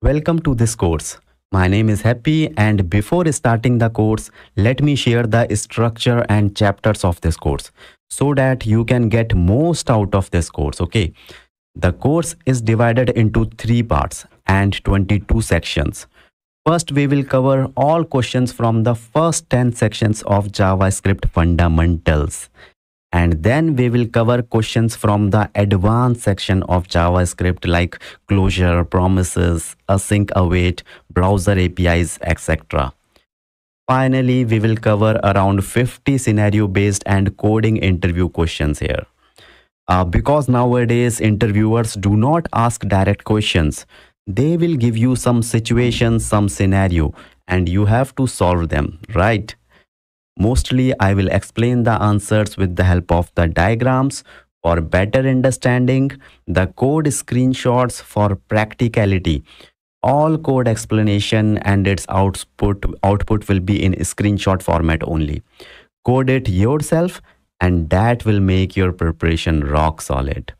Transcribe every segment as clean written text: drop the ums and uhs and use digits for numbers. Welcome to this course. My name is Happy, and before starting the course, let me share the structure and chapters of this course so that you can get most out of this course. Okay, the course is divided into 3 parts and 22 sections. First, we will cover all questions from the first 10 sections of JavaScript fundamentals. And then we will cover questions from the advanced section of JavaScript like closure, promises, async await, browser APIs, etc. Finally, we will cover around 50 scenario-based and coding interview questions here. Because nowadays interviewers do not ask direct questions. They will give you some situation, some scenario, and you have to solve them, right? Mostly, I will explain the answers with the help of the diagrams for better understanding, the code screenshots for practicality. All code explanation and its output will be in screenshot format only. Code it yourself, and that will make your preparation rock solid.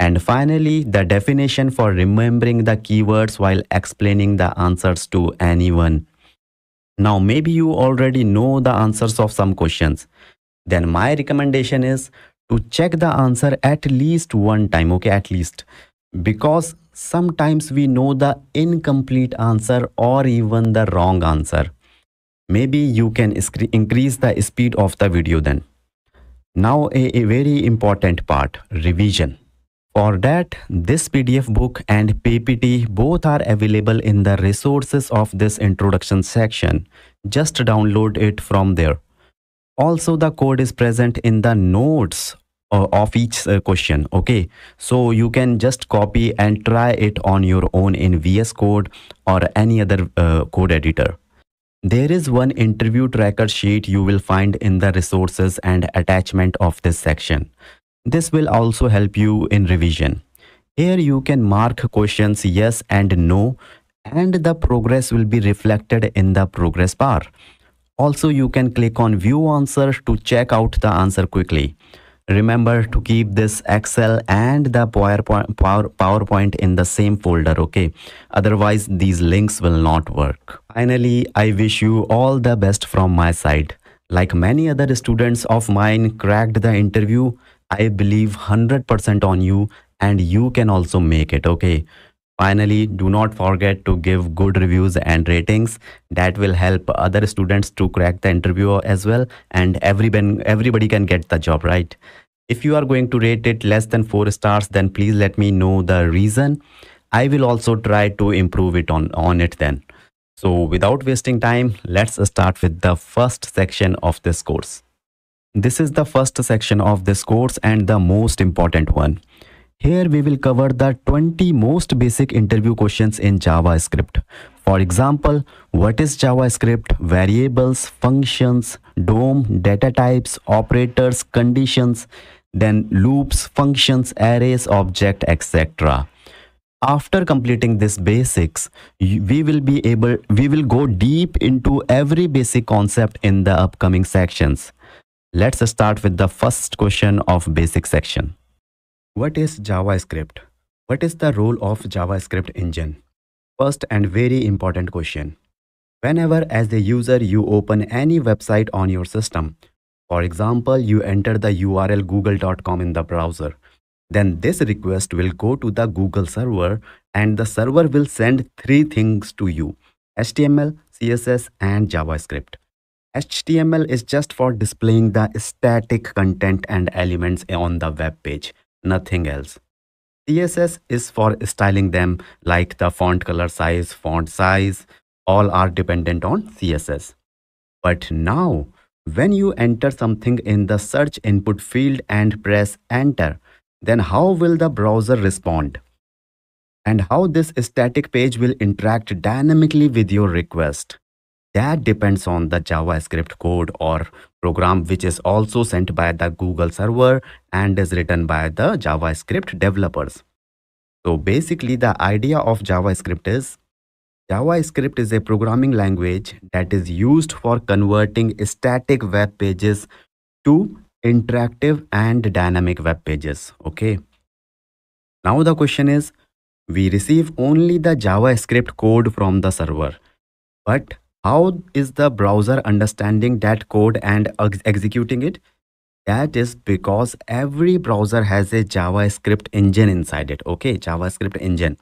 And finally, the definition for remembering the keywords while explaining the answers to anyone. Now, maybe you already know the answers of some questions. Then my recommendation is to check the answer at least one time, okay, at least. Because sometimes we know the incomplete answer or even the wrong answer. Maybe you can increase the speed of the video then. Now, a very important part, revision. For that, this PDF book and PPT both are available in the resources of this introduction section. Just download it from there. Also, the code is present in the notes of each question. Okay, so you can just copy and try it on your own in VS Code or any other code editor. There is one interview tracker sheet you will find in the resources and attachment of this section. This will also help you in revision. Here you can mark questions yes and no, and the progress will be reflected in the progress bar. Also, you can click on view answer to check out the answer quickly. Remember to keep this Excel and the PowerPoint in the same folder, okay? Otherwise, these links will not work. Finally, I wish you all the best from my side. Like many other students of mine cracked the interview, I believe 100% on you, and you can also make it, okay? Finally, do not forget to give good reviews and ratings. That will help other students to crack the interview as well, and everybody can get the job, right? If you are going to rate it less than 4 stars, then please let me know the reason. I will also try to improve it on it then. So without wasting time, let's start with the first section of this course. This is the first section of this course and the most important one. Here we will cover the 20 most basic interview questions in JavaScript. For example, what is JavaScript, variables, functions, DOM, data types, operators, conditions, then loops, functions, arrays, object, etc. After completing this basics, we will go deep into every basic concept in the upcoming sections. Let's start with the first question of basic section. What is JavaScript? What is the role of JavaScript engine? First and very important question. Whenever as a user you open any website on your system, for example, you enter the URL google.com in the browser, then this request will go to the Google server, and the server will send 3 things to you: HTML, CSS, and JavaScript. HTML is just for displaying the static content and elements on the web page, nothing else. CSS is for styling them, like the font color size, font size, all are dependent on CSS. But now, when you enter something in the search input field and press enter, then how will the browser respond? And how this static page will interact dynamically with your request? That depends on the JavaScript code or program, which is also sent by the Google server and is written by the JavaScript developers. So basically, the idea of JavaScript is a programming language that is used for converting static web pages to interactive and dynamic web pages. Okay. Now the question is, We receive only the JavaScript code from the server. But how is the browser understanding that code and executing it? That is because every browser has a JavaScript engine inside it. Okay, JavaScript engine.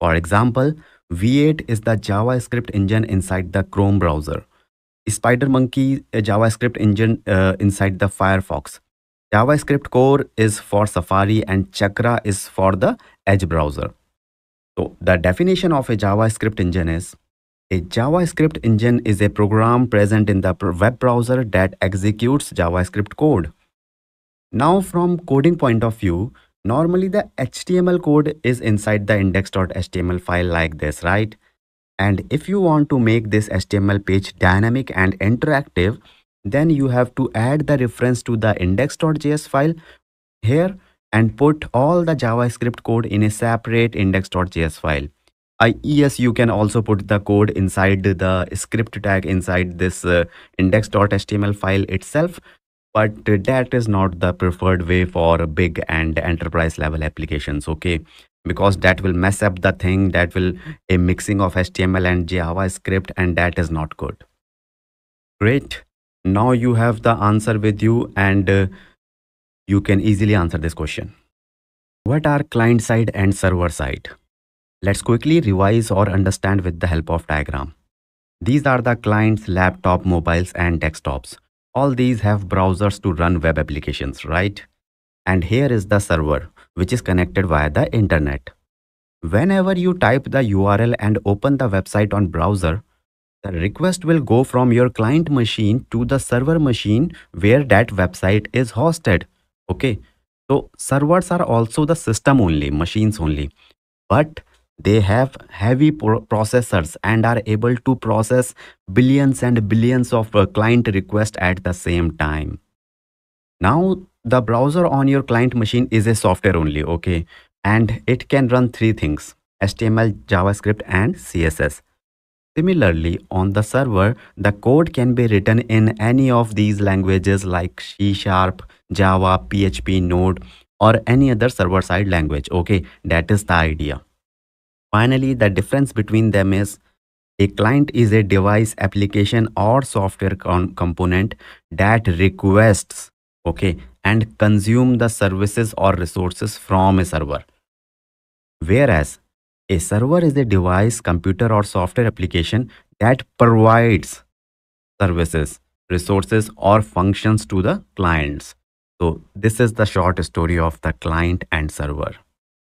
For example, V8 is the JavaScript engine inside the Chrome browser. SpiderMonkey, a JavaScript engine inside the Firefox. JavaScript Core is for Safari and Chakra is for the Edge browser. So the definition of a JavaScript engine is: a JavaScript engine is a program present in the web browser that executes JavaScript code. Now from coding point of view, normally the HTML code is inside the index.html file like this, right? And if you want to make this HTML page dynamic and interactive, then you have to add the reference to the index.js file here and put all the JavaScript code in a separate index.js file. Yes, you can also put the code inside the script tag inside this index.html file itself, but that is not the preferred way for big and enterprise level applications, okay? Because that will mess up the thing, that will a mixing of HTML and JavaScript, and that is not good. Great. Now you have the answer with you and you can easily answer this question. What are client side and server side? Let's quickly revise or understand with the help of diagram. These are the clients, laptop, mobiles and desktops. All these have browsers to run web applications, right? And here is the server, which is connected via the internet. Whenever you type the URL and open the website on browser, the request will go from your client machine to the server machine where that website is hosted. Okay, so servers are also the system only, machines only. But they have heavy processors and are able to process billions and billions of client requests at the same time. Now, the browser on your client machine is a software only, okay? And it can run three things: HTML, JavaScript, and CSS. Similarly, on the server, the code can be written in any of these languages like C#, Java, PHP, Node, or any other server-side language, okay? That is the idea. Finally, the difference between them is a client is a device, application or software component that requests, okay, and consume the services or resources from a server. Whereas a server is a device, computer or software application that provides services, resources or functions to the clients. So this is the short story of the client and server.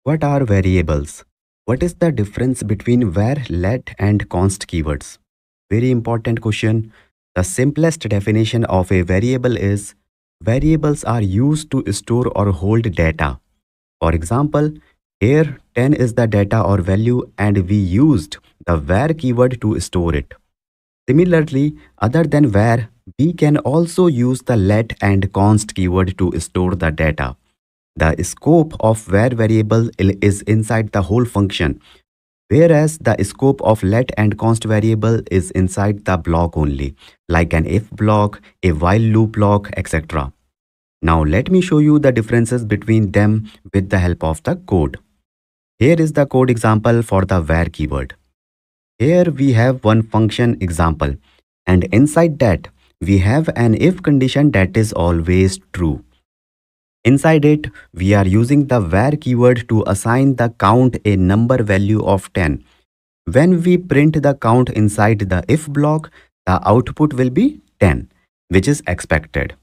What are variables? What is the difference between var, let and const keywords? Very important question. The simplest definition of a variable is: variables are used to store or hold data. For example, here 10 is the data or value and we used the var keyword to store it. Similarly, other than var, we can also use the let and const keyword to store the data. The scope of var variable is inside the whole function, whereas the scope of let and const variable is inside the block only, like an if block, a while loop block, etc. Now let me show you the differences between them with the help of the code. Here is the code example for the var keyword. Here we have one function example, and inside that we have an if condition that is always true. Inside it, we are using the var keyword to assign the count a number value of 10. When we print the count inside the if block, the output will be 10, which is expected.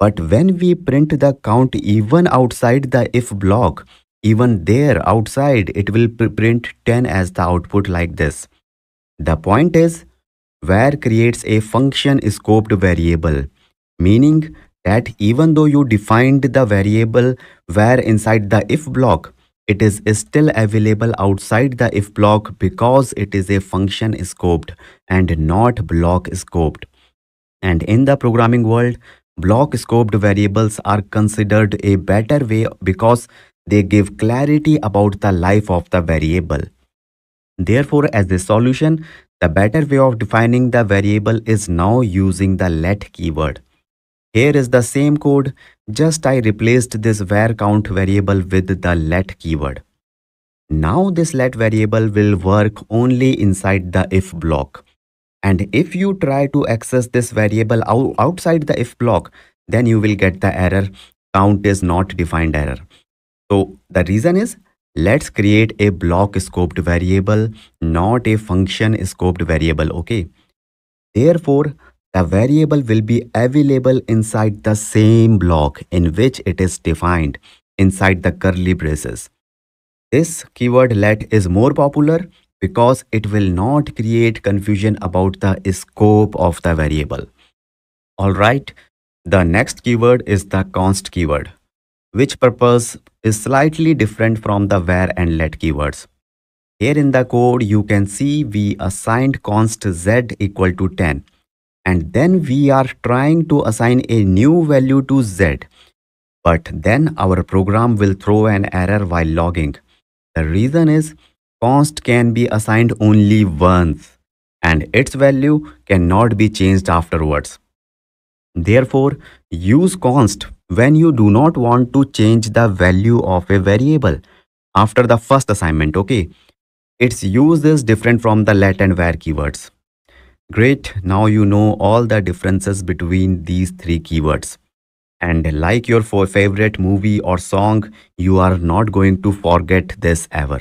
But when we print the count even outside the if block, even there outside, it will print 10 as the output like this. The point is, var creates a function scoped variable, meaning that even though you defined the variable var inside the if block, it is still available outside the if block because it is a function scoped and not block scoped. And in the programming world, block scoped variables are considered a better way because they give clarity about the life of the variable. Therefore, as a solution, the better way of defining the variable is now using the let keyword. Here is the same code, just I replaced this var count variable with the let keyword. Now this let variable will work only inside the if block. And if you try to access this variable outside the if block, then you will get the error count is not defined error. So the reason is, let's create a block scoped variable, not a function scoped variable. Okay. Therefore, the variable will be available inside the same block in which it is defined, inside the curly braces. This keyword let is more popular because it will not create confusion about the scope of the variable. Alright, the next keyword is the const keyword, which purpose is slightly different from the where and let keywords. Here in the code, you can see we assigned const z equal to 10. And then we are trying to assign a new value to z. But then our program will throw an error while logging. The reason is, const can be assigned only once and its value cannot be changed afterwards. Therefore, use const when you do not want to change the value of a variable after the first assignment, okay? Its use is different from the let and where keywords. Great, now you know all the differences between these three keywords. And like your favorite movie or song, you are not going to forget this ever.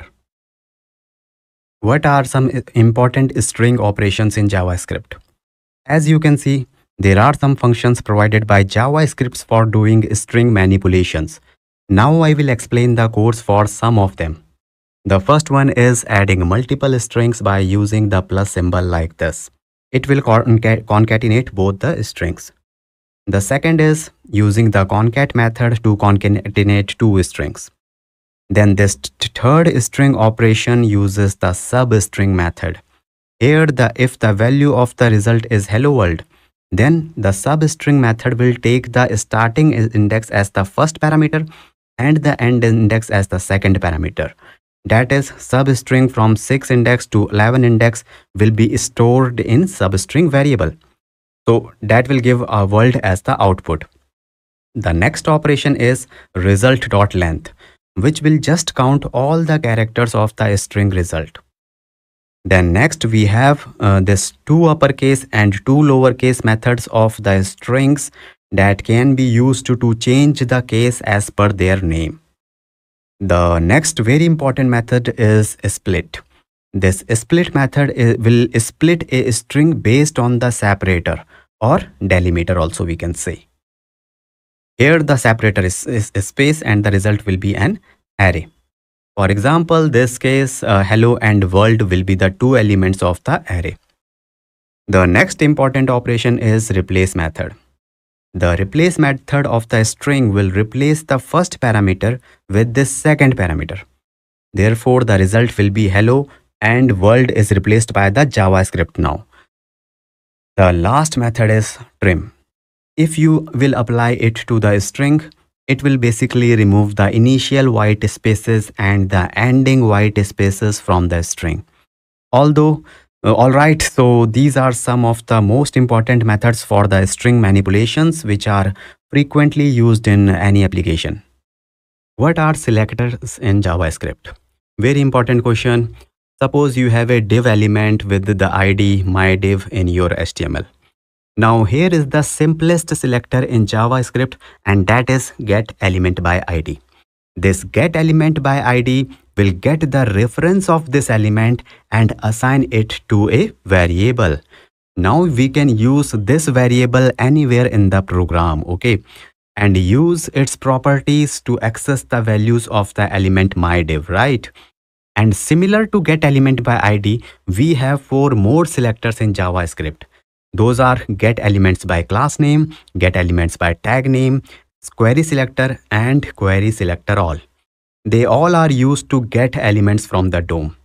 What are some important string operations in JavaScript? As you can see, there are some functions provided by JavaScript for doing string manipulations. Now I will explain the codes for some of them. The first one is adding multiple strings by using the plus symbol like this. It will concatenate both the strings. The second is using the concat method to concatenate two strings. Then this third string operation uses the substring method. Here, if the value of the result is hello world, then the substring method will take the starting index as the first parameter and the end index as the second parameter. That is, substring from 6 index to 11 index will be stored in substring variable. So that will give a world as the output. The next operation is result.length, which will just count all the characters of the string result. Then next we have this two uppercase and two lowercase methods of the strings that can be used to change the case as per their name. The next very important method is split. This split method will split a string based on the separator or delimiter also we can say. Here the separator is space and the result will be an array. For example, this case hello and world will be the two elements of the array. The next important operation is replace method. The replace method of the string will replace the first parameter with this second parameter. Therefore, the result will be hello and world is replaced by the JavaScript now. The last method is trim. If you will apply it to the string, it will basically remove the initial white spaces and the ending white spaces from the string. Alright, so these are some of the most important methods for the string manipulations which are frequently used in any application. What are selectors in JavaScript? Very important question. Suppose you have a div element with the ID myDiv in your HTML. Now here is the simplest selector in JavaScript and that is getElementById. This getElementById will get the reference of this element and assign it to a variable. Now we can use this variable anywhere in the program, okay, and use its properties to access the values of the element myDiv, right? And similar to getElementById, we have four more selectors in JavaScript. Those are getElements by class name, getElements by tag name, query selector and query selector all. They all are used to get elements from the DOM.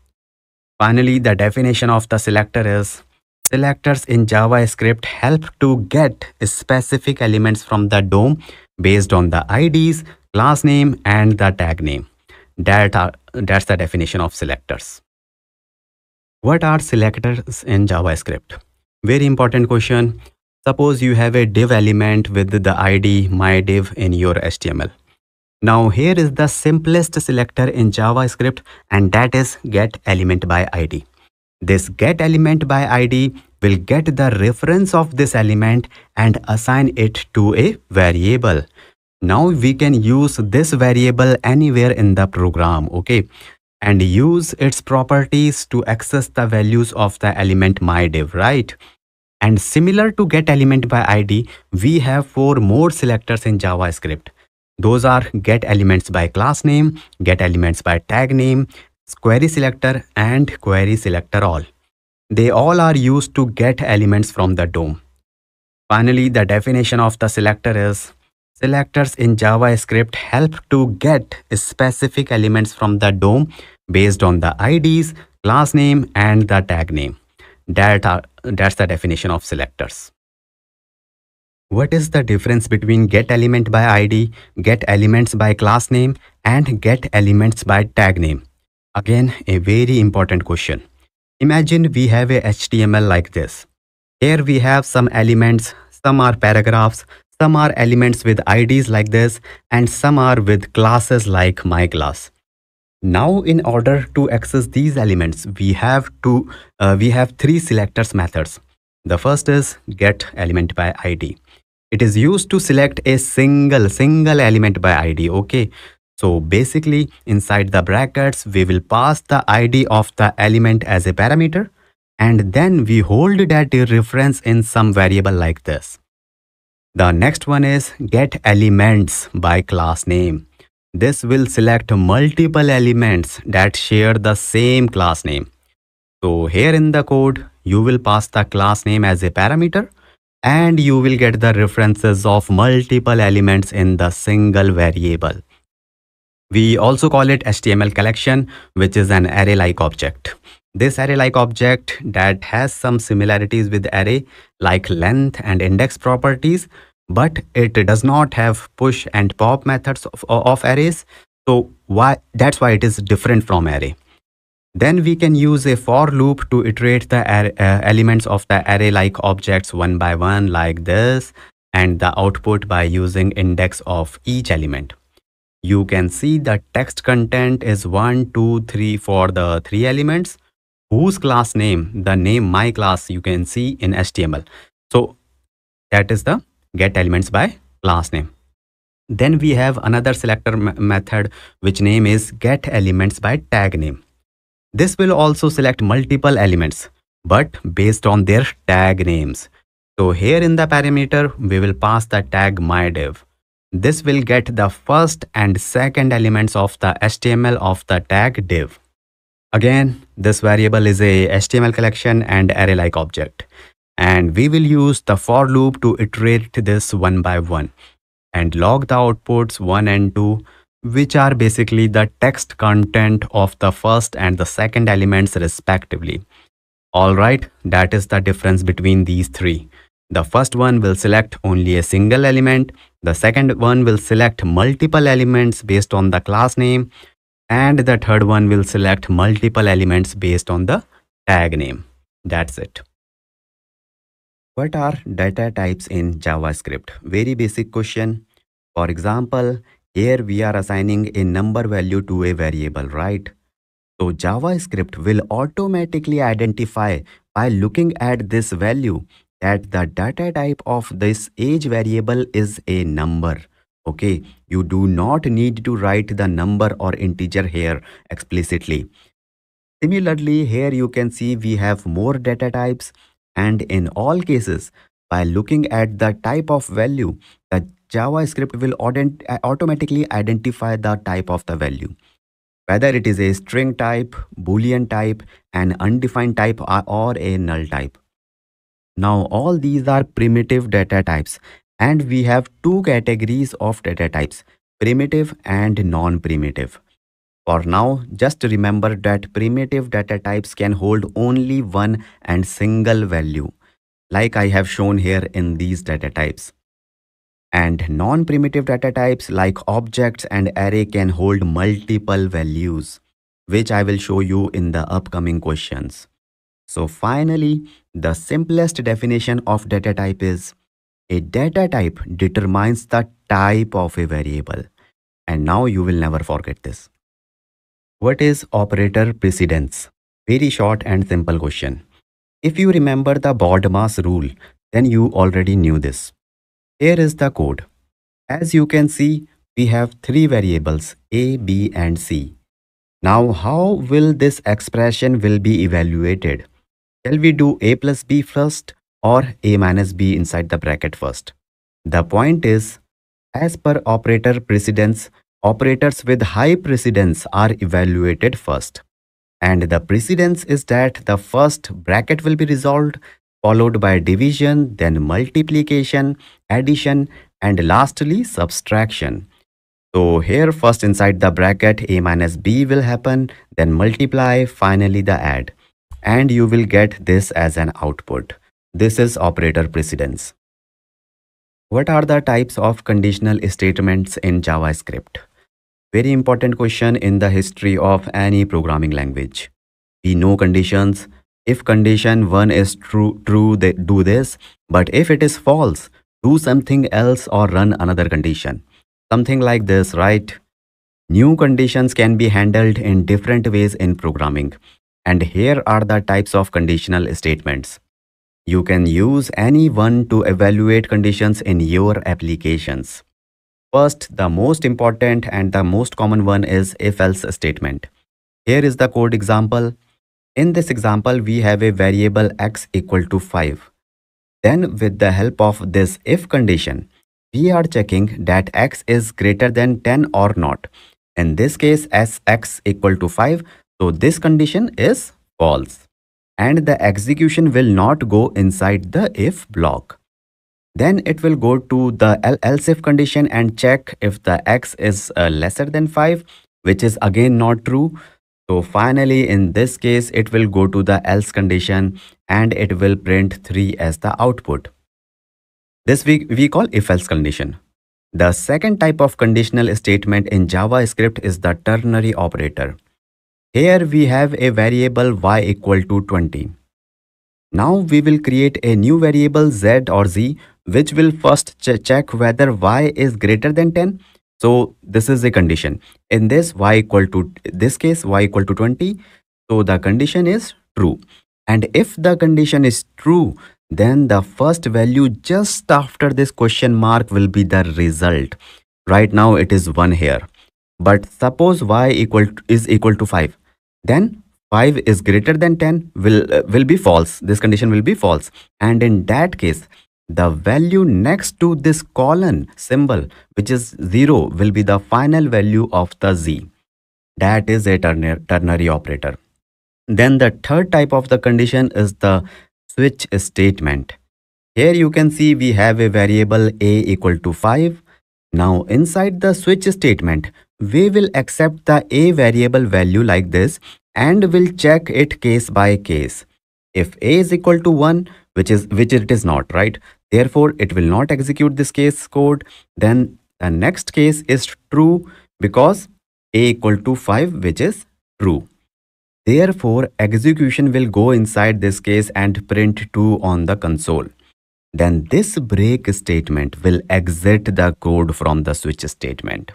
Finally, the definition of the selector is, selectors in JavaScript help to get specific elements from the DOM based on the IDs, class name and the tag name. That's the definition of selectors. What are selectors in JavaScript? Very important question. Suppose you have a div element with the ID myDiv in your HTML. Now here is the simplest selector in JavaScript, and that is getElementById. This getElementById will get the reference of this element and assign it to a variable. Now we can use this variable anywhere in the program, okay, and use its properties to access the values of the element myDiv, right? And similar to getElementById, we have 4 more selectors in JavaScript. Those are getElementsByClassName, getElementsByTagName, QuerySelector, and QuerySelectorAll. They all are used to get elements from the DOM. Finally, the definition of the selector is: selectors in JavaScript help to get specific elements from the DOM based on the IDs, class name, and the tag name. That's the definition of selectors. What is the difference between getElementById, getElementsByClassName, and getElementsByTagName? Again, a very important question. Imagine we have a HTML like this. Here we have some elements, some are paragraphs, some are elements with IDs like this, and some are with classes like myClass. Now in order to access these elements, we have 3 selectors methods. The first is getElementById. It is used to select a single element by ID, okay? So basically inside the brackets we will pass the ID of the element as a parameter, and then we hold that reference in some variable like this. The next one is getElementsByClassName. This will select multiple elements that share the same class name. So here in the code, you will pass the class name as a parameter and you will get the references of multiple elements in the single variable. We also call it HTML collection, which is an array-like object. This array-like object that has some similarities with array like length and index properties, but it does not have push and pop methods of arrays, so that's why it is different from array. Then we can use a for loop to iterate the elements of the array-like objects one by one like this, and the output by using index of each element. You can see the text content is 1, 2, 3 for the 3 elements whose class name, the name myClass, you can see in HTML. So that is the getElementsByClassName. Then we have another selector method which name is getElementsByTagName. This will also select multiple elements but based on their tag names. So here in the parameter we will pass the tag myDiv. This will get the first and second elements of the HTML of the tag div. Again, this variable is a HTML collection and array-like object, and we will use the for loop to iterate this one by one and log the outputs 1 and 2, which are basically the text content of the first and the second elements respectively. Alright, that is the difference between these 3. The first one will select only a single element, the second one will select multiple elements based on the class name, and the third one will select multiple elements based on the tag name. That's it. What are data types in JavaScript? Very basic question. For example, here we are assigning a number value to a variable, right? So JavaScript will automatically identify by looking at this value that the data type of this age variable is a number. Okay, you do not need to write the number or integer here explicitly. Similarly, here you can see we have more data types, and in all cases, by looking at the type of value, the JavaScript will automatically identify the type of the value. Whether it is a string type, Boolean type, an undefined type, or a null type. Now all these are primitive data types, and we have 2 categories of data types, primitive and non-primitive. For now, just remember that primitive data types can hold only one and single value, like I have shown here in these data types. And non-primitive data types like objects and array can hold multiple values, which I will show you in the upcoming questions. So finally, the simplest definition of data type is: a data type determines the type of a variable. and now you will never forget this. What is operator precedence? Very short and simple question. If you remember the BODMAS rule, then you already knew this. Here is the code. As you can see, we have three variables A, B and C. Now how will this expression will be evaluated? Shall we do A plus B first or A minus B inside the bracket first? The point is, as per operator precedence, operators with high precedence are evaluated first. And the precedence is that the first bracket will be resolved, followed by division, then multiplication, addition, and lastly subtraction. So here first inside the bracket A minus B will happen, then multiply, finally the add. And you will get this as an output. This is operator precedence. What are the types of conditional statements in JavaScript? Very important question in the history of any programming language. We know conditions. If condition 1 is true, they do this. But if it is false, do something else or run another condition. Something like this, right? New conditions can be handled in different ways in programming. And here are the types of conditional statements. You can use any one to evaluate conditions in your applications. First, the most important and the most common one is if-else statement. Here is the code example. In this example, we have a variable x equal to 5. Then with the help of this if condition, we are checking that x is greater than 10 or not. In this case, as x equal to 5, so this condition is false. And the execution will not go inside the if block. Then it will go to the else if condition and check if the x is lesser than 5, which is again not true. So finally, in this case, it will go to the else condition and it will print 3 as the output. This we call if-else condition. The second type of conditional statement in JavaScript is the ternary operator. Here we have a variable y equal to 20. Now we will create a new variable z or z, which will first check whether y is greater than 10. So this is a condition. In this y equal to 20. So the condition is true. And if the condition is true, then the first value just after this question mark will be the result. Right now it is 1 here. But suppose y is equal to 5. Then 5 is greater than 10 will be false. This condition will be false. And in that case, the value next to this colon symbol, which is 0, will be the final value of the z. That is a ternary operator. Then the third type of the condition is the switch statement. Here you can see we have a variable a equal to 5. Now inside the switch statement, we will accept the a variable value like this and will check it case by case. If a is equal to 1, which it is not, right? Therefore, it will not execute this case code. Then the next case is true because a equal to 5, which is true. Therefore, execution will go inside this case and print 2 on the console. Then this break statement will exit the code from the switch statement.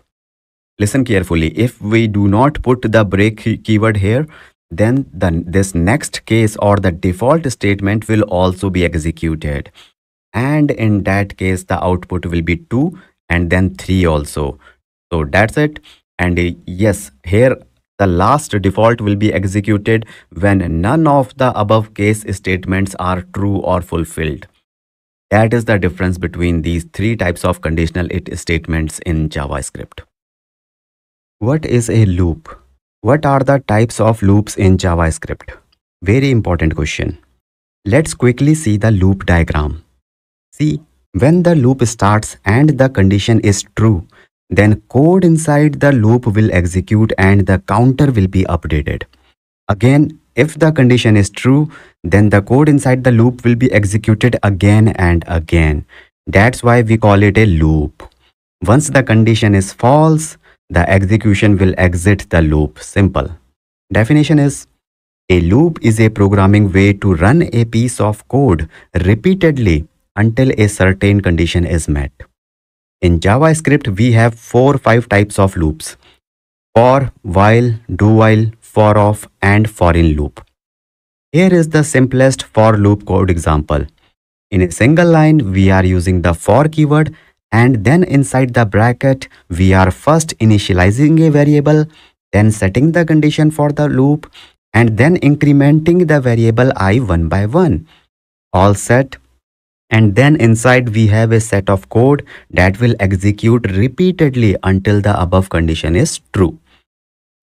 Listen carefully, if we do not put the break keyword here, then this next case or the default statement will also be executed. And in that case, the output will be 2 and then 3 also. So that's it. And yes, here the last default will be executed when none of the above case statements are true or fulfilled. That is the difference between these three types of conditional statements in JavaScript. What is a loop? What are the types of loops in JavaScript? Very important question. Let's quickly see the loop diagram. See, when the loop starts and the condition is true, then code inside the loop will execute and the counter will be updated. Again, if the condition is true, then the code inside the loop will be executed again and again. That's why we call it a loop. Once the condition is false, the execution will exit the loop. Simple. Definition is, a loop is a programming way to run a piece of code repeatedly until a certain condition is met. In JavaScript, we have 4 or 5 types of loops: for, while, do while, for off, and for in loop. Here is the simplest for loop code example. In a single line, we are using the for keyword, and then inside the bracket, we are first initializing a variable, then setting the condition for the loop, and then incrementing the variable I one by one. All set. And then inside we have a set of code that will execute repeatedly until the above condition is true.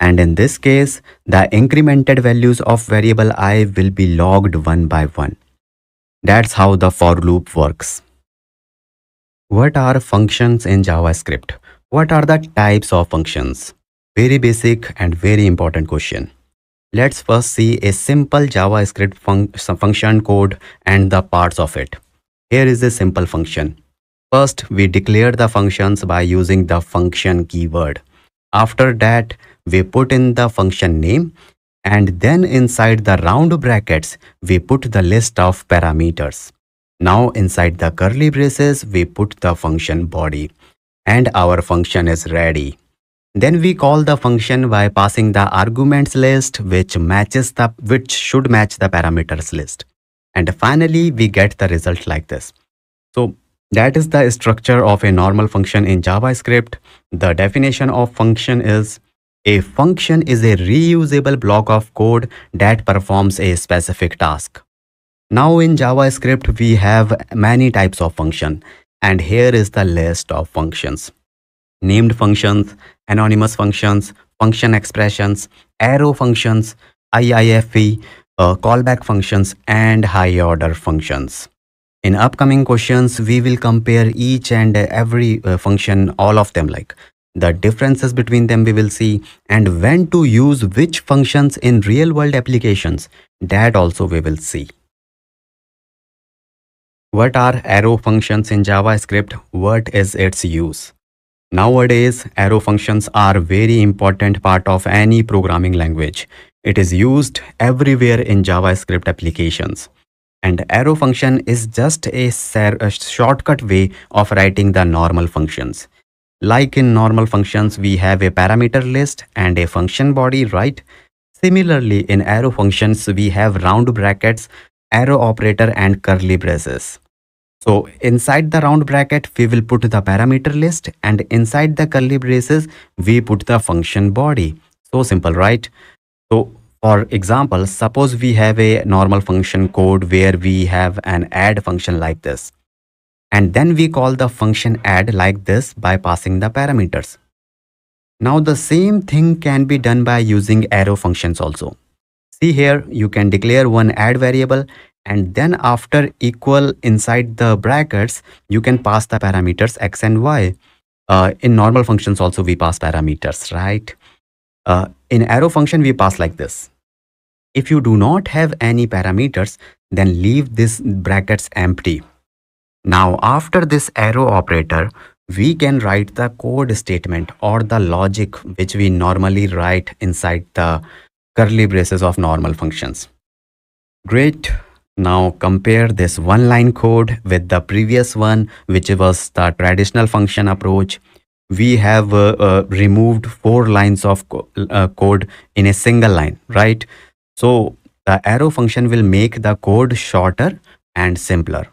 And in this case, the incremented values of variable I will be logged one by one. That's how the for loop works. What are functions in JavaScript? What are the types of functions? Very basic and very important question. Let's first see a simple JavaScript function code and the parts of it. Here is a simple function. First, we declare the functions by using the function keyword. After that, we put in the function name, and then inside the round brackets, we put the list of parameters. Now inside the curly braces, we put the function body, and our function is ready. Then we call the function by passing the arguments list, which should match the parameters list. And finally, we get the result like this. So that is the structure of a normal function in JavaScript. The definition of function is: a function is a reusable block of code that performs a specific task. Now in JavaScript, we have many types of function. And here is the list of functions: named functions, anonymous functions, function expressions, arrow functions, IIFE, callback functions, and high order functions. In upcoming questions, we will compare each and every function, all of them, like the differences between them we will see, and when to use which functions in real world applications, that also we will see. What are arrow functions in JavaScript? What is its use? Nowadays, arrow functions are a very important part of any programming language. It is used everywhere in JavaScript applications. And arrow function is just a shortcut way of writing the normal functions. Like in normal functions, we have a parameter list and a function body, right? Similarly, in arrow functions, we have round brackets, arrow operator, and curly braces. So inside the round bracket, we will put the parameter list, and inside the curly braces, we put the function body. So simple, right? So for example, suppose we have a normal function code where we have an add function like this. And then we call the function add like this by passing the parameters. Now the same thing can be done by using arrow functions also. See here, you can declare one add variable, and then after equal inside the brackets, you can pass the parameters x and y. In normal functions also we pass parameters, right? In arrow function, we pass like this. If you do not have any parameters, then leave this brackets empty. Now, after this arrow operator, we can write the code statement or the logic which we normally write inside the curly braces of normal functions. Great. Now compare this one-line code with the previous one, which was the traditional function approach. We have removed 4 lines of code in a single line, right? So the arrow function will make the code shorter and simpler.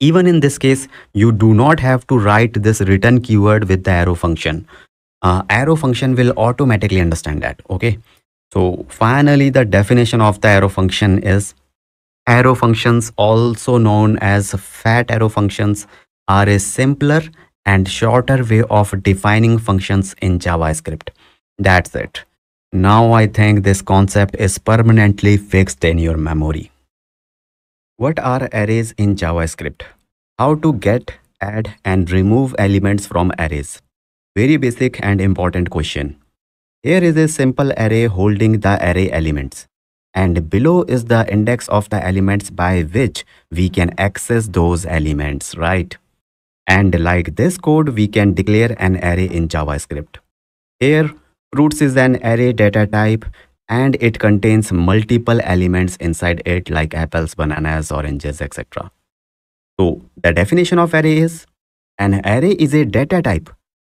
Even in this case, you do not have to write this return keyword with the arrow function. Arrow function will automatically understand that, okay? So finally, the definition of the arrow function is: arrow functions, also known as fat arrow functions, are a simpler and shorter way of defining functions in JavaScript. That's it. Now I think this concept is permanently fixed in your memory. What are arrays in JavaScript? How to get, add, and remove elements from arrays? Very basic and important question. Here is a simple array holding the array elements, and below is the index of the elements by which we can access those elements, right? And like this code, we can declare an array in JavaScript. Here, fruits is an array data type, and it contains multiple elements inside it, like apples, bananas, oranges, etc. So the definition of array is: An array is a data type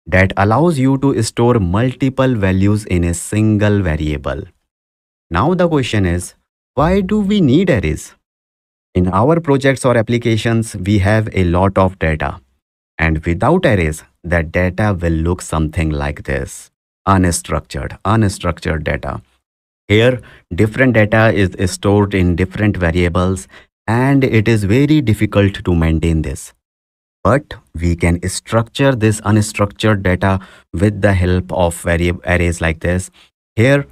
that allows you to store multiple values in a single variable. Now the question is, why do we need arrays? In our projects or applications, we have a lot of data. And without arrays, that data will look something like this. Unstructured data. Here, different data is stored in different variables, and it is very difficult to maintain this. But we can structure this unstructured data with the help of arrays like this. Here,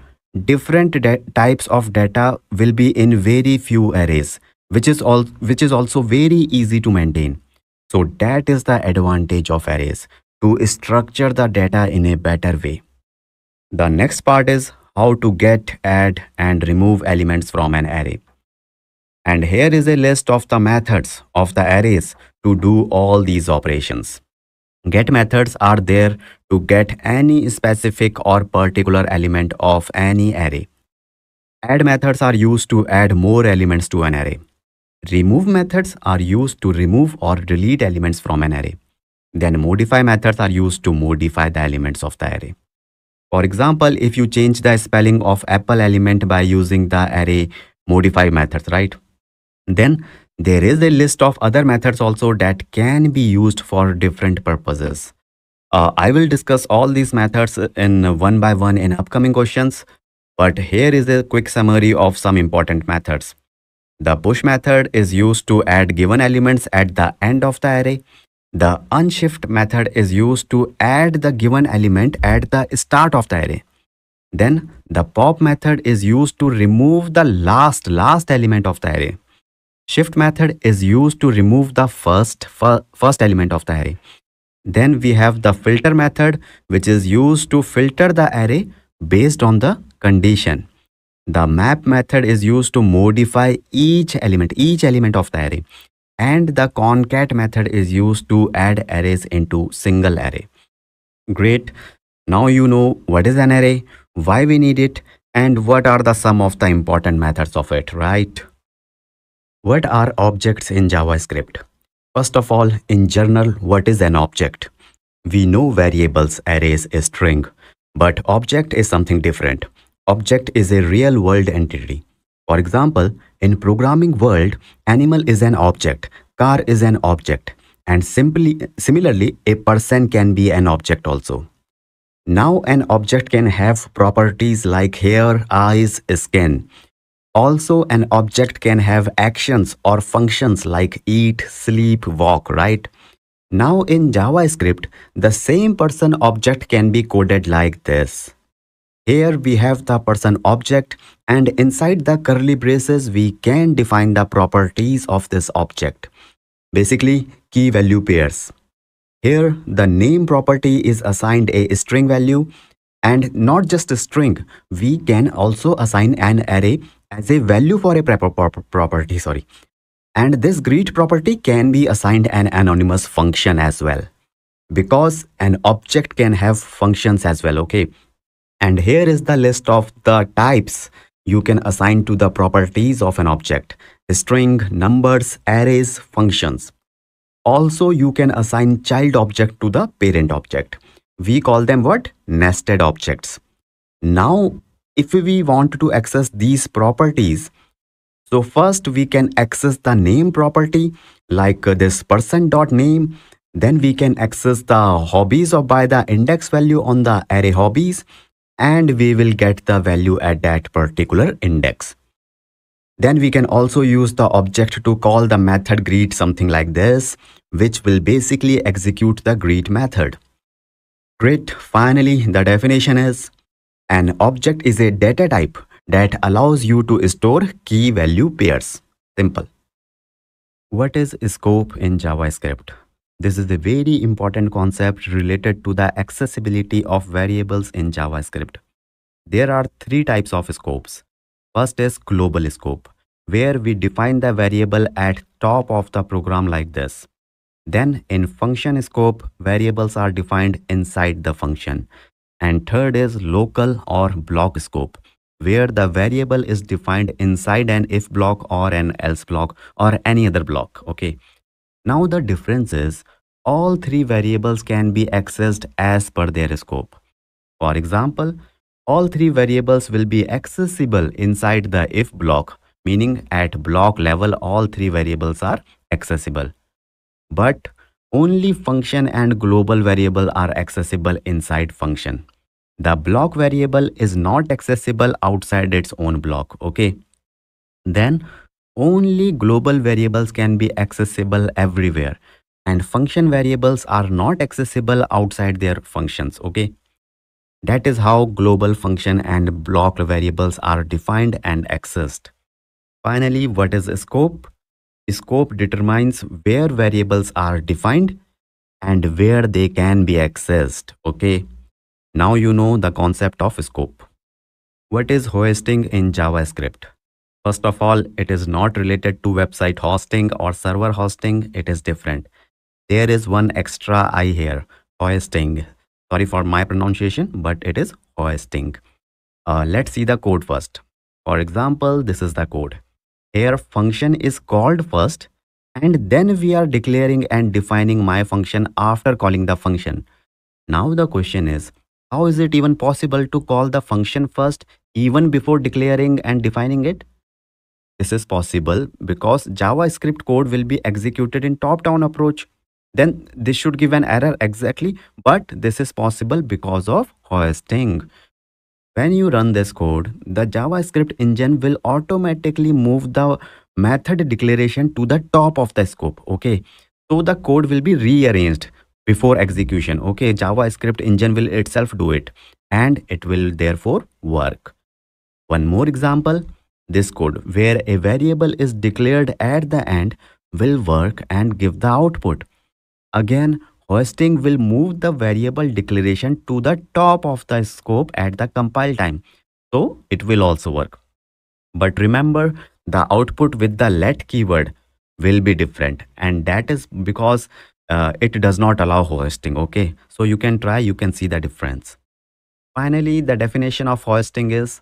different types of data will be in very few arrays, which is also very easy to maintain. So that is the advantage of arrays, to structure the data in a better way. The next part is how to get, add, and remove elements from an array. And here is a list of the methods of the arrays to do all these operations. Get methods are there to get any specific or particular element of any array. Add methods are used to add more elements to an array. Remove methods are used to remove or delete elements from an array. Then modify methods are used to modify the elements of the array. For example, if you change the spelling of apple element by using the array modify methods, right? Then there is a list of other methods also that can be used for different purposes. I will discuss all these methods in one by one in upcoming questions. But here is a quick summary of some important methods. The push method is used to add given elements at the end of the array. The unshift method is used to add the given element at the start of the array. Then the pop method is used to remove the last element of the array. Shift method is used to remove the first element of the array. Then we have the filter method, which is used to filter the array based on the condition. The map method is used to modify each element of the array. And the concat method is used to add arrays into single array. Great. Now you know what is an array, why we need it, and what are the some of the important methods of it, right? What are objects in JavaScript? First of all, in general, what is an object? We know variables, arrays, string, but object is something different. Object is a real-world entity. For example, in programming world, animal is an object, car is an object, and similarly, a person can be an object also. Now an object can have properties like hair, eyes, skin. Also, an object can have actions or functions like eat, sleep, walk, right? Now in JavaScript, the same person object can be coded like this. Here we have the person object, and inside the curly braces we can define the properties of this object. Basically, key value pairs. Here the name property is assigned a string value, and not just a string, we can also assign an array as a value for a property. And this greet property can be assigned an anonymous function as well, because an object can have functions as well, okay? And here is the list of the types you can assign to the properties of an object: string, numbers, arrays, functions. Also, you can assign child object to the parent object. We call them what? Nested objects. Now, if we want to access these properties, so first we can access the name property like this person.name. Then we can access the hobbies or by the index value on the array hobbies, and we will get the value at that particular index. Then we can also use the object to call the method greet, something like this, which will basically execute the greet method. Great. Finally, the definition is, an object is a data type that allows you to store key value pairs. Simple. What is scope in JavaScript? This is a very important concept related to the accessibility of variables in JavaScript. There are three types of scopes. First is global scope, where we define the variable at top of the program like this. Then in function scope, variables are defined inside the function. And third is local or block scope, where the variable is defined inside an if block or an else block or any other block, okay? Now the difference is, all three variables can be accessed as per their scope. For example, all three variables will be accessible inside the if block, meaning at block level all three variables are accessible. But only function and global variable are accessible inside function. The block variable is not accessible outside its own block. Okay, then only global variables can be accessible everywhere, and function variables are not accessible outside their functions. Okay, that is how global function and block variables are defined and accessed. Finally, what is scope? Scope determines where variables are defined and where they can be accessed. Okay, now you know the concept of scope. What is hosting in JavaScript? First of all, it is not related to website hosting or server hosting. It is different. There is one extra I here, hosting. Sorry for my pronunciation, but it is hosting. Let's see the code first. For example, this is the code. Here function is called first, and then we are declaring and defining my function after calling the function. Now the question is, how is it even possible to call the function first even before declaring and defining it? This is possible because JavaScript code will be executed in top-down approach. Then this should give an error exactly, but this is possible because of hosting. When you run this code, the JavaScript engine will automatically move the method declaration to the top of the scope. Okay, so the code will be rearranged before execution. Okay, JavaScript engine will itself do it, and it will therefore work. One more example, this code where a variable is declared at the end will work and give the output. Again, hosting will move the variable declaration to the top of the scope at the compile time, so it will also work. But remember, the output with the let keyword will be different, and that is because it does not allow hosting. Okay, so you can try, you can see the difference. Finally, the definition of hosting is,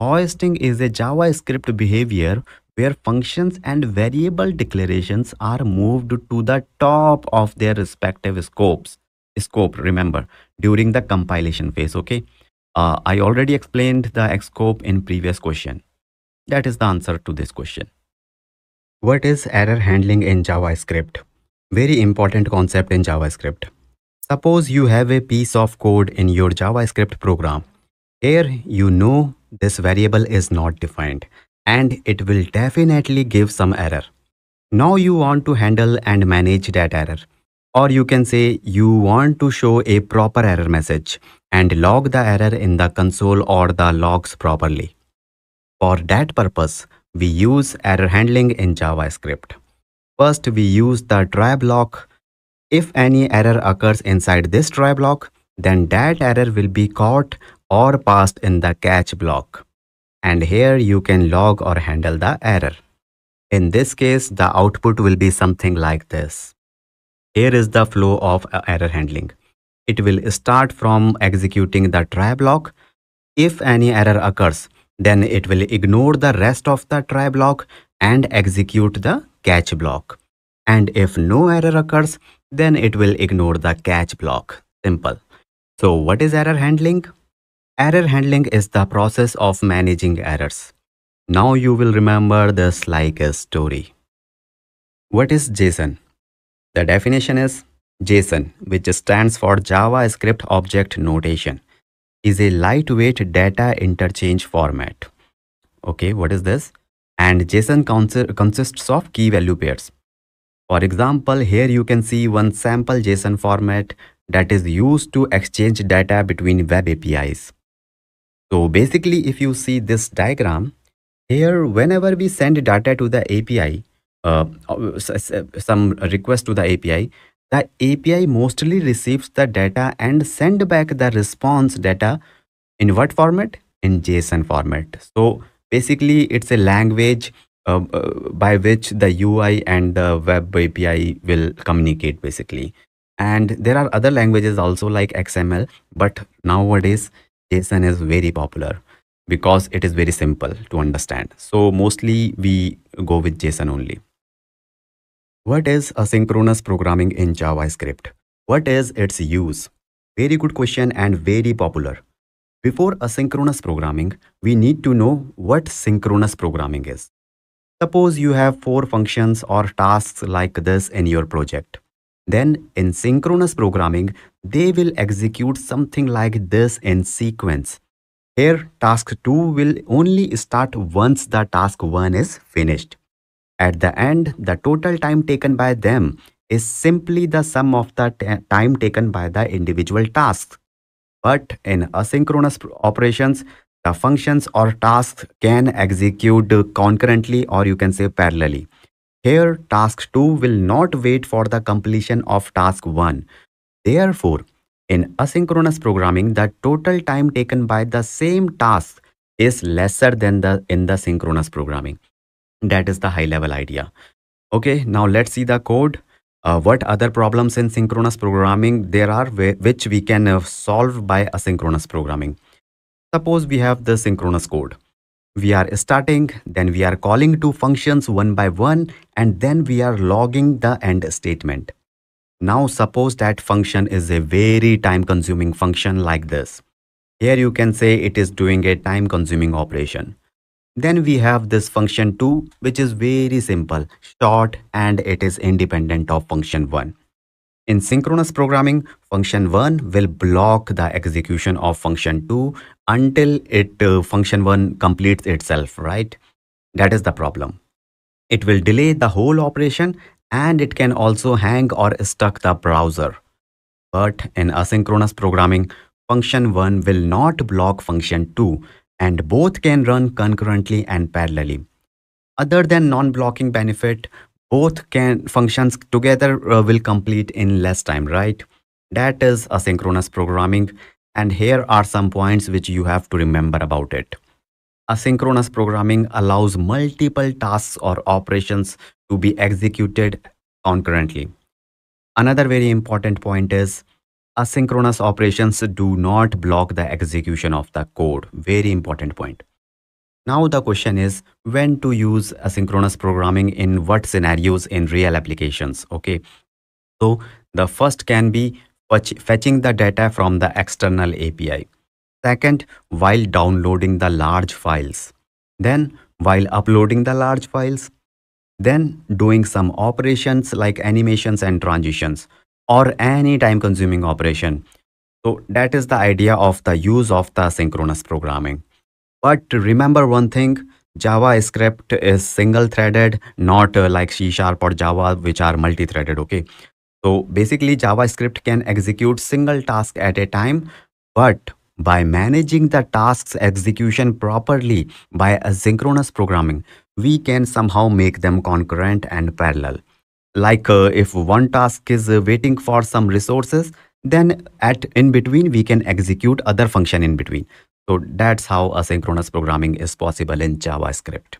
hosting is a JavaScript behavior where functions and variable declarations are moved to the top of their respective scope, remember, during the compilation phase. Okay, I already explained the scope in previous question. That is the answer to this question. What is error handling in JavaScript? Very important concept in JavaScript. Suppose you have a piece of code in your JavaScript program. Here you know this variable is not defined, and it will definitely give some error. Now you want to handle and manage that error, or you can say you want to show a proper error message and log the error in the console or the logs properly. For that purpose, we use error handling in JavaScript. First, we use the try block. If any error occurs inside this try block, then that error will be caught or passed in the catch block. And here you can log or handle the error. In this case, the output will be something like this. Here is the flow of error handling. It will start from executing the try block. If any error occurs, then it will ignore the rest of the try block and execute the catch block. And if no error occurs, then it will ignore the catch block. Simple. So what is error handling? Error handling is the process of managing errors. Now you will remember this like a story. What is JSON? The definition is, JSON, which stands for JavaScript Object Notation, is a lightweight data interchange format. Okay, what is this? And JSON consists of key value pairs. For example, here you can see one sample JSON format that is used to exchange data between web APIs. So basically, if you see this diagram, here whenever we send data to the API, some request to the API mostly receives the data and send back the response data in what format? In JSON format. So basically, it's a language by which the UI and the web API will communicate basically. And there are other languages also like XML, but nowadays JSON is very popular because it is very simple to understand. So mostly we go with JSON only. What is asynchronous programming in JavaScript? What is its use? Very good question and very popular. Before asynchronous programming, we need to know what synchronous programming is. Suppose you have 4 functions or tasks like this in your project. Then in synchronous programming, they will execute something like this in sequence. Here, task 2 will only start once the task 1 is finished. At the end, the total time taken by them is simply the sum of the time taken by the individual tasks. But in asynchronous operations, the functions or tasks can execute concurrently, or you can say parallelly. Here, task 2 will not wait for the completion of task 1. Therefore, in asynchronous programming, the total time taken by the same task is lesser than in the synchronous programming. That is the high-level idea. Okay, now let's see the code. What other problems in synchronous programming there are, which we can solve by asynchronous programming. Suppose we have the synchronous code. We are starting, then we are calling 2 functions one by one, and then we are logging the end statement. Now suppose that function is a very time-consuming function like this. Here you can say it is doing a time-consuming operation. Then we have this function 2, which is very simple, short, and it is independent of function 1. In synchronous programming, function 1 will block the execution of function 2 until function 1 completes itself, right? That is the problem. It will delay the whole operation, and it can also hang or stuck the browser. But in asynchronous programming, function 1 will not block function 2, and both can run concurrently and parallelly. Other than non-blocking benefit, both functions together will complete in less time, right? That is asynchronous programming, and here are some points which you have to remember about it. Asynchronous programming allows multiple tasks or operations to be executed concurrently. Another very important point is asynchronous operations do not block the execution of the code. Very important point. Now the question is, when to use asynchronous programming in what scenarios in real applications? Okay, so the first can be fetching the data from the external API. Second, while downloading the large files. Then while uploading the large files. Then doing some operations like animations and transitions, or any time-consuming operation. So that is the idea of the use of the synchronous programming. But remember one thing, JavaScript is single-threaded, not like C# or Java, which are multi-threaded, okay? So basically, JavaScript can execute single task at a time, but by managing the task's execution properly by asynchronous programming, we can somehow make them concurrent and parallel. Like if one task is waiting for some resources, then in between we can execute other function in between. So that's how asynchronous programming is possible in JavaScript.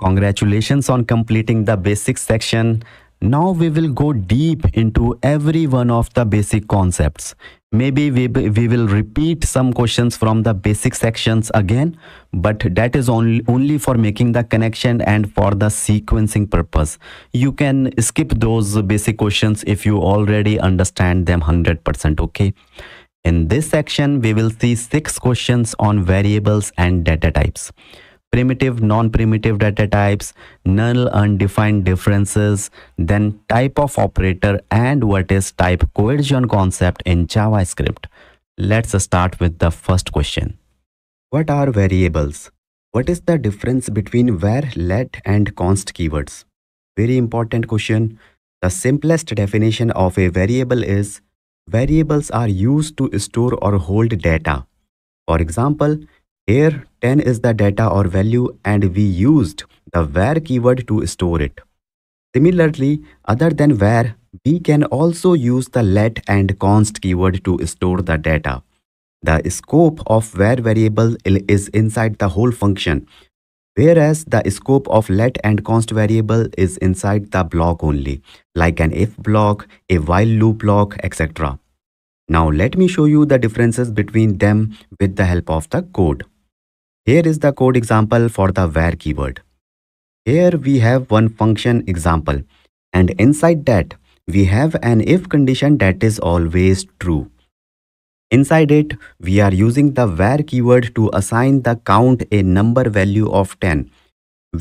Congratulations on completing the basics section. Now we will go deep into every one of the basic concepts. Maybe we will repeat some questions from the basic sections again, but that is only for making the connection and for the sequencing purpose. You can skip those basic questions if you already understand them 100%, okay? In this section, we will see 6 questions on variables and data types. Primitive, non-primitive data types, null, undefined differences, then type of operator, and what is type coercion concept in JavaScript. Let's start with the first question. What are variables? What is the difference between var, let, and const keywords? Very important question. The simplest definition of a variable is variables are used to store or hold data. For example, here 10 is the data or value, and we used the var keyword to store it. Similarly, other than var, we can also use the let and const keyword to store the data. The scope of var variable is inside the whole function, whereas the scope of let and const variable is inside the block only, like an if block, a while loop block, etc. Now let me show you the differences between them with the help of the code. Here is the code example for the var keyword. Here we have one function example, and inside that we have an if condition that is always true. Inside it, we are using the var keyword to assign the count a number value of 10.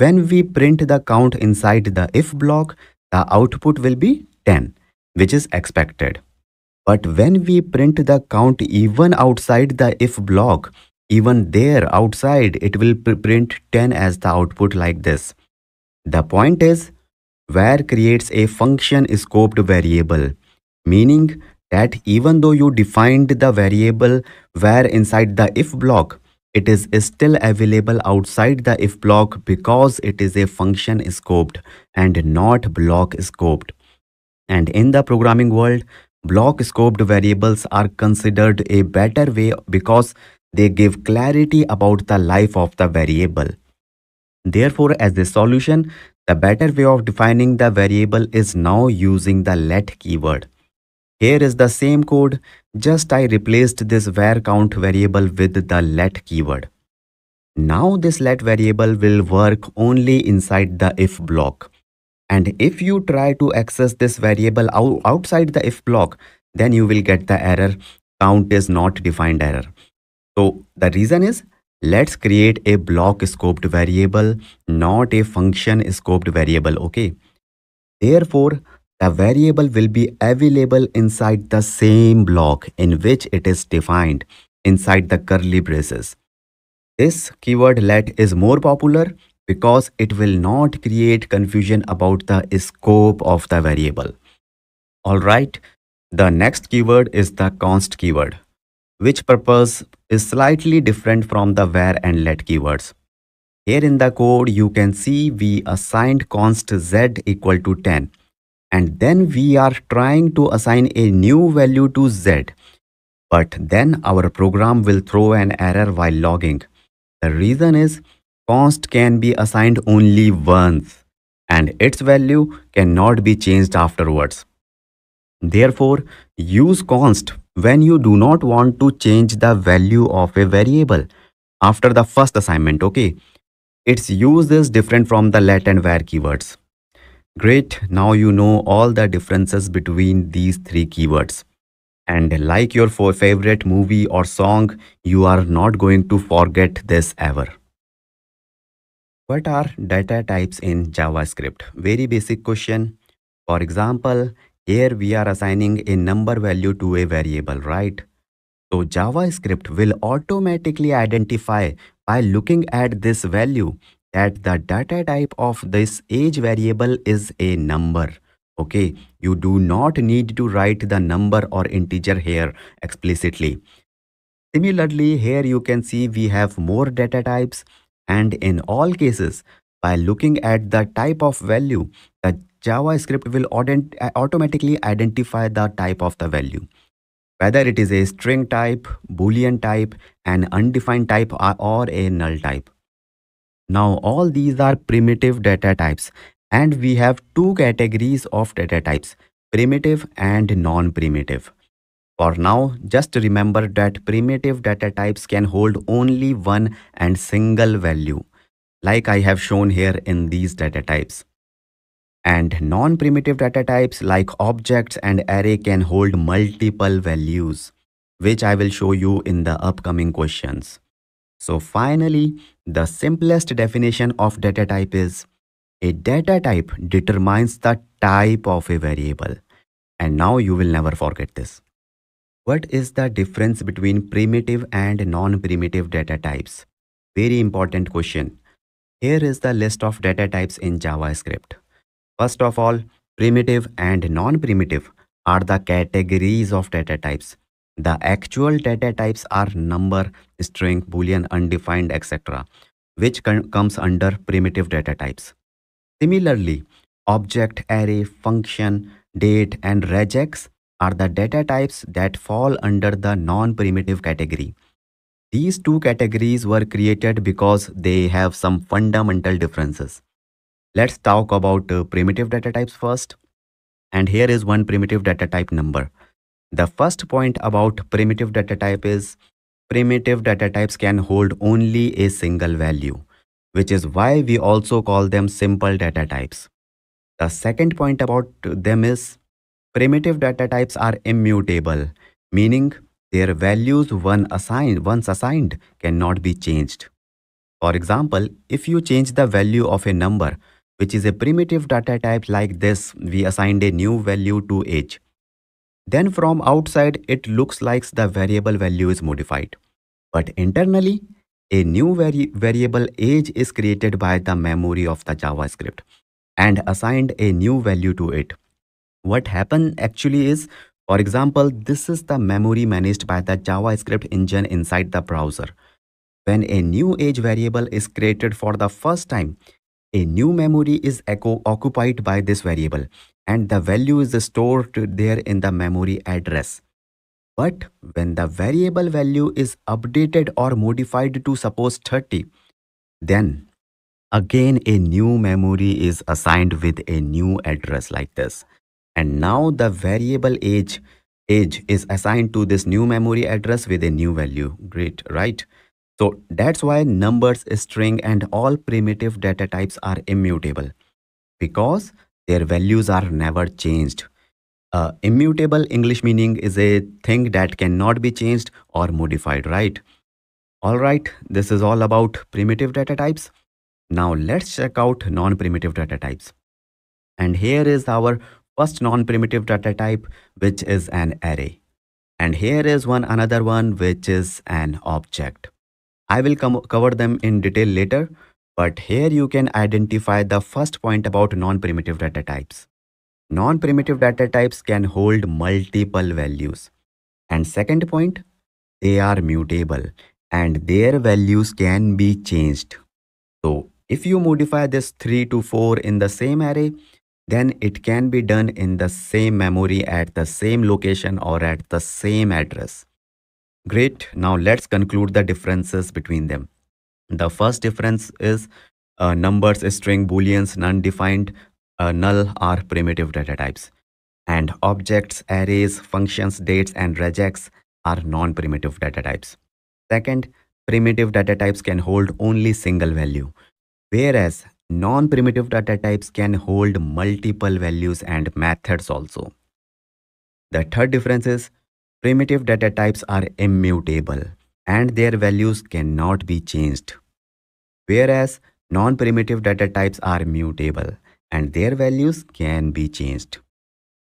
When we print the count inside the if block, the output will be 10, which is expected. But when we print the count even outside the if block, even there outside, it will print 10 as the output like this. The point is, var creates a function scoped variable, meaning that even though you defined the variable var inside the if block, it is still available outside the if block because it is a function scoped and not block scoped. And in the programming world, block scoped variables are considered a better way because they give clarity about the life of the variable. Therefore, as a solution, the better way of defining the variable is now using the let keyword. Here is the same code, just I replaced this var count variable with the let keyword. Now this let variable will work only inside the if block. And if you try to access this variable outside the if block, then you will get the error, count is not defined error. So the reason is, let's create a block scoped variable, not a function scoped variable, okay? Therefore, the variable will be available inside the same block in which it is defined, inside the curly braces. This keyword let is more popular because it will not create confusion about the scope of the variable. Alright, the next keyword is the const keyword, which purpose is slightly different from the var and let keywords. Here in the code, you can see we assigned const z equal to 10. And then we are trying to assign a new value to z. But then our program will throw an error while logging. The reason is, const can be assigned only once, and its value cannot be changed afterwards. Therefore, use const when you do not want to change the value of a variable after the first assignment, okay? Its use is different from the let and var keywords. Great, now you know all the differences between these three keywords. And like your favorite movie or song, you are not going to forget this ever. What are data types in JavaScript? Very basic question. For example, here we are assigning a number value to a variable, right? So JavaScript will automatically identify by looking at this value that the data type of this age variable is a number. Okay, you do not need to write the number or integer here explicitly. Similarly, here you can see we have more data types, and in all cases, by looking at the type of value, the JavaScript will automatically identify the type of the value. Whether it is a string type, boolean type, an undefined type, or a null type. Now all these are primitive data types, and we have two categories of data types, primitive and non-primitive. For now, just remember that primitive data types can hold only one and single value, like I have shown here in these data types. And non-primitive data types like objects and array can hold multiple values, which I will show you in the upcoming questions. So finally, the simplest definition of data type is, a data type determines the type of a variable. And now you will never forget this. What is the difference between primitive and non-primitive data types? Very important question. Here is the list of data types in JavaScript. First of all, primitive and non-primitive are the categories of data types. The actual data types are number, string, boolean, undefined, etc., which comes under primitive data types. Similarly, object, array, function, date, and regex are the data types that fall under the non-primitive category. These two categories were created because they have some fundamental differences. Let's talk about primitive data types first. And here is one primitive data type, number. The first point about primitive data type is, primitive data types can hold only a single value, which is why we also call them simple data types. The second point about them is primitive data types are immutable, meaning their values once assigned cannot be changed. For example, if you change the value of a number, which is a primitive data type like this, we assigned a new value to age. Then from outside, it looks like the variable value is modified. But internally, a new variable age is created by the memory of the JavaScript and assigned a new value to it. What happened actually is, for example, this is the memory managed by the JavaScript engine inside the browser. When a new age variable is created for the first time, a new memory is occupied by this variable and the value is stored there in the memory address. But when the variable value is updated or modified to suppose 30, then again a new memory is assigned with a new address like this. And now the variable age is assigned to this new memory address with a new value. Great, right? So that's why numbers, string, and all primitive data types are immutable, because their values are never changed. Immutable English meaning is a thing that cannot be changed or modified, right? All right, this is all about primitive data types. Now let's check out non-primitive data types. And here is our first non-primitive data type, which is an array. And here is another one, which is an object. I will cover them in detail later, but here you can identify the first point about non-primitive data types. Non-primitive data types can hold multiple values. And second point, they are mutable and their values can be changed. So if you modify this 3 to 4 in the same array, then it can be done in the same memory at the same location or at the same address. Great. Now let's conclude the differences between them. The first difference is numbers, string, booleans, none-defined, null are primitive data types. And objects, arrays, functions, dates, and regex are non-primitive data types. Second, primitive data types can hold only single value, whereas non-primitive data types can hold multiple values and methods also. The third difference is primitive data types are immutable and their values cannot be changed, whereas non-primitive data types are mutable and their values can be changed.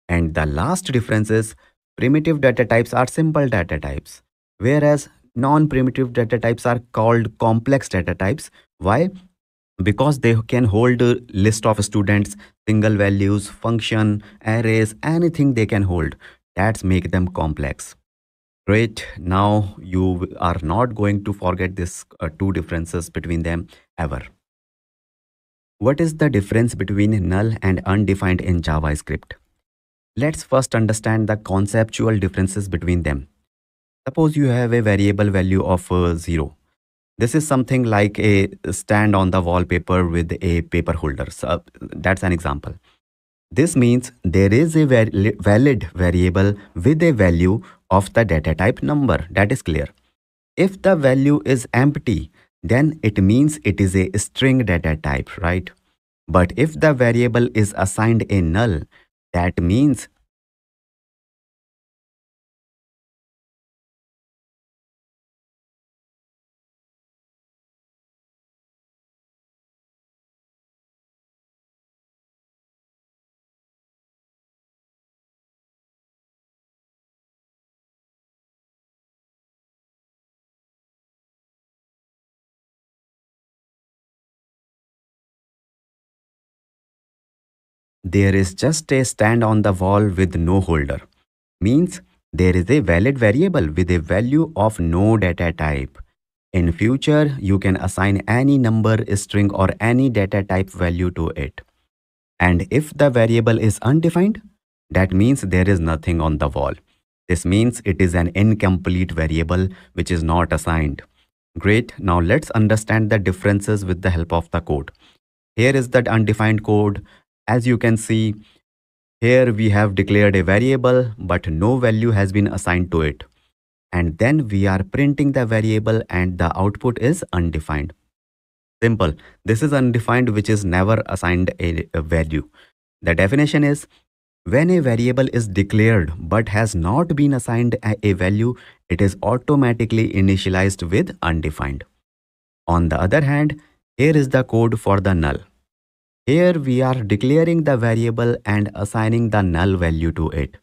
And the last difference is primitive data types are simple data types, whereas non-primitive data types are called complex data types. Why? Because they can hold a list of students, single values, function, arrays, anything they can hold. That makes them complex. Great. Now you are not going to forget these two differences between them ever. What is the difference between null and undefined in JavaScript? Let's first understand the conceptual differences between them. Suppose you have a variable value of 0. This is something like a stand on the wallpaper with a paper holder. So that's an example. This means there is a valid variable with a value of the data type number. That is clear. If the value is empty, then it means it is a string data type, right? But if the variable is assigned a null, that means there is just a stand on the wall with no holder, means there is a valid variable with a value of no data type. In future, you can assign any number, string, or any data type value to it. And if the variable is undefined, that means there is nothing on the wall. This means it is an incomplete variable which is not assigned. Great. Now let's understand the differences with the help of the code. Here is that undefined code. As you can see, here we have declared a variable, but no value has been assigned to it. And then we are printing the variable and the output is undefined. Simple. This is undefined, which is never assigned a value. The definition is, when a variable is declared but has not been assigned a value, it is automatically initialized with undefined. On the other hand, here is the code for the null. Here we are declaring the variable and assigning the null value to it.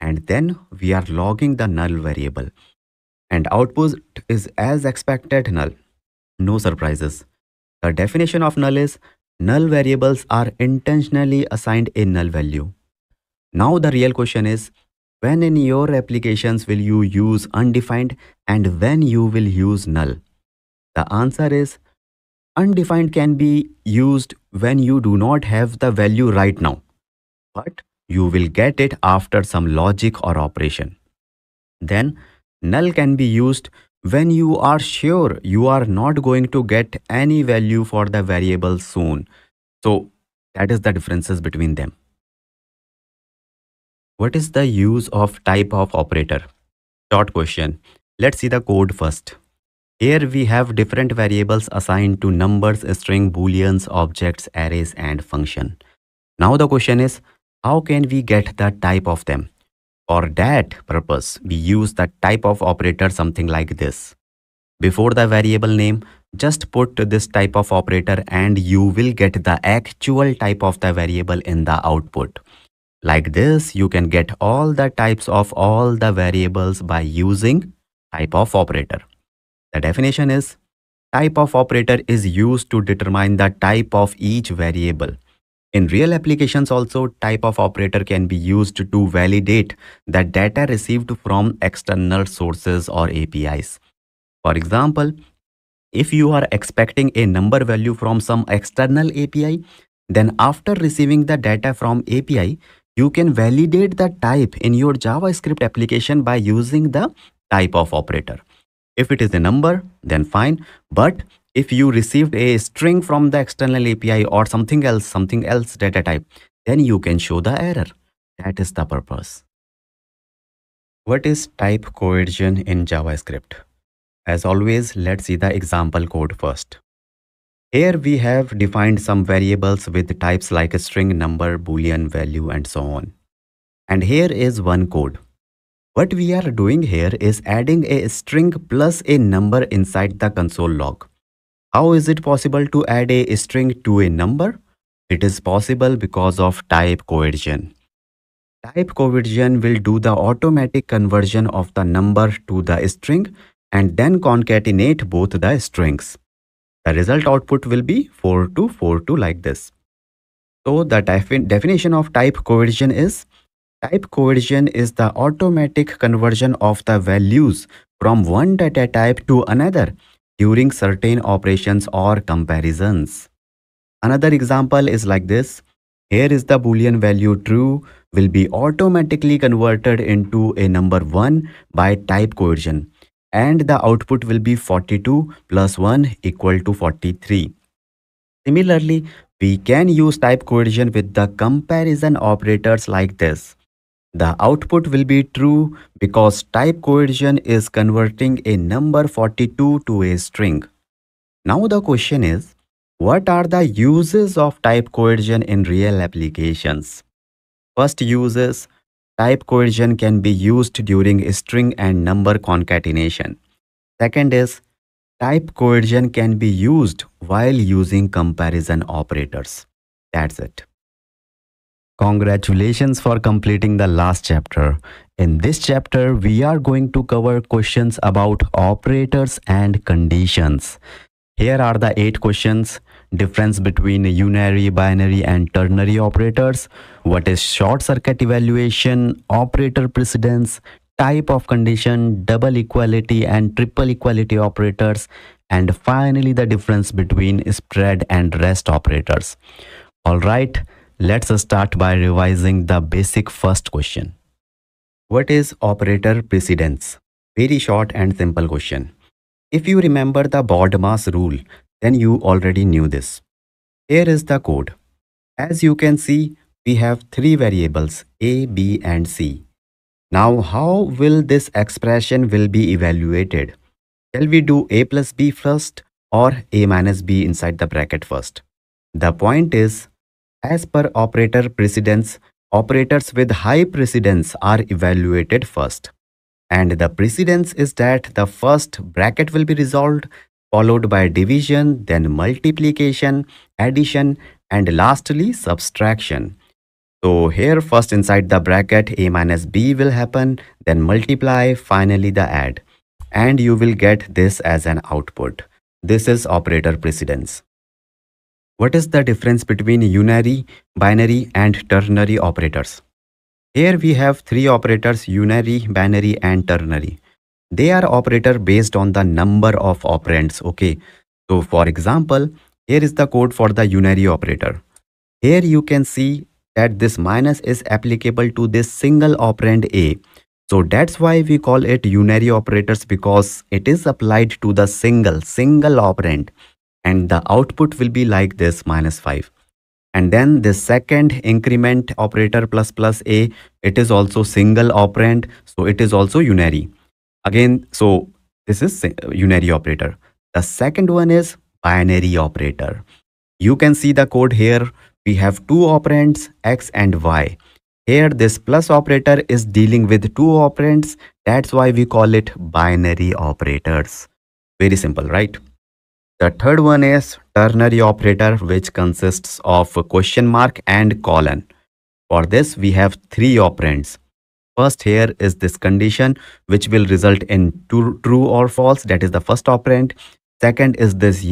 And then we are logging the null variable. And output is as expected null. No surprises. The definition of null is, null variables are intentionally assigned a null value. Now the real question is, when in your applications will you use undefined and when you will use null? The answer is, undefined can be used when you do not have the value right now, but you will get it after some logic or operation. Then null can be used when you are sure you are not going to get any value for the variable soon. So that is the differences between them. What is the use of type of operator? Short question. Let's see the code first. Here we have different variables assigned to numbers, string, booleans, objects, arrays, and function. Now the question is, how can we get the type of them? For that purpose, we use the type of operator something like this. Before the variable name, just put this type of operator and you will get the actual type of the variable in the output. Like this, you can get all the types of all the variables by using type of operator. The definition is, type of operator is used to determine the type of each variable. In real applications also, type of operator can be used to validate the data received from external sources or APIs. For example, if you are expecting a number value from some external API, then after receiving the data from API, you can validate the type in your JavaScript application by using the type of operator. If it is a number, then fine, but if you received a string from the external API or something else data type, then you can show the error. That is the purpose. What is type coercion in JavaScript? As always, let's see the example code first. Here we have defined some variables with types like a string, number, boolean, value, and so on. And here is one code. What we are doing here is adding a string plus a number inside the console log. How is it possible to add a string to a number? It is possible because of type coercion. Type coercion will do the automatic conversion of the number to the string and then concatenate both the strings. The result output will be 4242 like this. So the definition of type coercion is, type coercion is the automatic conversion of the values from one data type to another during certain operations or comparisons. Another example is like this. Here is the boolean value true will be automatically converted into a number 1 by type coercion, and the output will be 42 plus 1 equal to 43. Similarly, we can use type coercion with the comparison operators like this. The output will be true because type coercion is converting a number 42 to a string. Now the question is, what are the uses of type coercion in real applications? First use is, type coercion can be used during string and number concatenation. Second is, type coercion can be used while using comparison operators. That's it. Congratulations for completing the last chapter. In this chapter, we are going to cover questions about operators and conditions. Here are the 8 questions. Difference between unary, binary, and ternary operators. What is short circuit evaluation? Operator precedence. Type of condition. Double equality and triple equality operators. And finally, the difference between spread and rest operators. All right. Let's start by revising the basic first question. What is operator precedence? Very short and simple question. If you remember the BODMAS rule, then you already knew this. Here is the code. As you can see, we have 3 variables A, B, and C. Now, how will this expression will be evaluated? Shall we do A plus B first or A minus B inside the bracket first? The point is, As per operator precedence, operators with high precedence are evaluated first. And the precedence is that the first bracket will be resolved, followed by division, then multiplication, addition, and lastly subtraction. So here first inside the bracket a minus b will happen, then multiply, finally the add, and you will get this as an output. This is operator precedence. What is the difference between unary, binary, and ternary operators? Here we have three operators: unary, binary, and ternary. They are operator based on the number of operands. Okay, so for example, here is the code for the unary operator. Here you can see that this minus is applicable to this single operand a. So that's why we call it unary operators, because it is applied to the single operand, and the output will be like this -5. And then the second increment operator ++ a, it is also single operand, so it is also unary. Again, so this is unary operator. The second one is binary operator. You can see the code here. We have two operands, x and y. Here this plus operator is dealing with two operands. That's why we call it binary operators. Very simple, right? The third one is ternary operator, which consists of a question mark and colon. For this, we have three operands. First, here is this condition which will result in true or false. That is the first operand. Second is this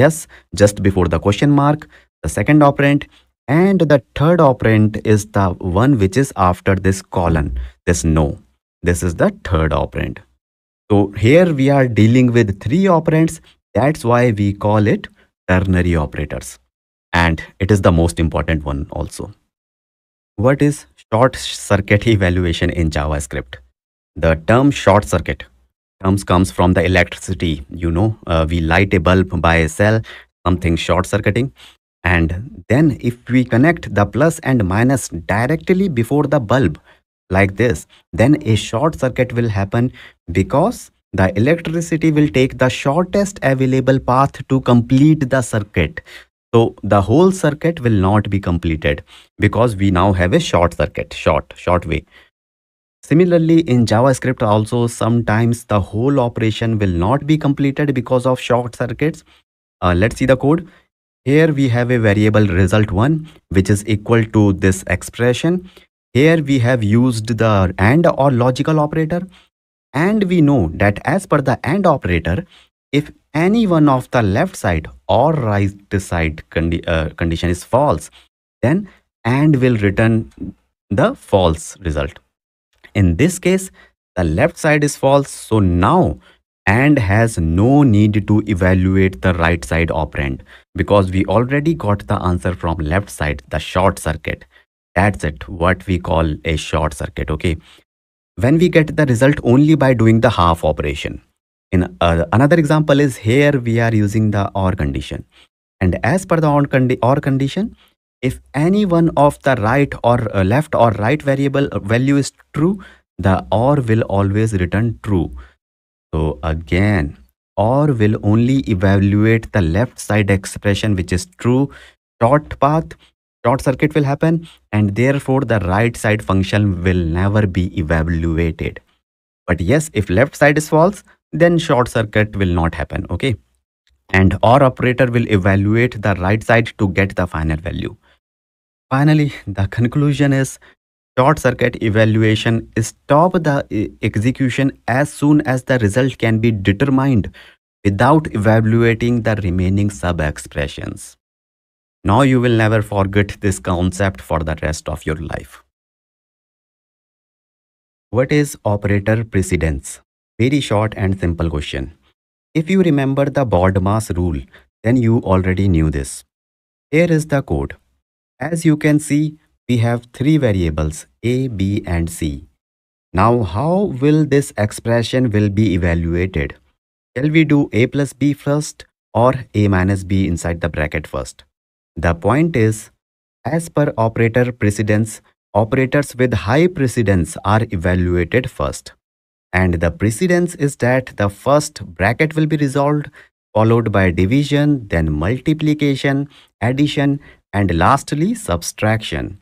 yes, just before the question mark, the second operand. And the third operand is the one which is after this colon, this no. This is the third operand. So here we are dealing with three operands. That's why we call it ternary operators. And it is the most important one also. What is short circuit evaluation in JavaScript? The term short circuit comes from the electricity. You know, we light a bulb by a cell, something short circuiting. And then if we connect the plus and minus directly before the bulb like this, then a short circuit will happen, because the electricity will take the shortest available path to complete the circuit. So the whole circuit will not be completed, because we now have a short circuit, short way. Similarly, in JavaScript also, sometimes the whole operation will not be completed because of short circuits. Let's see the code. Here we have a variable result1, which is equal to this expression. Here we have used the AND or logical operator. And we know that as per the AND operator, if any one of the left side or right side condition is false, then AND will return the false result. In this case, the left side is false, so now AND has no need to evaluate the right side operand, because we already got the answer from left side, the short circuit. That's it, what we call a short circuit, okay? When we get the result only by doing the half operation. In another example is, here we are using the OR condition. And as per the OR condition, if any one of the right or left or right variable value is true, the OR will always return true. So again, OR will only evaluate the left side expression, which is true. Short path, short circuit will happen, and therefore the right side function will never be evaluated. But yes, if left side is false, then short circuit will not happen, okay? And OR operator will evaluate the right side to get the final value. Finally, the conclusion is, short circuit evaluation stop the execution as soon as the result can be determined without evaluating the remaining sub-expressions. Now you will never forget this concept for the rest of your life. What is operator precedence? Very short and simple question. If you remember the BODMAS rule, then you already knew this. Here is the code. As you can see, we have three variables a, b, and c. Now how will this expression will be evaluated? Shall we do a plus b first or a minus b inside the bracket first? The point is, as per operator precedence, operators with high precedence are evaluated first. And the precedence is that the first bracket will be resolved, followed by division, then multiplication, addition, and lastly subtraction.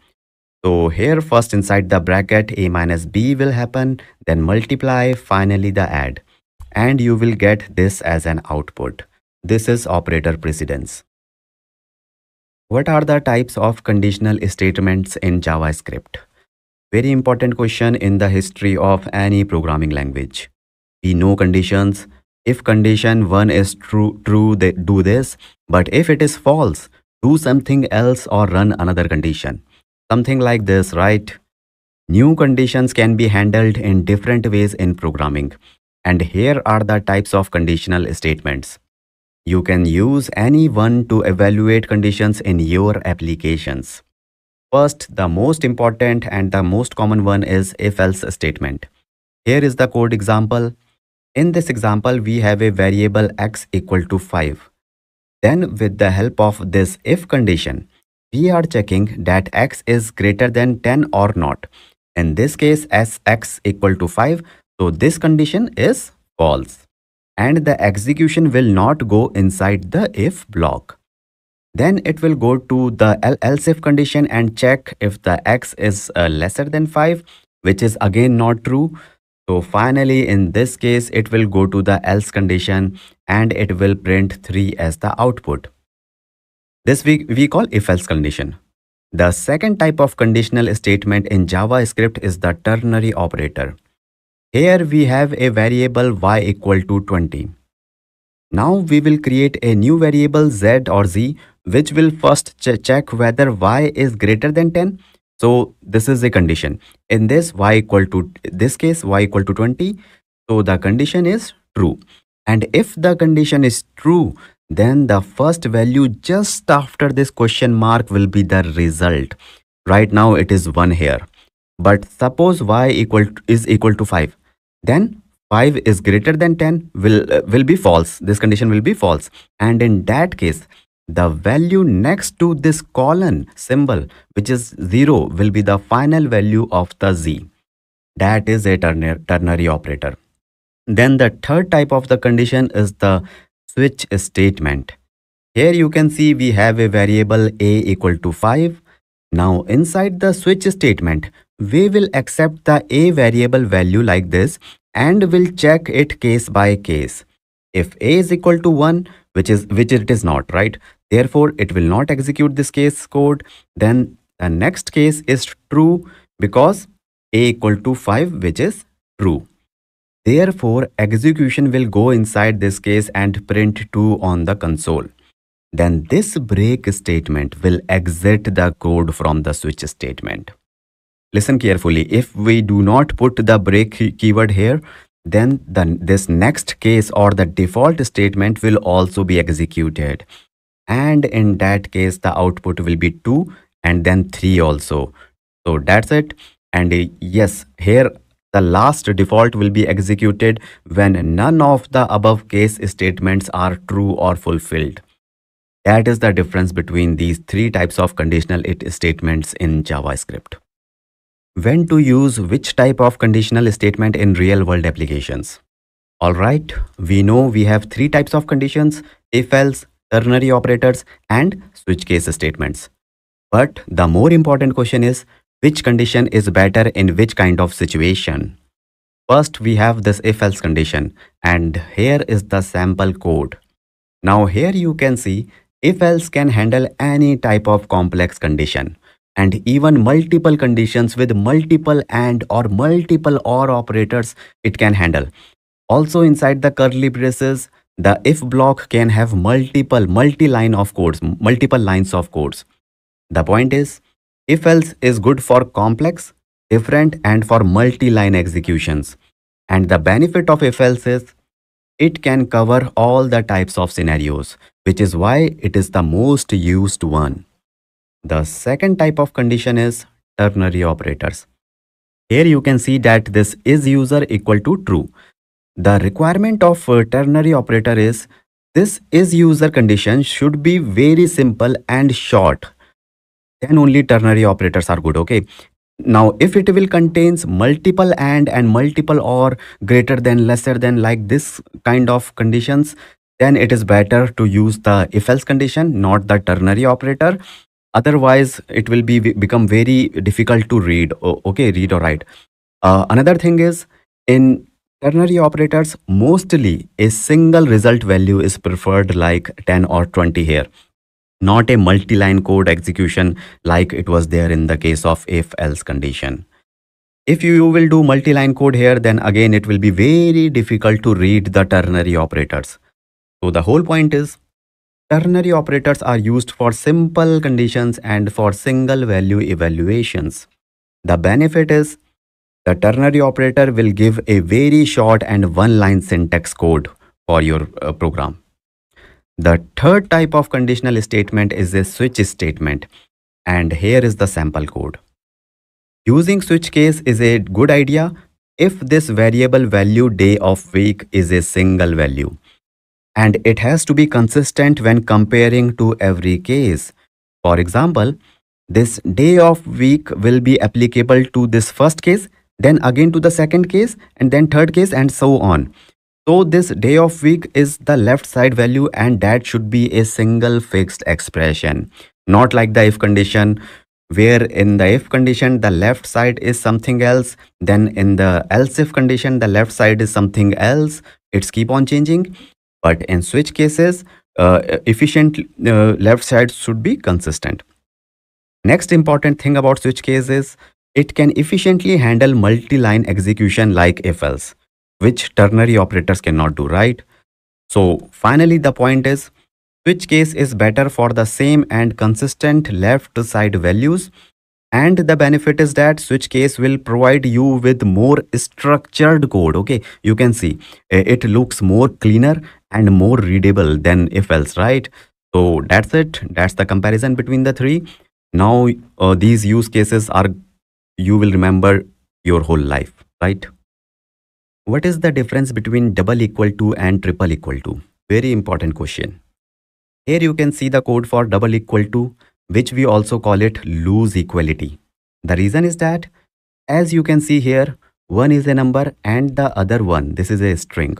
So here first inside the bracket a minus b will happen, then multiply, finally the add, and you will get this as an output. This is operator precedence. What are the types of conditional statements in JavaScript? Very important question in the history of any programming language. We know conditions. If condition 1 is true, they do this, but if it is false, do something else or run another condition. Something like this, right? New conditions can be handled in different ways in programming. And here are the types of conditional statements. You can use any one to evaluate conditions in your applications. First, the most important and the most common one is if-else statement. Here is the code example. In this example, we have a variable x equal to 5. Then with the help of this if condition, we are checking that x is greater than 10 or not. In this case, as x equal to 5, so this condition is false. And the execution will not go inside the if block. Then it will go to the else if condition and check if the x is lesser than 5, which is again not true. So finally, in this case, it will go to the else condition and it will print 3 as the output. This we call if-else condition. The second type of conditional statement in JavaScript is the ternary operator. Here we have a variable y equal to 20. Now we will create a new variable z or z, which will first check whether y is greater than 10. So this is a condition. In this y equal to 20. So the condition is true. And if the condition is true, then the first value just after this question mark will be the result. Right now it is 1 here. But suppose y is equal to 5. Then 5 is greater than 10 will be false. This condition will be false. And in that case, the value next to this colon symbol, which is 0, will be the final value of the z. That is a ternary operator. Then the third type of the condition is the switch statement. Here you can see we have a variable a equal to 5. Now inside the switch statement, we will accept the a variable value like this and will check it case by case. If a is equal to 1, which it is not, right? Therefore, it will not execute this case code. Then the next case is true because a equal to 5, which is true. Therefore, execution will go inside this case and print 2 on the console. Then this break statement will exit the code from the switch statement. Listen carefully. If we do not put the break keyword here, then this next case or the default statement will also be executed. And in that case, the output will be 2 and then 3 also. So that's it. And yes, here the last default will be executed when none of the above case statements are true or fulfilled. That is the difference between these three types of conditional statements in JavaScript. When to use which type of conditional statement in real-world applications? Alright, we know we have three types of conditions: if-else, ternary operators, and switch case statements. But the more important question is, which condition is better in which kind of situation? First, we have this if-else condition, and here is the sample code. Now here you can see, if-else can handle any type of complex condition. And even multiple conditions with multiple and or multiple or operators it can handle. Also inside the curly braces, the if block can have multiple lines of codes. The point is, if else is good for complex, different and for multi-line executions. And the benefit of if else is, it can cover all the types of scenarios, which is why it is the most used one. The second type of condition is ternary operators. Here you can see that this is user equal to true. The requirement of a ternary operator is this is user condition should be very simple and short. Then only ternary operators are good, okay? Now, if it will contains multiple and multiple or greater than, lesser than, like this kind of conditions, then it is better to use the if-else condition, not the ternary operator. Otherwise, it will become very difficult to read. Okay, read or write. Another thing is, in ternary operators, mostly a single result value is preferred, like 10 or 20 here. Not a multi-line code execution like it was there in the case of if-else condition. If you will do multi-line code here, then again it will be very difficult to read the ternary operators. So the whole point is, ternary operators are used for simple conditions and for single value evaluations. The benefit is, the ternary operator will give a very short and one-line syntax code for your program. The third type of conditional statement is a switch statement, and here is the sample code. Using switch case is a good idea if this variable value day of week is a single value, and it has to be consistent when comparing to every case. For example, this day of week will be applicable to this first case, then again to the second case, and then third case, and so on. So this day of week is the left side value, and that should be a single fixed expression. Not like the if condition, where in the if condition the left side is something else, then in the else if condition the left side is something else. It's keep on changing. But in switch cases, efficient left side should be consistent. Next important thing about switch case is, it can efficiently handle multi-line execution like if-else, which ternary operators cannot do, right? So finally, the point is, switch case is better for the same and consistent left side values, and the benefit is that switch case will provide you with more structured code. Okay, you can see it looks more cleaner and more readable than if else, right? So that's it, that's the comparison between the three. Now these use cases are, you will remember your whole life, right? What is the difference between double equal to and triple equal to? Very important question. Here you can see the code for double equal to, which we also call it loose equality. The reason is that, as you can see here, one is a number and the other one, this is a string.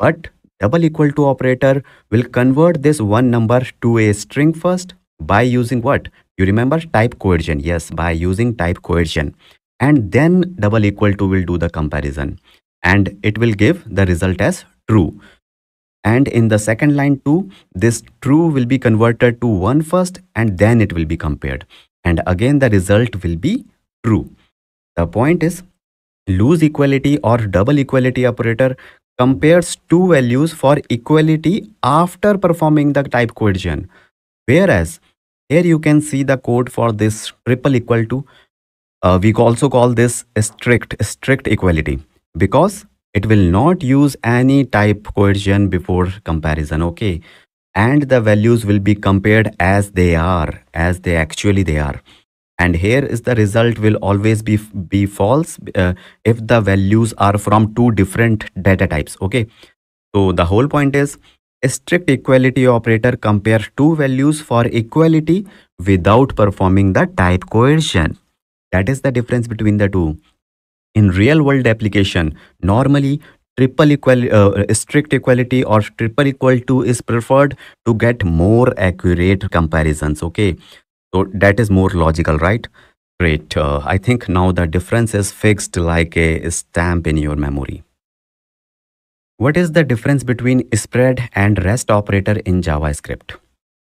But double equal to operator will convert this one number to a string first by using what? You remember type coercion? Yes, by using type coercion. And then double equal to will do the comparison, and it will give the result as true. And in the second line too, this true will be converted to 1 first, and then it will be compared, and again the result will be true. The point is, loose equality or double equality operator compares two values for equality after performing the type coercion, whereas here you can see the code for this triple equal to. We also call this strict equality, because it will not use any type coercion before comparison, okay? And the values will be compared as they actually are. And here is the result will always be false if the values are from two different data types, okay? So the whole point is, a strict equality operator compares two values for equality without performing the type coercion. That is the difference between the two. In real world application, normally strict equality or triple equal to is preferred to get more accurate comparisons, okay? So that is more logical, right? Great. I think now the difference is fixed like a stamp in your memory. What is the difference between spread and rest operator in JavaScript?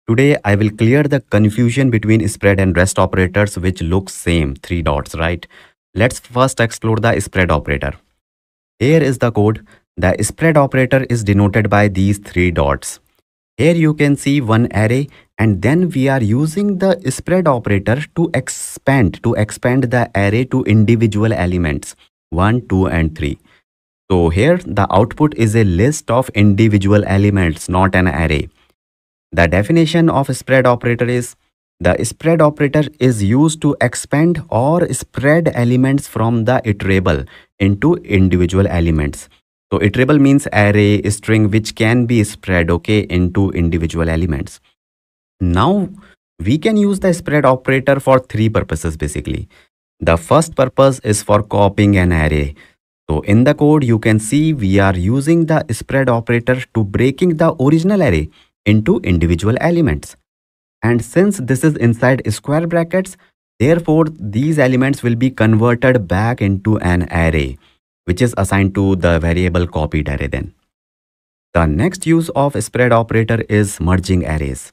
Today I will clear the confusion between spread and rest operators, which looks same, 3 dots, right? Let's first explore the spread operator. Here is the code. The spread operator is denoted by these 3 dots. Here you can see one array, and then we are using the spread operator to expand the array to individual elements 1, 2 and 3. So here the output is a list of individual elements, not an array. The definition of spread operator is, the spread operator is used to expand or spread elements from the iterable into individual elements. So iterable means array, string, which can be spread, okay, into individual elements. Now we can use the spread operator for 3 purposes basically. The first purpose is for copying an array. So in the code you can see we are using the spread operator to breaking the original array into individual elements. And since this is inside square brackets, therefore these elements will be converted back into an array, which is assigned to the variable copied array. Then the next use of spread operator is merging arrays.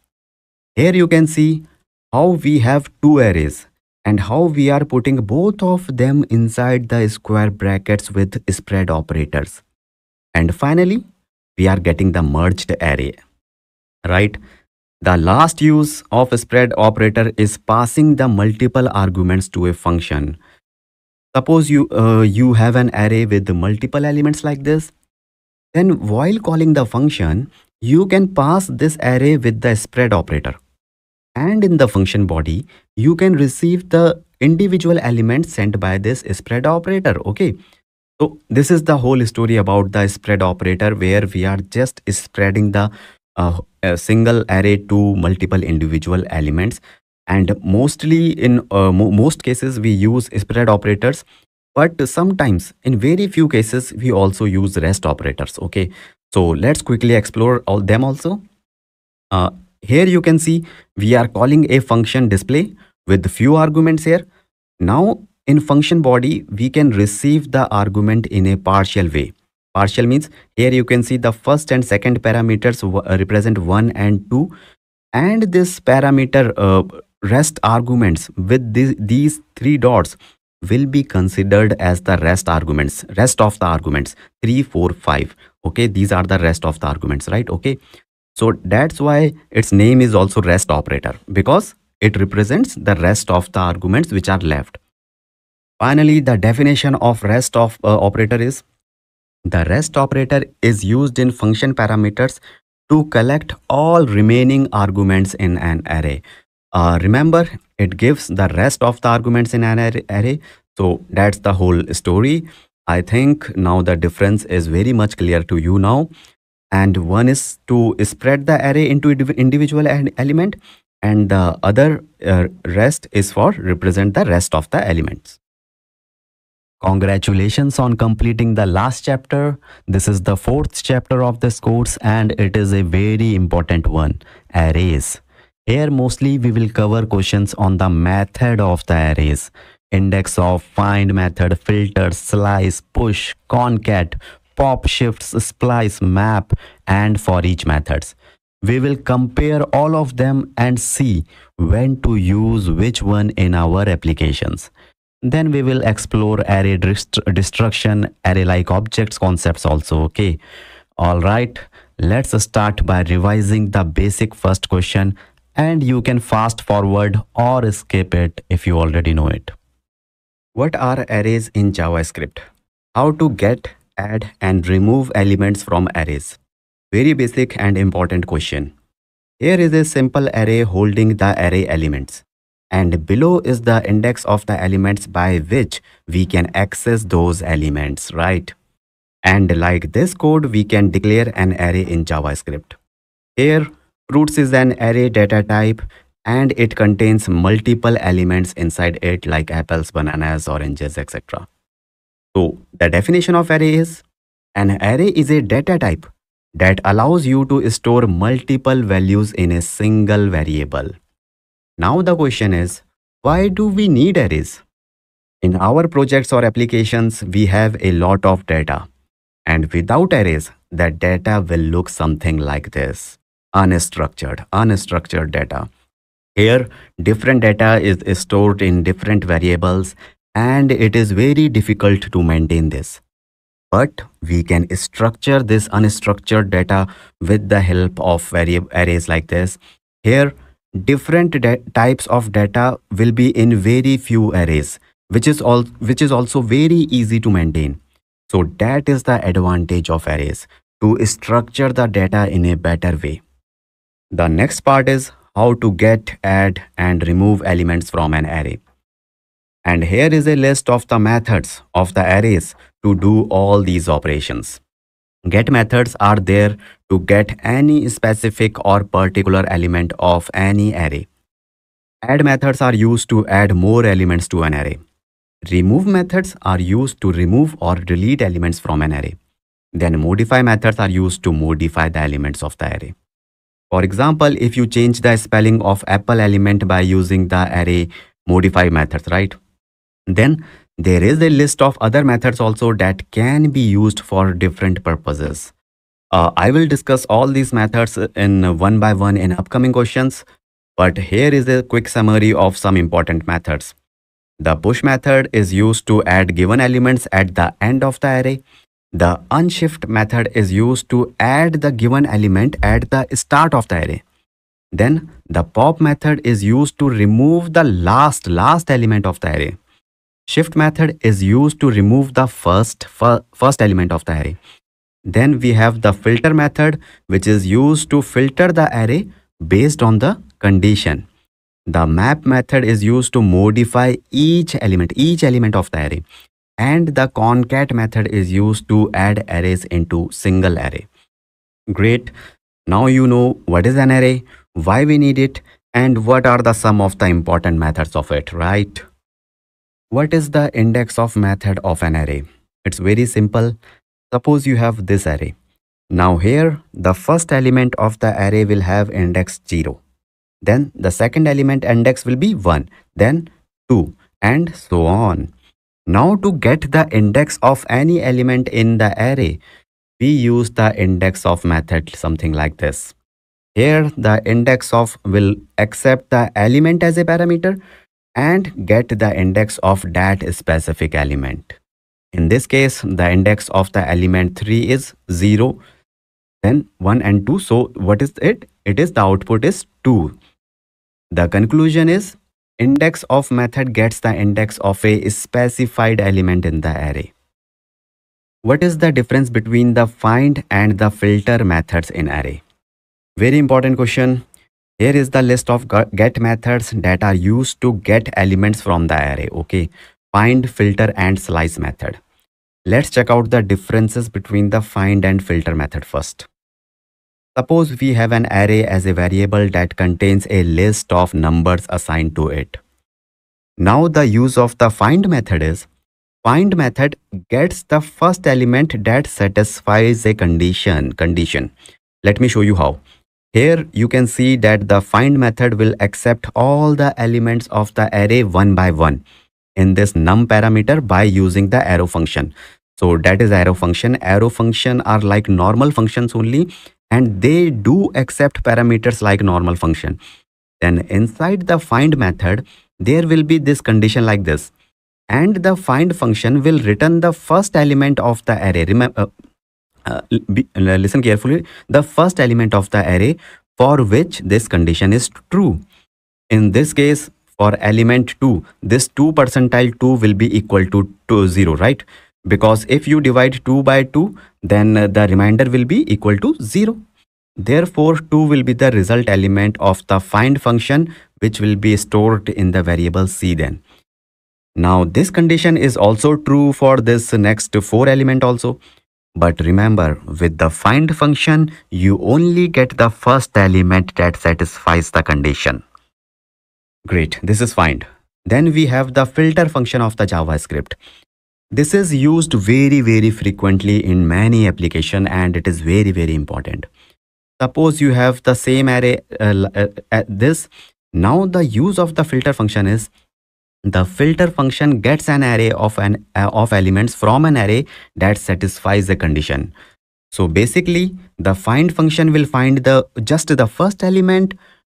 Here you can see how we have two arrays and how we are putting both of them inside the square brackets with spread operators. And finally, we are getting the merged array, right? The last use of spread operator is passing the multiple arguments to a function. Suppose you have an array with multiple elements like this. Then while calling the function, you can pass this array with the spread operator. And in the function body, you can receive the individual elements sent by this spread operator. Okay, so this is the whole story about the spread operator, where we are just spreading the a single array to multiple individual elements. And mostly in most cases we use spread operators, but sometimes in very few cases we also use rest operators. Okay, so let's quickly explore all them also. Here you can see we are calling a function display with few arguments here. Now in function body we can receive the argument in a partial way. Partial means here you can see the first and second parameters represent 1 and 2, and this parameter rest arguments with these three dots will be considered as the rest arguments, rest of the arguments 3, 4, 5. Okay, these are the rest of the arguments, right? Okay, so that's why its name is also rest operator, because it represents the rest of the arguments which are left. Finally, the definition of rest of operator is: the rest operator is used in function parameters to collect all remaining arguments in an array. Remember, it gives the rest of the arguments in an array. So that's the whole story. I think now the difference is very much clear to you now. And one is to spread the array into individual element, and the other rest is for represent the rest of the elements. Congratulations on completing the last chapter. This is the 4th chapter of this course, and it is a very important one, arrays. Here mostly we will cover questions on the method of the arrays, index of, find method, filter, slice, push, concat, pop, shifts, splice, map, and for each methods. We will compare all of them and see when to use which one in our applications. Then we will explore array destruction, array like objects concepts also. Okay, all right, let's start by revising the basic first question, and you can fast forward or skip it if you already know it. What are arrays in JavaScript? How to get, add and remove elements from arrays? Very basic and important question. Here is a simple array holding the array elements, and below is the index of the elements by which we can access those elements, right? And like this code, we can declare an array in JavaScript. Here, fruits is an array data type, and it contains multiple elements inside it like apples, bananas, oranges, etc. So the definition of array is: an array is a data type that allows you to store multiple values in a single variable. Now the question is, why do we need arrays? In our projects or applications, we have a lot of data, and without arrays, that data will look something like this. Unstructured data. Here, different data is stored in different variables, and it is very difficult to maintain this. But we can structure this unstructured data with the help of arrays like this. Here, different types of data will be in very few arrays, which is also very easy to maintain. So that is the advantage of arrays, to structure the data in a better way. The next part is how to get, add and remove elements from an array. And here is a list of the methods of the arrays to do all these operations. Get methods are there to get any specific or particular element of any array. Add methods are used to add more elements to an array. Remove methods are used to remove or delete elements from an array. Then modify methods are used to modify the elements of the array. For example, if you change the spelling of apple element by using the array modify methods, right? Then there is a list of other methods also that can be used for different purposes. I will discuss all these methods in one by one in upcoming questions, but here is a quick summary of some important methods. The push method is used to add given elements at the end of the array. The unshift method is used to add the given element at the start of the array. Then the pop method is used to remove the last element of the array. Shift method is used to remove the first element of the array. Then we have the filter method, which is used to filter the array based on the condition. The map method is used to modify each element of the array. And the concat method is used to add arrays into single array. Great. Now you know what is an array, why we need it, and what are the some of the important methods of it, right? What is the index of method of an array? It's very simple. Suppose you have this array. Now here, the first element of the array will have index 0. Then the second element index will be 1, then 2, and so on. Now to get the index of any element in the array, we use the index of method something like this. Here the index of will accept the element as a parameter and get the index of that specific element. In this case, the index of the element 3 is 0, then 1 and 2. So what is it? It is the output is 2. The conclusion is index of method gets the index of a specified element in the array. What is the difference between the find and the filter methods in array? Very important question. Here is the list of get methods that are used to get elements from the array. Okay. Find, filter, and slice method. Let's check out the differences between the find and filter method first. Suppose we have an array as a variable that contains a list of numbers assigned to it. Now the use of the find method is, find method gets the first element that satisfies a condition. Let me show you how. Here you can see that the find method will accept all the elements of the array one by one in this num parameter by using the arrow function. So that is arrow function. Arrow function are like normal functions only, and they do accept parameters like normal function. Then inside the find method, there will be this condition like this, and the find function will return the first element of the array. Remember, listen carefully, the first element of the array for which this condition is true. In this case, for element 2, this 2 percentile 2 will be equal to 0, right? Because if you divide 2 by 2, then the remainder will be equal to 0. Therefore, 2 will be the result element of the find function, which will be stored in the variable c then. Now, this condition is also true for this next 4 element also. But remember, with the find function, you only get the first element that satisfies the condition. Great, this is find. Then we have the filter function of the JavaScript. This is used very frequently in many applications, and it is very important. Suppose you have the same array this. Now the use of the filter function is, the filter function gets an array of elements from an array that satisfies a condition. So basically, the find function will find just the first element,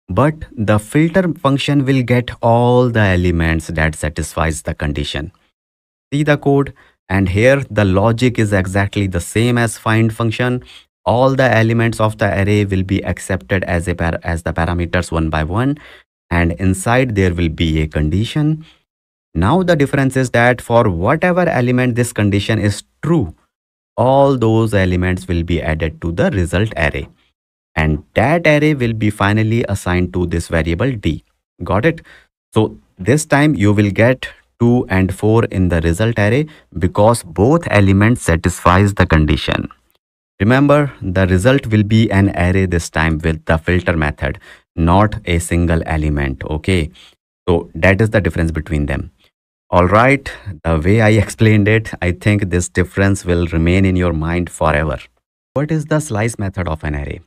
but the filter function will get all the elements that satisfies the condition. See the code, and here the logic is exactly the same as find function. All the elements of the array will be accepted as the parameters one by one, and inside there will be a condition. Now the difference is that for whatever element this condition is true, all those elements will be added to the result array, and that array will be finally assigned to this variable d. Got it? So this time you will get 2 and 4 in the result array because both elements satisfies the condition. Remember, the result will be an array this time with the filter method, not a single element. Okay, so that is the difference between them. All right, the way I explained it, I think this difference will remain in your mind forever. What is the slice method of an array?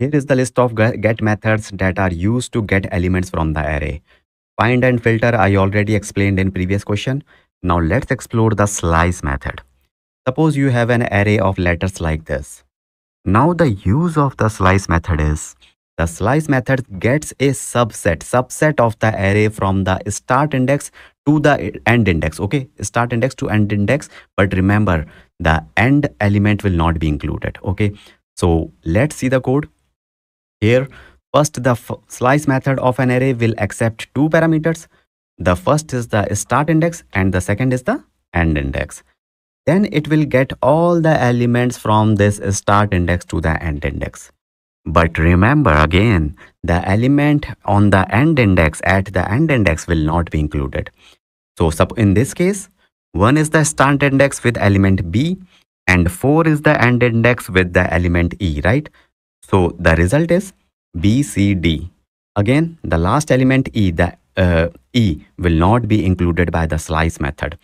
Here is the list of get methods that are used to get elements from the array. Find and filter I already explained in previous question. Now let's explore the slice method. Suppose you have an array of letters like this. Now the use of the slice method is, the slice method gets a subset of the array from the start index to the end index. Okay, start index to end index, but remember the end element will not be included. Okay, so let's see the code here. First, the slice method of an array will accept two parameters. The first is the start index and the second is the end index. Then it will get all the elements from this start index to the end index. But remember again, the element on the end index at the end index will not be included. So in this case, 1 is the start index with element B and 4 is the end index with the element E, right? So the result is B, C, D. Again, the last element E, the E will not be included by the slice method.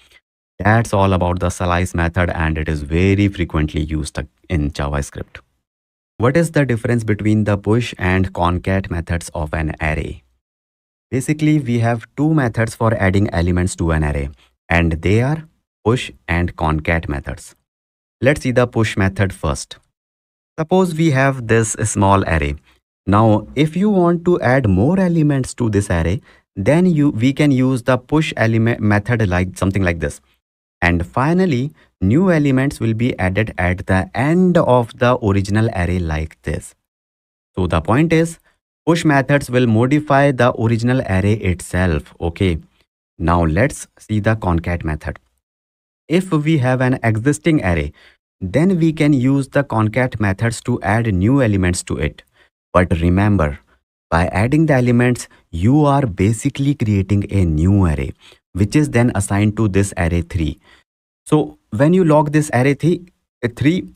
That's all about the slice method, and it is very frequently used in JavaScript. What is the difference between the push and concat methods of an array? Basically, we have two methods for adding elements to an array, and they are push and concat methods. Let's see the push method first. Suppose we have this small array. Now, if you want to add more elements to this array, then we can use the push element method, like something like this. And finally, new elements will be added at the end of the original array like this. So the point is, push methods will modify the original array itself. Okay. Now let's see the concat method. If we have an existing array, then we can use the concat methods to add new elements to it. But remember, by adding the elements, you are basically creating a new array, which is then assigned to this array 3. So when you log this array 3,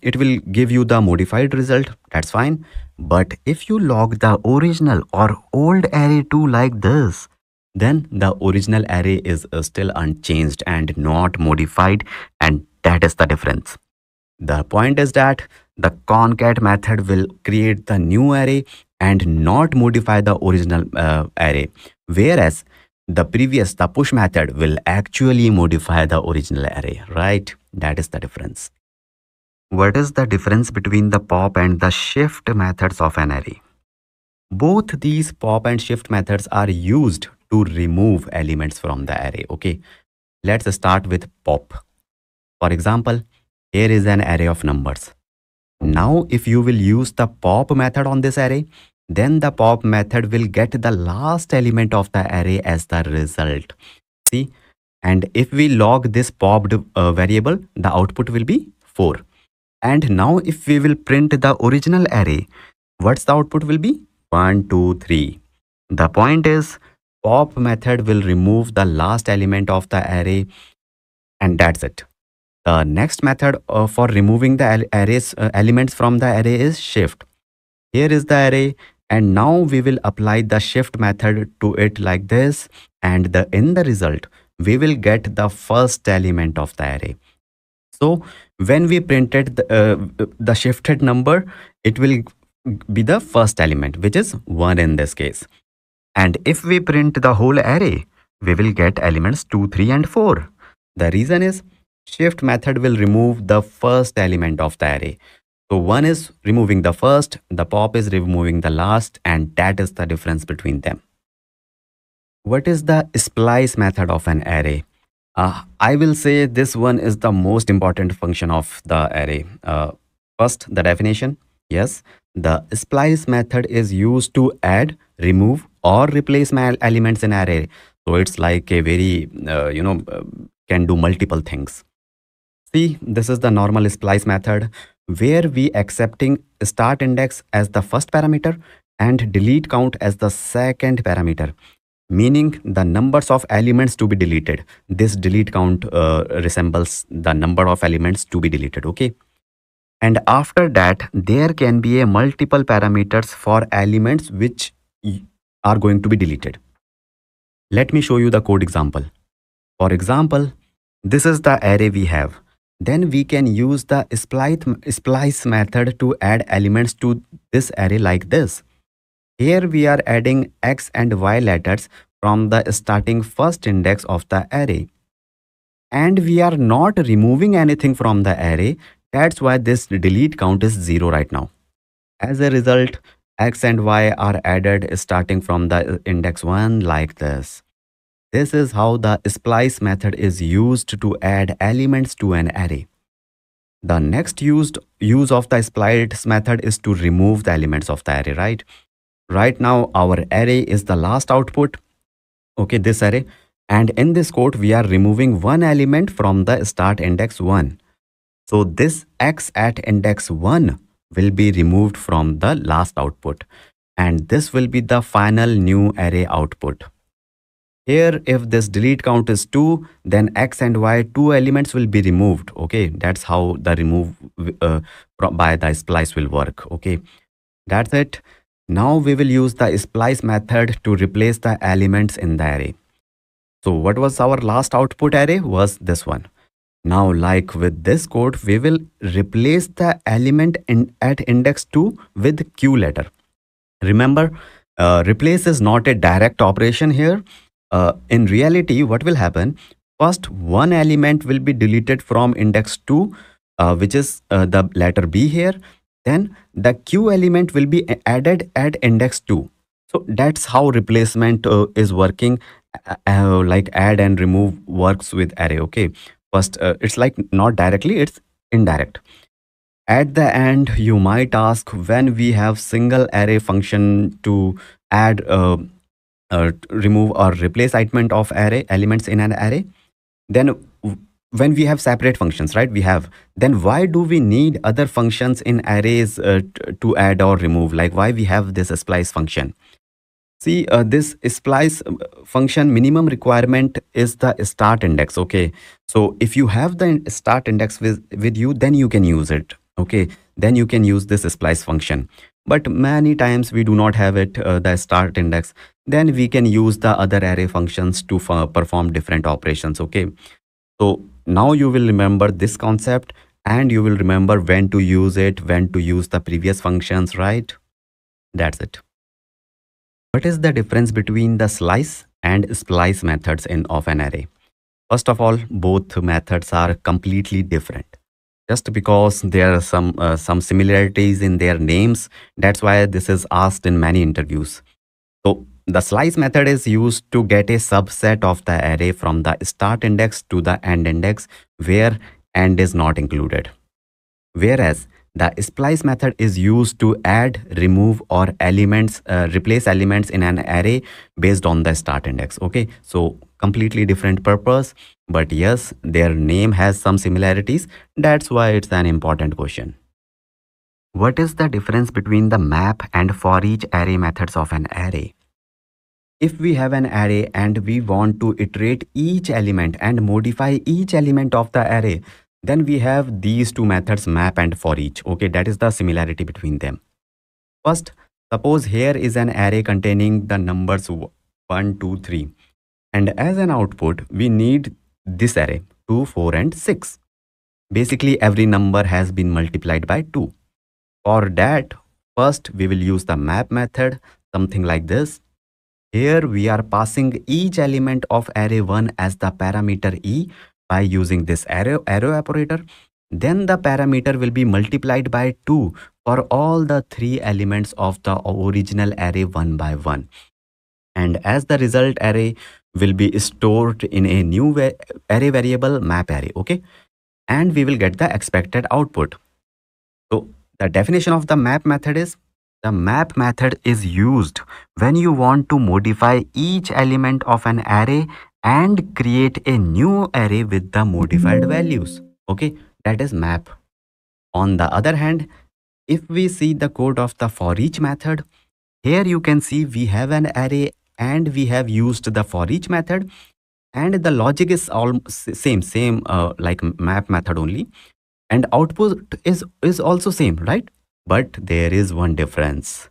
it will give you the modified result. That's fine. But if you log the original or old array 2 like this, then the original array is still unchanged and not modified. And that is the difference. The point is that the concat method will create the new array and not modify the original array. Whereas the push method will actually modify the original array, right? That is the difference. What is the difference between the pop and the shift methods of an array? Both these pop and shift methods are used to remove elements from the array. Okay, let's start with pop. For example, here is an array of numbers. Now, if you will use the pop method on this array, then the pop method will get the last element of the array as the result. See, and if we log this popped variable, the output will be 4. And now if we will print the original array, what's the output will be? 1, 2, 3. The point is, pop method will remove the last element of the array, and that's it. The next method for removing the arrays elements from the array is shift. Here is the array, and now we will apply the shift method to it like this, and in the result we will get the first element of the array. So when we printed the shifted number, it will be the first element, which is 1 in this case. And if we print the whole array, we will get elements 2, 3 and 4. The reason is, shift method will remove the first element of the array. So 1 is removing the first, the pop is removing the last, and that is the difference between them. What is the splice method of an array? I will say this one is the most important function of the array. First, the definition. Yes, the splice method is used to add, remove or replace elements in array. So it's like a very, can do multiple things. See, this is the normal splice method, where we accepting start index as the first parameter and delete count as the second parameter, meaning the numbers of elements to be deleted. This delete count resembles the number of elements to be deleted. Okay, and after that there can be a multiple parameters for elements which are going to be deleted. Let me show you the code example. For example, this is the array we have. Then we can use the splice method to add elements to this array like this. Here we are adding x and y letters from the starting first index of the array. And we are not removing anything from the array. That's why this delete count is 0 right now. As a result, x and y are added starting from the index 1 like this. This is how the splice method is used to add elements to an array. The next use of the splice method is to remove the elements of the array, right? Right now, our array is the last output. Okay, this array. And in this code, we are removing one element from the start index 1. So this x at index 1 will be removed from the last output. And this will be the final new array output. Here, if this delete count is 2, then x and y, two elements will be removed. Okay, that's how the remove by the splice will work. Okay, that's it. Now we will use the splice method to replace the elements in the array. So what was our last output array was this one. Now, like with this code, we will replace the element at index 2 with q letter. Remember, replace is not a direct operation here. In reality, what will happen? First, one element will be deleted from index 2, which is the letter B here. Then the q element will be added at index 2. So that's how replacement is working, like add and remove works with array. Okay, first it's like not directly, it's indirect. At the end, you might ask when we have single array function to add remove or replace element of array elements in an array, then when we have separate functions, right? We have, then why do we need other functions in arrays to add or remove? Like why we have this splice function? See, this splice function minimum requirement is the start index. Okay, so if you have the start index with you, then you can use it. Okay, then you can use this splice function. But many times we do not have it, the start index. Then we can use the other array functions to perform different operations. Okay, so now you will remember this concept and you will remember when to use it, when to use the previous functions, right? That's it. What is the difference between the slice and splice methods of an array? First of all, both methods are completely different. Just because there are some similarities in their names, that's why this is asked in many interviews. So the slice method is used to get a subset of the array from the start index to the end index where end is not included. Whereas the splice method is used to add, remove or replace elements in an array based on the start index. Okay, so completely different purpose, but yes, their name has some similarities. That's why it's an important question. What is the difference between the map and for each array methods of an array? If we have an array and we want to iterate each element and modify each element of the array, then we have these two methods, map and for each. Okay, that is the similarity between them. First, suppose here is an array containing the numbers 1, 2, 3. And as an output, we need this array 2, 4 and 6. Basically, every number has been multiplied by 2. For that, first we will use the map method, something like this. Here we are passing each element of array 1 as the parameter e by using this arrow operator. Then the parameter will be multiplied by 2 for all the 3 elements of the original array one by one. And as the result, array will be stored in a new array variable, map array. Okay, and we will get the expected output. So the definition of the map method is: the map method is used when you want to modify each element of an array and create a new array with the modified values. Okay, that is map. On the other hand, if we see the code of the for each method, here you can see we have an array and we have used the for each method, and the logic is all same, like map method only, and output is also same, right? But there is one difference.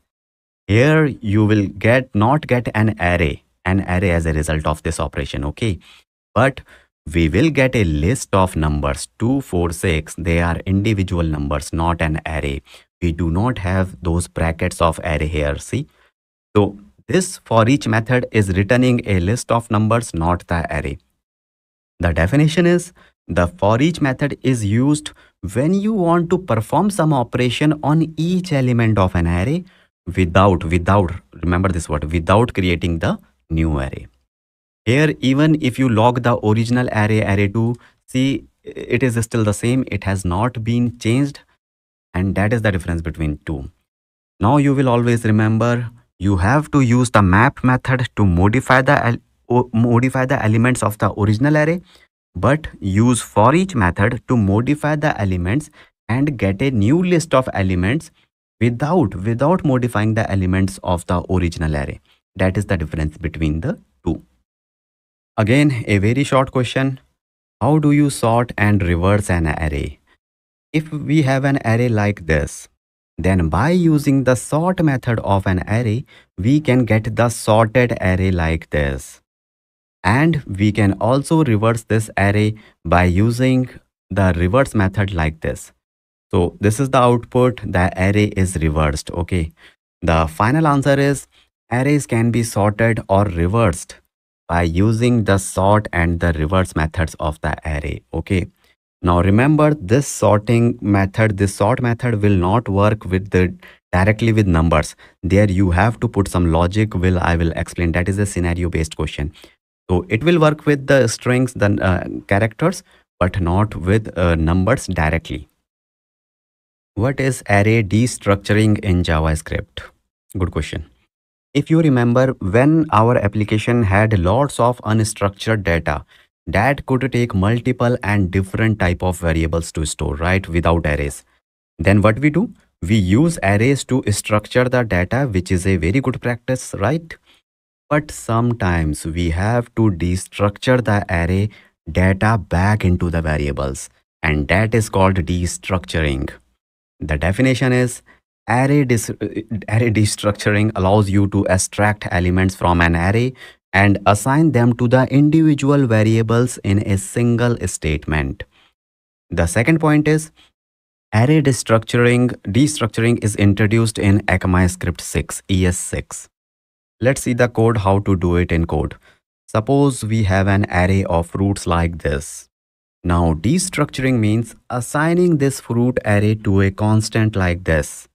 Here you will not get an array as a result of this operation. Okay, but we will get a list of numbers 2, 4, 6. They are individual numbers, not an array. We do not have those brackets of array here, see. So this for each method is returning a list of numbers, not the array. The definition is the for each method is used when you want to perform some operation on each element of an array without, remember this word, without creating the new array. Here, even if you log the original array, array2, see, it is still the same. It has not been changed. And that is the difference between two. Now you will always remember, you have to use the map method to modify the elements of the original array, but use for each method to modify the elements and get a new list of elements without modifying the elements of the original array. That is the difference between the two. Again, a very short question. How do you sort and reverse an array? If we have an array like this, then by using the sort method of an array, we can get the sorted array like this. And we can also reverse this array by using the reverse method like this. So this is the output, the array is reversed, okay. The final answer is arrays can be sorted or reversed by using the sort and the reverse methods of the array, okay. Now remember, this sort method will not work with directly with numbers. There you have to put some logic. I will explain. That is a scenario based question. So it will work with the strings, the characters, but not with numbers directly. What is array destructuring in JavaScript? Good question. If you remember, when our application had lots of unstructured data, that could take multiple and different type of variables to store, right? Without arrays. Then what we do? We use arrays to structure the data, which is a very good practice, right? But sometimes we have to destructure the array data back into the variables, and that is called destructuring. The definition is array destructuring allows you to extract elements from an array and assign them to the individual variables in a single statement. The second point is array destructuring is introduced in ECMAScript 6, ES6. Let's see the code, how to do it in code. Suppose we have an array of fruits like this. Now destructuring means assigning this fruit array to a constant like this.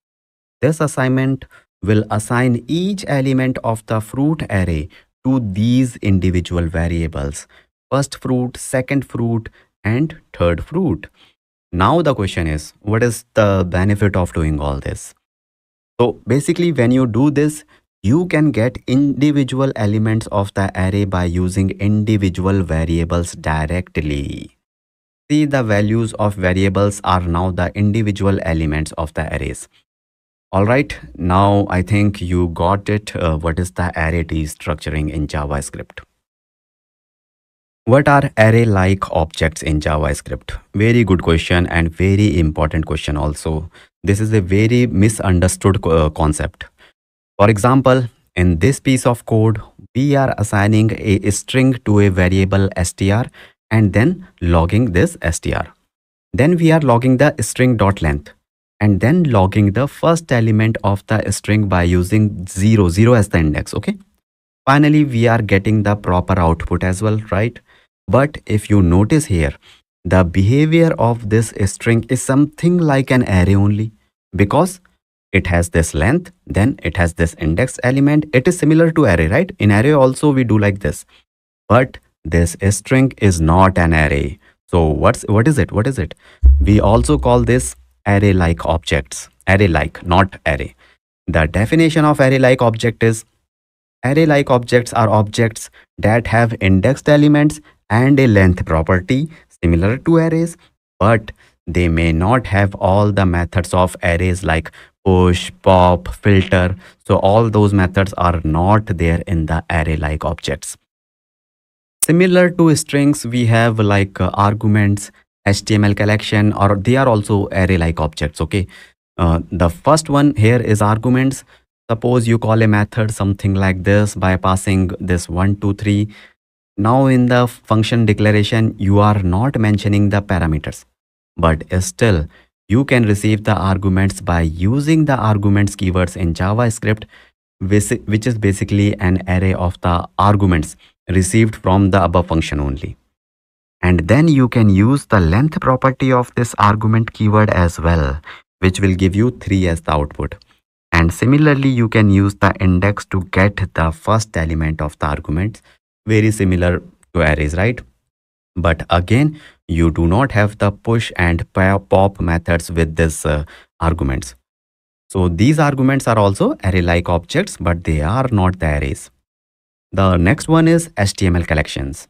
This assignment will assign each element of the fruit array to these individual variables. First fruit, second fruit, and third fruit. Now the question is, what is the benefit of doing all this? So basically, when you do this, you can get individual elements of the array by using individual variables directly. See, the values of variables are now the individual elements of the arrays. All right, now I think you got it. What is the array destructuring in JavaScript? What are array-like objects in JavaScript? Very good question and very important question also. This is a very misunderstood concept. For example, in this piece of code, we are assigning a string to a variable str and then logging this str. Then we are logging the string.length. And then logging the first element of the string by using 0 as the index, okay? Finally, we are getting the proper output as well, right? But if you notice here, the behavior of this string is something like an array only, because it has this length, then it has this index element. It is similar to array, right? In array also we do like this, but this string is not an array. So what is it? We also call this array-like objects, array-like, not array. The definition of array-like object is array-like objects are objects that have indexed elements and a length property similar to arrays, but they may not have all the methods of arrays like push, pop, filter. So all those methods are not there in the array-like objects. Similar to strings, we have like arguments, HTML collection, or they are also array-like objects, okay? The first one here is arguments. Suppose you call a method something like this by passing this 1, 2, 3. Now in the function declaration, you are not mentioning the parameters, but still you can receive the arguments by using the arguments keywords in JavaScript, which is basically an array of the arguments received from the above function only. And then you can use the length property of this argument keyword as well, which will give you 3 as the output. And similarly, you can use the index to get the first element of the arguments, very similar to arrays, right? But again, you do not have the push and pop methods with this arguments. So these arguments are also array-like objects, but they are not the arrays. The next one is HTML collections.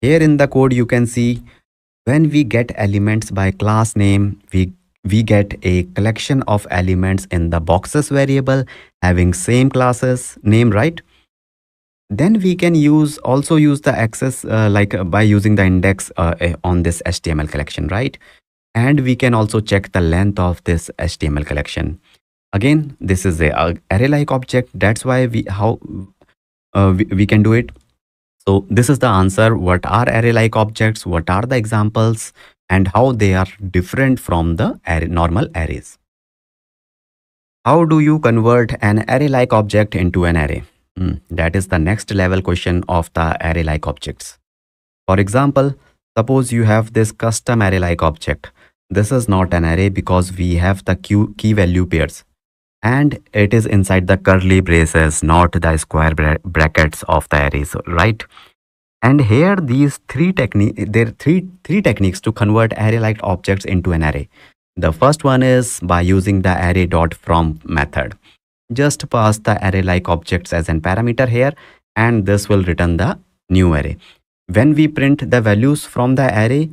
Here in the code, you can see when we get elements by class name, we get a collection of elements in the boxes variable having same class's name, right? Then we can also use the access by using the index on this HTML collection, right? And we can also check the length of this HTML collection. Again, this is a array-like object. That's why we can do it. So this is the answer. What are array-like objects? What are the examples? And how they are different from the normal arrays? How do you convert an array-like object into an array? That is the next level question of the array-like objects. For example, suppose you have this custom array-like object. This is not an array because we have the key value pairs. And it is inside the curly braces, not the square brackets of the arrays, right? And here there are three techniques to convert array-like objects into an array. The first one is by using the array.from method. Just pass the array-like objects as an parameter here, and this will return the new array. When we print the values from the array,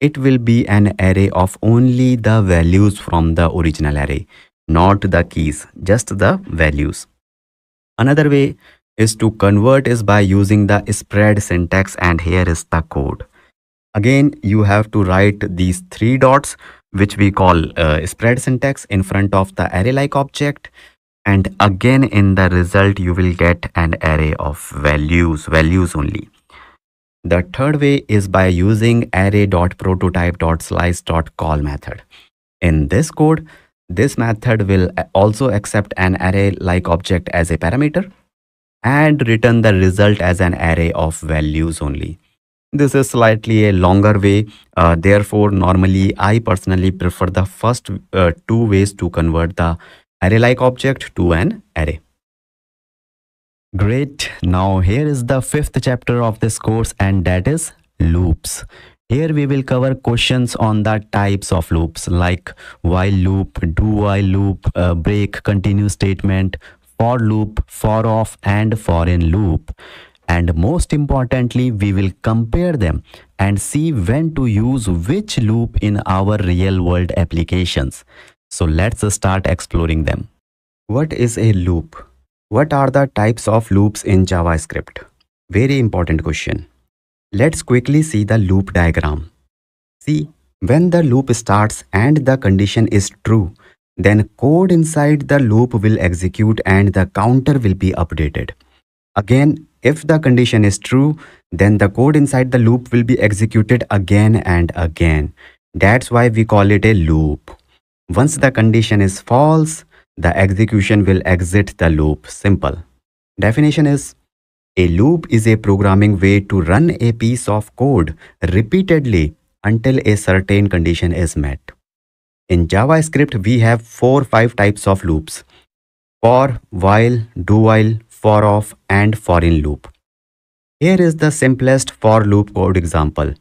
it will be an array of only the values from the original array, not the keys, just the values. Another way is to convert is by using the spread syntax, and here is the code. Again, you have to write these 3 dots, which we call spread syntax, in front of the array-like object. And again, in the result, you will get an array of values only. The third way is by using array.prototype.slice.call method. In this code, this method will also accept an array-like object as a parameter and return the result as an array of values only. This is slightly a longer way. Therefore, normally, I personally prefer the first 2 ways to convert the array-like object to an array. Great. Now here is the 5th chapter of this course, and that is loops. Here we will cover questions on the types of loops like while loop, do while loop, break, continue statement, for loop, for off, and for in loop. And most importantly, we will compare them and see when to use which loop in our real-world applications. So let's start exploring them. What is a loop? What are the types of loops in JavaScript? Very important question. Let's quickly see the loop diagram. See, when the loop starts and the condition is true, then code inside the loop will execute and the counter will be updated. Again, if the condition is true, then the code inside the loop will be executed again and again. That's why we call it a loop. Once the condition is false, the execution will exit the loop. Simple. Definition is, a loop is a programming way to run a piece of code repeatedly until a certain condition is met. In JavaScript, we have 4 or 5 types of loops: for, while, do while, for off, and for in loop. Here is the simplest for loop code example.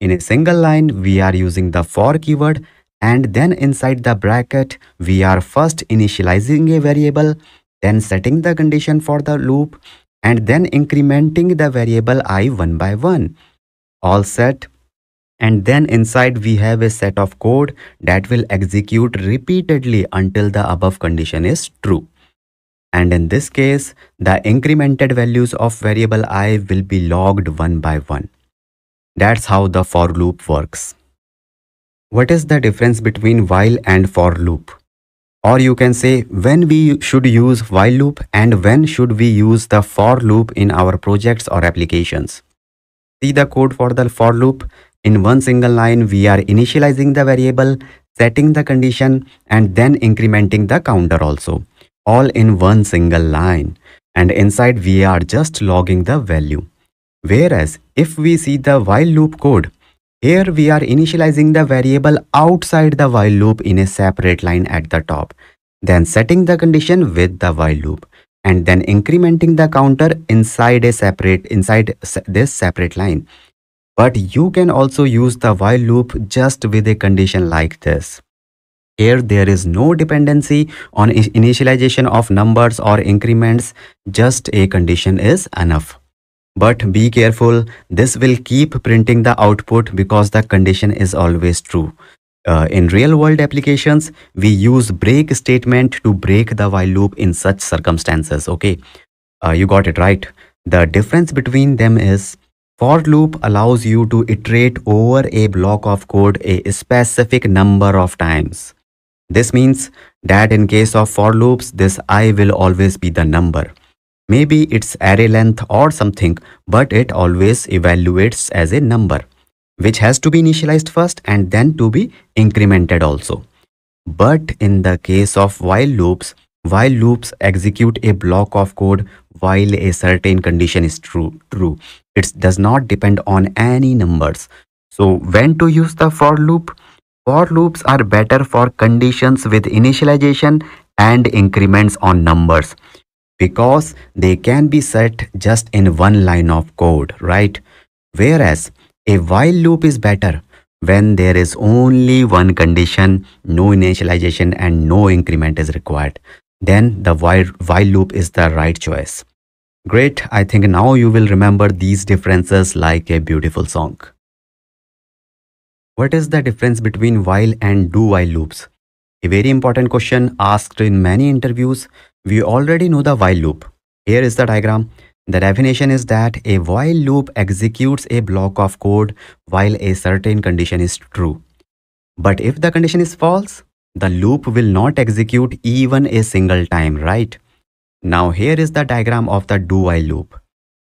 In a single line, we are using the for keyword, and then inside the bracket, we are first initializing a variable, then setting the condition for the loop, and then incrementing the variable I one by one. All set. And then inside we have a set of code that will execute repeatedly until the above condition is true. And in this case, the incremented values of variable I will be logged one by one. That's how the for loop works. What is the difference between while and for loop? Or you can say, when we should use while loop and when should we use the for loop in our projects or applications? See the code for the for loop. In one single line, we are initializing the variable, setting the condition, and then incrementing the counter also. All in one single line. And inside we are just logging the value. Whereas if we see the while loop code, here we are initializing the variable outside the while loop in a separate line at the top, then setting the condition with the while loop, and then incrementing the counter inside this separate line. But you can also use the while loop just with a condition like this. Here there is no dependency on initialization of numbers or increments, just a condition is enough. But be careful, this will keep printing the output because the condition is always true. In real world applications, we use break statement to break the while loop in such circumstances. Okay, you got it right. The difference between them is for loop allows you to iterate over a block of code a specific number of times. This means that in case of for loops, this I will always be the number. Maybe it's array length or something, but it always evaluates as a number, which has to be initialized first and then to be incremented also. But in the case of while loops execute a block of code while a certain condition is true. It does not depend on any numbers. So when to use the for loop? For loops are better for conditions with initialization and increments on numbers, because they can be set just in one line of code, right? Whereas a while loop is better when there is only one condition, no initialization and no increment is required. Then the while loop is the right choice. Great, I think now you will remember these differences like a beautiful song. What is the difference between while and do while loops? A very important question asked in many interviews. We already know the while loop. Here is the diagram. The definition is that a while loop executes a block of code while a certain condition is true. But if the condition is false, the loop will not execute even a single time, right? Now here is the diagram of the do while loop.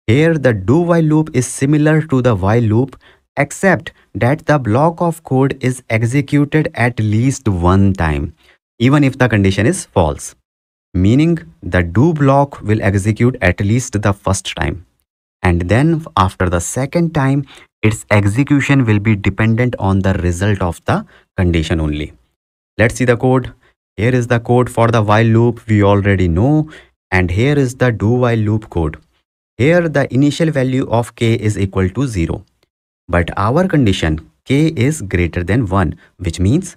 Here the do while loop is similar to the while loop, except that the block of code is executed at least one time, even if the condition is false. Meaning the do block will execute at least the first time, and then after the second time its execution will be dependent on the result of the condition only. Let's see the code. Here is the code for the while loop we already know, and here is the do while loop code. Here the initial value of k is equal to 0, but our condition k is greater than 1, which means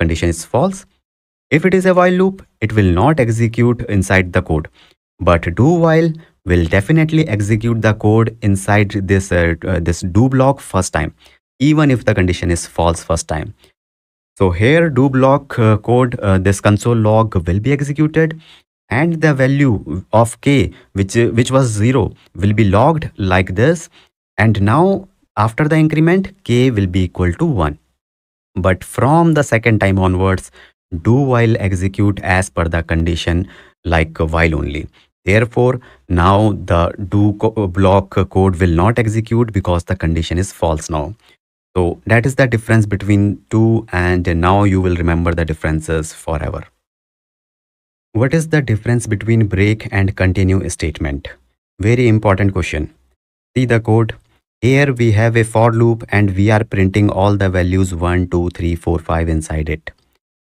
condition is false. If it is a while loop, it will not execute inside the code, but do while will definitely execute the code inside this this do block first time, even if the condition is false first time. So here do block code, this console log will be executed, and the value of k, which was 0, will be logged like this. And now after the increment, k will be equal to 1. But from the second time onwards, do while execute as per the condition like while only. Therefore now the do block code will not execute because the condition is false now. So that is the difference between two, and now you will remember the differences forever. What is the difference between break and continue statement? Very important question. See the code. Here we have a for loop and we are printing all the values 1, 2, 3, 4, 5 inside it.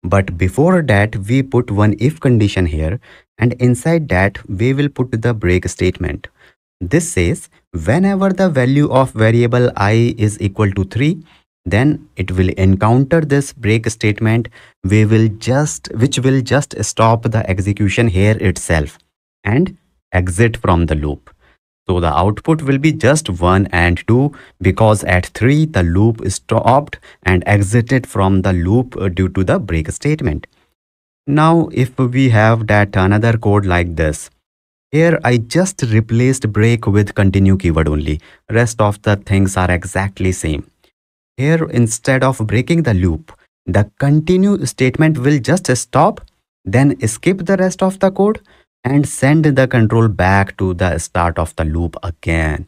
But before that we put one if condition here, and inside that we will put the break statement. This says whenever the value of variable I is equal to 3, then it will encounter this break statement which will just stop the execution here itself and exit from the loop. So the output will be just 1 and 2 because at 3 the loop stopped and exited from the loop due to the break statement. Now if we have that another code like this, here I just replaced break with continue keyword only. Rest of the things are exactly same. Here instead of breaking the loop, the continue statement will just stop, then skip the rest of the code and send the control back to the start of the loop again.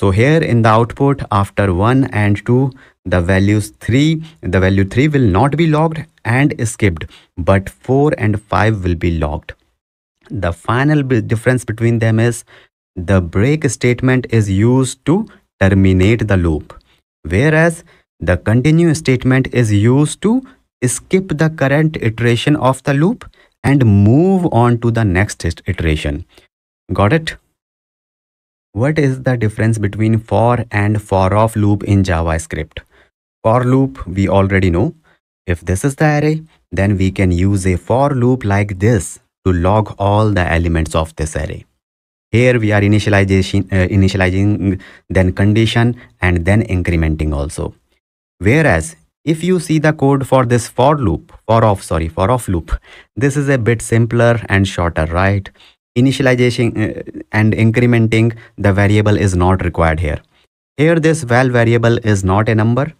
So here in the output, after 1 and 2, the value 3 will not be logged and skipped, but 4 and 5 will be logged. The final difference between them is the break statement is used to terminate the loop, whereas the continue statement is used to skip the current iteration of the loop and move on to the next iteration. Got it? What is the difference between for and for off loop in JavaScript? For loop, we already know. If this is the array, then we can use a for loop like this to log all the elements of this array. Here we are initializing, then condition, and then incrementing also. Whereas if you see the code for this for off loop, this is a bit simpler and shorter, right? Initialization and incrementing the variable is not required here. Here this val variable is not a number.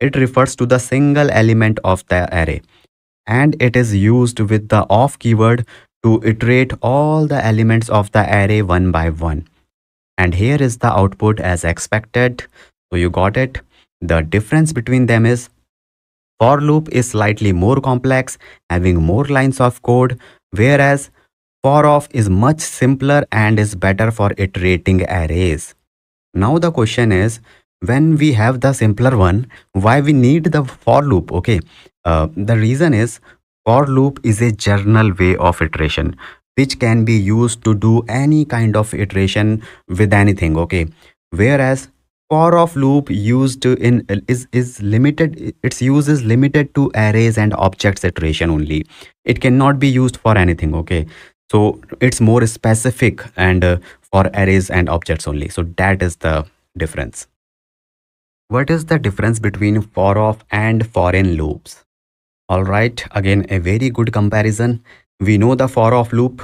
It refers to the single element of the array, and it is used with the off keyword to iterate all the elements of the array one by one. And here is the output as expected. So you got it. The difference between them is for loop is slightly more complex, having more lines of code, whereas for off is much simpler and is better for iterating arrays. Now the question is, when we have the simpler one, why we need the for loop? Okay, the reason is for loop is a general way of iteration which can be used to do any kind of iteration with anything. Okay, whereas for off loop its use is limited to arrays and objects iteration only. It cannot be used for anything. Okay, so it's more specific and for arrays and objects only. So that is the difference. What is the difference between for off and for in loops? All right, again a very good comparison. We know the for off loop.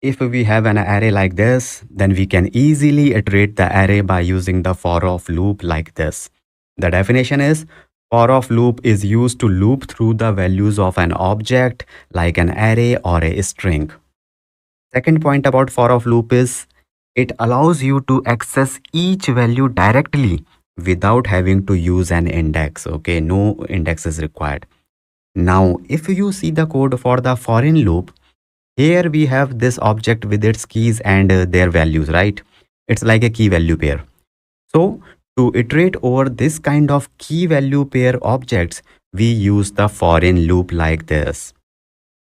If we have an array like this, then we can easily iterate the array by using the for off loop like this. The definition is, for off loop is used to loop through the values of an object like an array or a string. Second point about for off loop is it allows you to access each value directly without having to use an index. Okay, no index is required. Now, if you see the code for the for in loop, here we have this object with its keys and their values, right? It's like a key value pair. So to iterate over this kind of key value pair objects, we use the for in loop like this.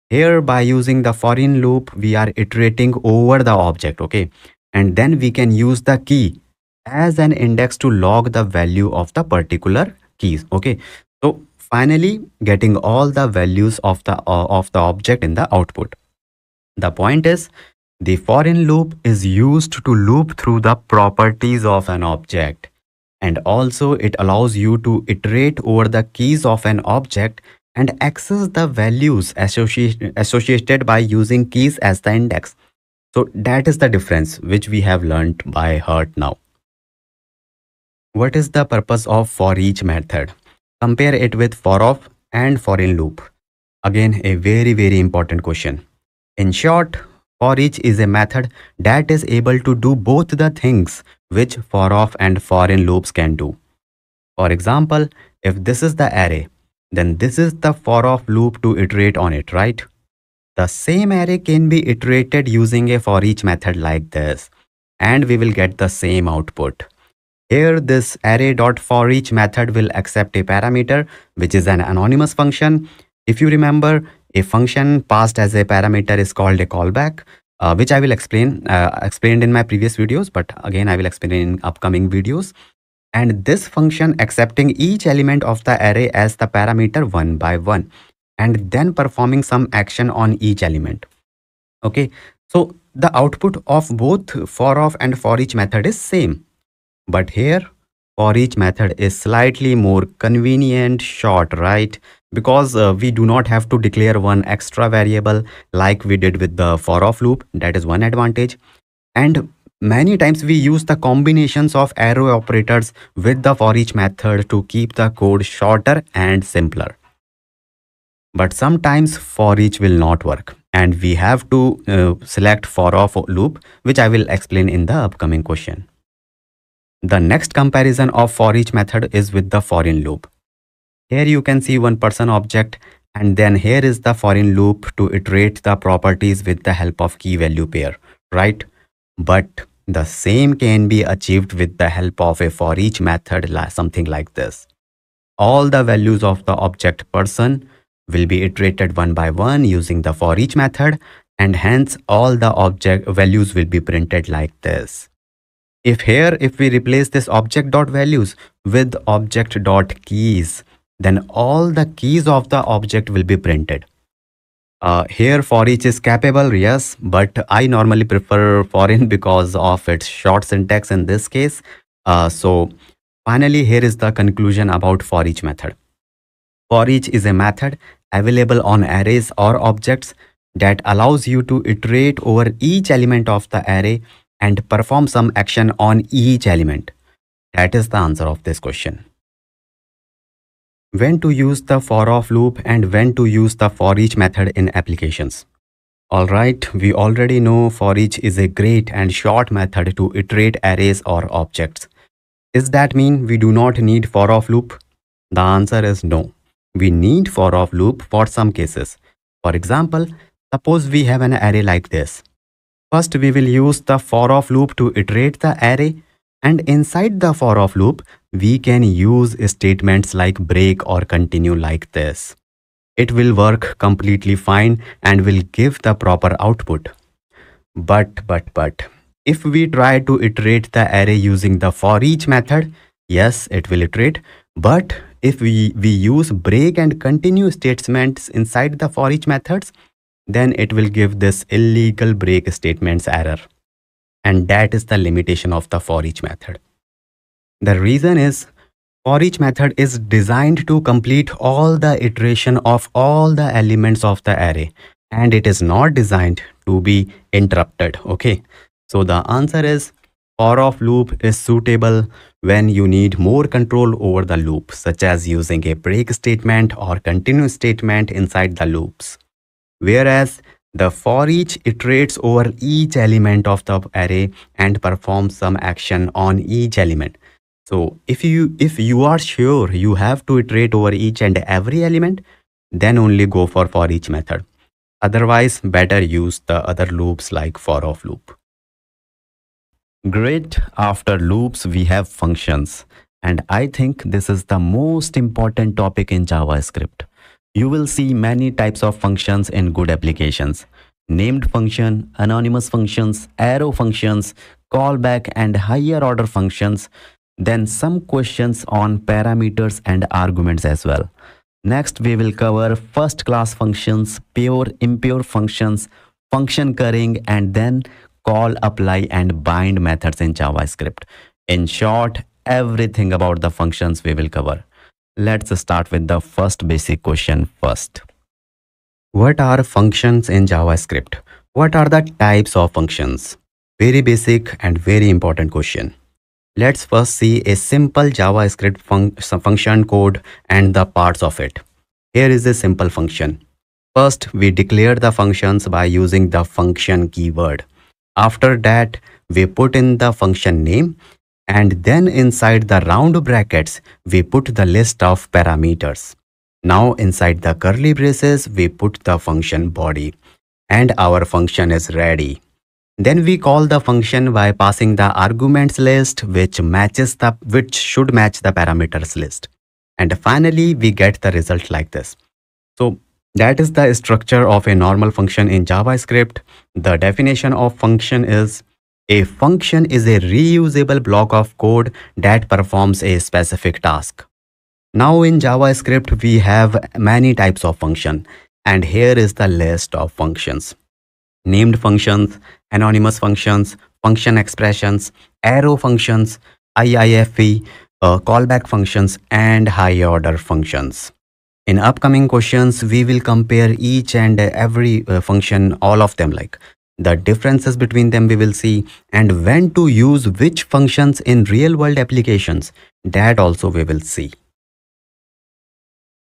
Here by using the for in loop, we are iterating over the object, okay, and then we can use the key as an index to log the value of the particular keys. Okay, so finally getting all the values of the object in the output. The point is, the for in loop is used to loop through the properties of an object, and also it allows you to iterate over the keys of an object and access the values associated by using keys as the index. So that is the difference which we have learned by heart now. What is the purpose of for each method? Compare it with for off and for in loop. Again, a very, very important question. In short, for each is a method that is able to do both the things which for off and for in loops can do. For example, if this is the array, then this is the for off loop to iterate on it, right? The same array can be iterated using a for each method like this, and we will get the same output. Here this array.forEach method will accept a parameter which is an anonymous function. If you remember, a function passed as a parameter is called a callback, which I will explained in my previous videos, but again I will explain in upcoming videos. And this function accepting each element of the array as the parameter one by one, and then performing some action on each element. Okay, so the output of both for off and for each method is same, but here for each method is slightly more convenient, short, right? Because we do not have to declare one extra variable like we did with the for off loop. That is one advantage. And many times we use the combinations of arrow operators with the for each method to keep the code shorter and simpler. But sometimes for each will not work, and we have to select for off loop, which I will explain in the upcoming question. The next comparison of for each method is with the for in loop. Here you can see one person object, and then here is the for in loop to iterate the properties with the help of key value pair, right? But the same can be achieved with the help of a for each method, something like this. All the values of the object person will be iterated one by one using the for each method, and hence all the object values will be printed like this. If we replace this object.values with object.keys, then all the keys of the object will be printed. Here for each is capable, yes, but I normally prefer for in because of its short syntax in this case. So finally, here is the conclusion about for each method. For each is a method available on arrays or objects that allows you to iterate over each element of the array and perform some action on each element. That is the answer of this question. When to use the for of loop and when to use the for each method in applications. Alright, we already know for each is a great and short method to iterate arrays or objects. Does that mean we do not need for of loop? The answer is no. We need for of loop for some cases. For example, suppose we have an array like this. First, we will use the for of loop to iterate the array, and inside the for of loop, we can use statements like break or continue like this. It will work completely fine and will give the proper output. But if we try to iterate the array using the for each method, yes, it will iterate. But if we use break and continue statements inside the for each methods, then it will give this illegal break statements error. And that is the limitation of the for each method. The reason is for each method is designed to complete all the iteration of all the elements of the array, and it is not designed to be interrupted. Okay, so the answer is for of loop is suitable when you need more control over the loop, such as using a break statement or continue statement inside the loops. Whereas the for each iterates over each element of the array and performs some action on each element. So if you are sure you have to iterate over each and every element, then only go for each method. Otherwise, better use the other loops like for of loop. Great, after loops we have functions, and I think this is the most important topic in JavaScript. You will see many types of functions in good applications. Named function, anonymous functions, arrow functions, callback and higher order functions. Then some questions on parameters and arguments as well. Next, we will cover first class functions, pure, impure functions, function currying, and then call, apply and bind methods in JavaScript. In short, everything about the functions we will cover. Let's start with the first basic question first. What are functions in JavaScript? What are the types of functions? Very basic and very important question. Let's first see a simple JavaScript function code and the parts of it. Here is a simple function. First, we declare the functions by using the function keyword. After that, we put in the function name. And then inside the round brackets, we put the list of parameters. Now inside the curly braces, we put the function body. And our function is ready. Then we call the function by passing the arguments list, which should match the parameters list. And finally, we get the result like this. So that is the structure of a normal function in JavaScript. The definition of function is: a function is a reusable block of code that performs a specific task. Now in JavaScript, we have many types of function, and here is the list of functions. Named functions, anonymous functions, function expressions, arrow functions, IIFE, callback functions, and high order functions. In upcoming questions, we will compare each and every function, all of them, like the differences between them we will see, and when to use which functions in real-world applications, that also we will see.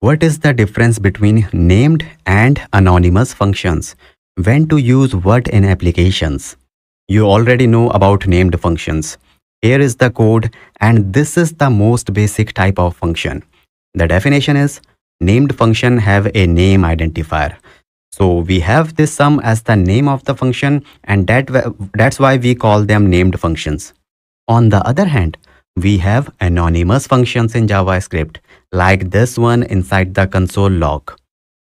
What is the difference between named and anonymous functions? When to use what in applications? You already know about named functions. Here is the code, and this is the most basic type of function. The definition is named function have a name identifier. So we have this sum as the name of the function, and that's why we call them named functions. On the other hand, we have anonymous functions in JavaScript, like this one inside the console log.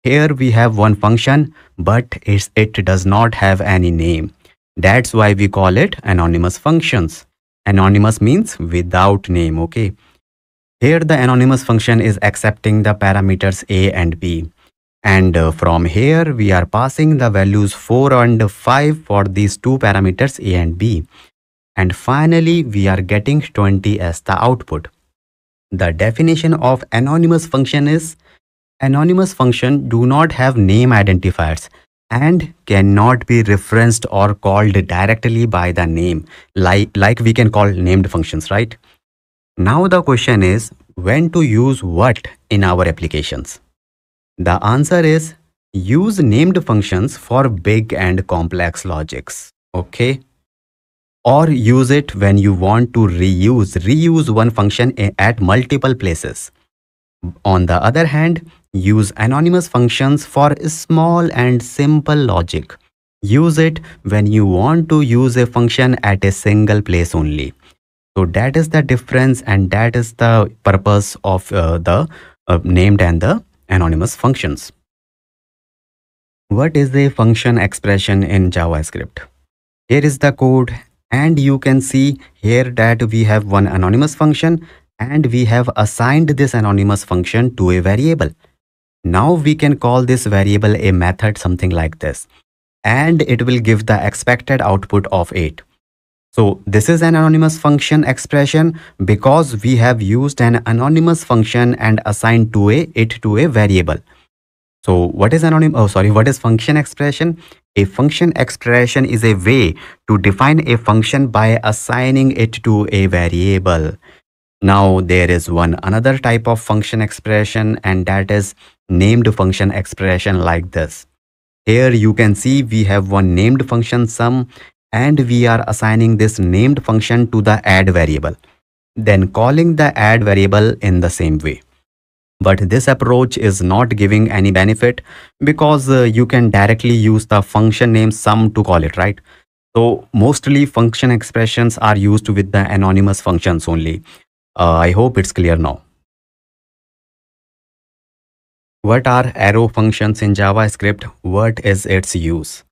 Here we have one function, but it does not have any name. That's why we call it anonymous functions. Anonymous means without name, okay? Here the anonymous function is accepting the parameters a and b. And from here we are passing the values 4 and 5 for these two parameters a and b. And finally we are getting 20 as the output. The definition of anonymous function is anonymous function do not have name identifiers and cannot be referenced or called directly by the name, like we can call named functions, right? Now the question is, when to use what in our applications? The answer is, use named functions for big and complex logics, okay? Or use it when you want to reuse one function at multiple places. On the other hand, use anonymous functions for small and simple logic. Use it when you want to use a function at a single place only. So that is the difference, and that is the purpose of the named and the anonymous functions. What is a function expression in JavaScript? Here is the code, and you can see here that we have one anonymous function, and we have assigned this anonymous function to a variable. Now we can call this variable a method, something like this, and it will give the expected output of 8. So this is an anonymous function expression because we have used an anonymous function and assigned it to a variable. So what is function expression? A function expression is a way to define a function by assigning it to a variable. Now there is another type of function expression, and that is named function expression, like this. Here you can see we have one named function sum, and we are assigning this named function to the add variable, then calling the add variable in the same way. But this approach is not giving any benefit because you can directly use the function name sum to call it, right? So mostly function expressions are used with the anonymous functions only. I hope it's clear now. What are arrow functions in JavaScript? What is its use?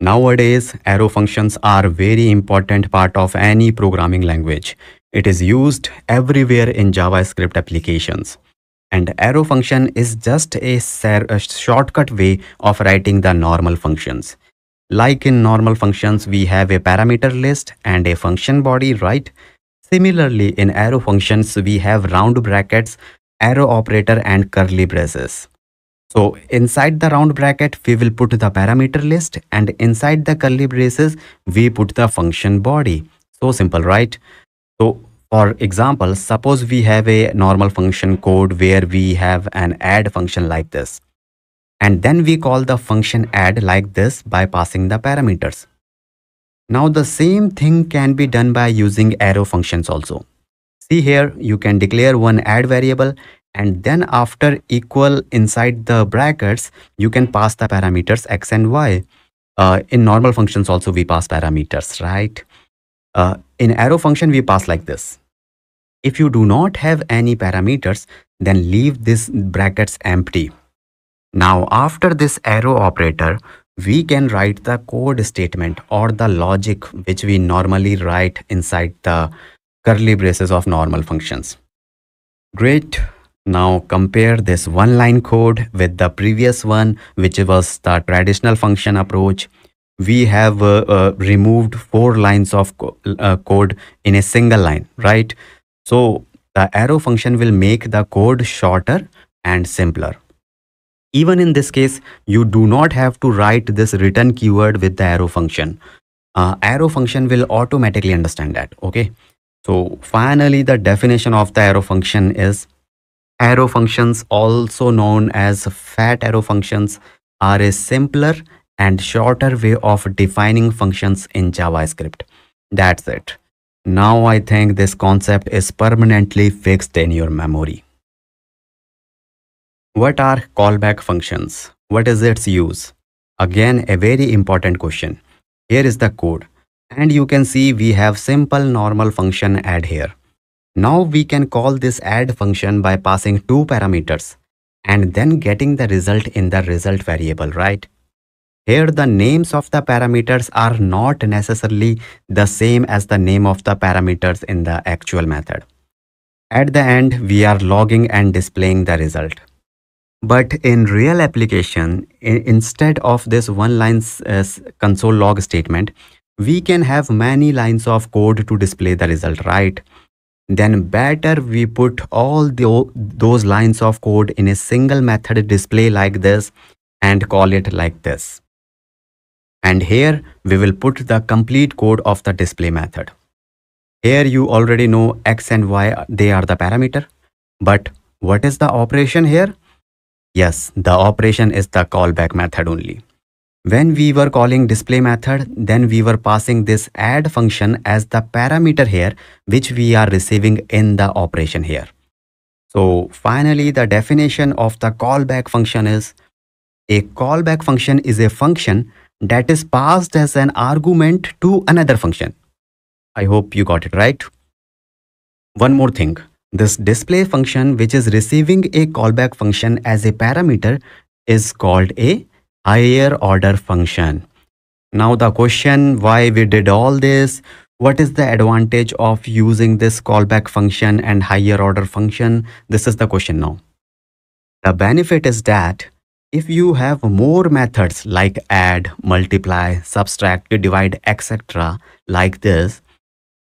Nowadays, arrow functions are a very important part of any programming language. It is used everywhere in JavaScript applications. And arrow function is just a shortcut way of writing the normal functions. Like in normal functions, we have a parameter list and a function body, right? Similarly, in arrow functions, we have round brackets, arrow operator, and curly braces. So inside the round bracket, we will put the parameter list, and inside the curly braces, we put the function body. So simple, right? So for example, suppose we have a normal function code where we have an add function like this. And then we call the function add like this by passing the parameters. Now the same thing can be done by using arrow functions also. See here, you can declare one add variable, and then after equal inside the brackets, you can pass the parameters x and y. In normal functions also we pass parameters, right? In arrow function we pass like this. If you do not have any parameters, then leave these brackets empty. Now after this arrow operator, we can write the code statement or the logic which we normally write inside the curly braces of normal functions. Great. Now compare this one line code with the previous one, which was the traditional function approach. We have removed 4 lines of code in a single line, right? So the arrow function will make the code shorter and simpler. Even in this case, you do not have to write this return keyword with the arrow function. Arrow function will automatically understand that, okay? So finally, the definition of the arrow function is, arrow functions, also known as fat arrow functions, are a simpler and shorter way of defining functions in JavaScript. That's it. Now I think this concept is permanently fixed in your memory. What are callback functions? What is its use? Again, a very important question. Here is the code, and you can see we have simple normal function add here. Now we can call this add function by passing two parameters and then getting the result in the result variable, right? Here the names of the parameters are not necessarily the same as the name of the parameters in the actual method. At the end, we are logging and displaying the result. But in real application, instead of this one line console log statement, we can have many lines of code to display the result, right? Then better we put all those lines of code in a single method display like this and call it like this. And here we will put the complete code of the display method. Here you already know X and Y, they are the parameter. But what is the operation here? Yes, the operation is the callback method only. When we were calling display method, then we were passing this add function as the parameter here, which we are receiving in the operation here. So finally, the definition of the callback function is: a callback function is a function that is passed as an argument to another function. I hope you got it right. One more thing, this display function which is receiving a callback function as a parameter is called a higher order function. Now the question, why we did all this? What is the advantage of using this callback function and higher order function? This is the question now. The benefit is that if you have more methods like add, multiply, subtract, divide, etc. like this,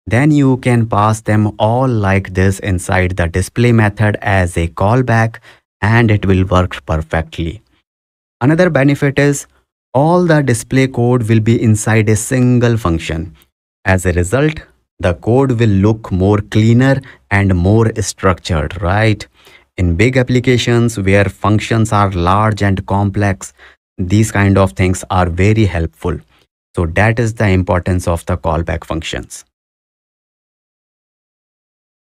then you can pass them all like this inside the display method as a callback and it will work perfectly. Another benefit is all the display code will be inside a single function. As a result, the code will look more cleaner and more structured, right? In big applications where functions are large and complex, these kind of things are very helpful. So that is the importance of the callback functions.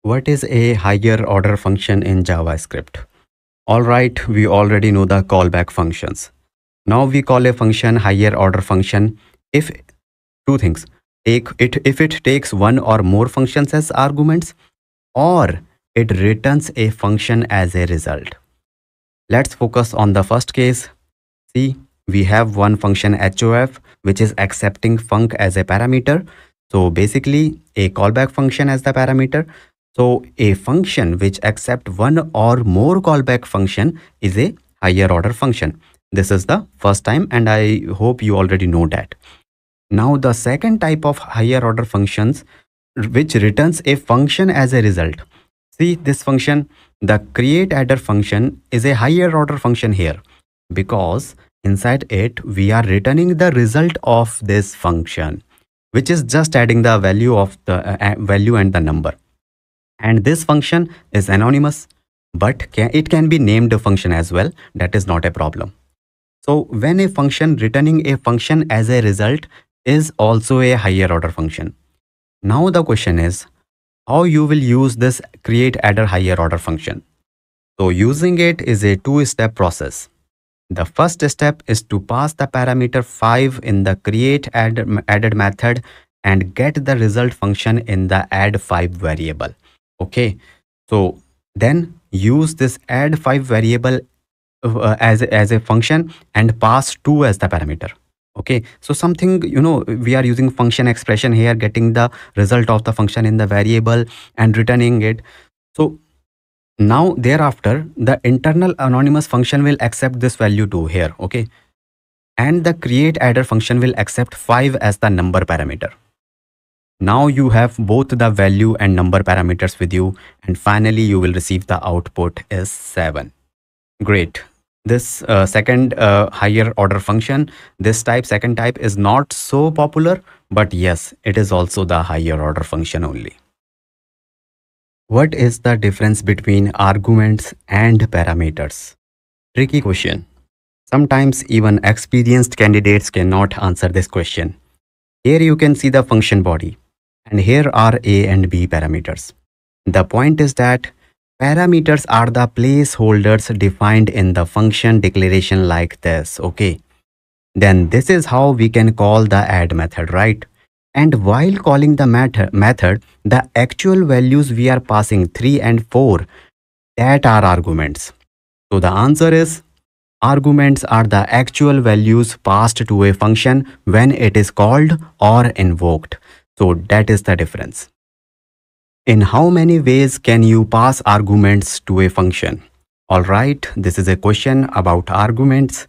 What is a higher order function in JavaScript? All right, we already know the callback functions. Now we call a function higher order function if two things: if it takes one or more functions as arguments, or it returns a function as a result. Let's focus on the first case. See, we have one function HOF which is accepting func as a parameter. So basically a callback function as the parameter. So a function which accepts one or more callback function is a higher order function. This is the first time and I hope you already know that. Now the second type of higher order functions which returns a function as a result. See this function, the createAdder function is a higher order function here because inside it we are returning the result of this function, which is just adding the value of the value and the number. And this function is anonymous, but it can be named a function as well. That is not a problem. So when a function returning a function as a result is also a higher order function. Now the question is, how you will use this createAdder higher order function? So using it is a two-step process. The first step is to pass the parameter 5 in the createAdder method and get the result function in the add5 variable. Okay, so then use this add5 variable as a function and pass 2 as the parameter. Okay, so something, you know, we are using function expression here, getting the result of the function in the variable and returning it. So now thereafter, the internal anonymous function will accept this value 2 here. Okay, and the createAdder function will accept 5 as the number parameter. Now you have both the value and number parameters with you, and finally you will receive the output is 7. Great. This second higher order function, this type, second type, is not so popular, but yes, it is also the higher order function only. What is the difference between arguments and parameters? Tricky question. Sometimes even experienced candidates cannot answer this question. Here you can see the function body. and here are A and B parameters. The point is that parameters are the placeholders defined in the function declaration like this, okay? Then this is how we can call the add method, right? And while calling the method, the actual values we are passing 3 and 4, that are arguments. So the answer is, arguments are the actual values passed to a function when it is called or invoked. So that is the difference. In how many ways can you pass arguments to a function? Alright, this is a question about arguments.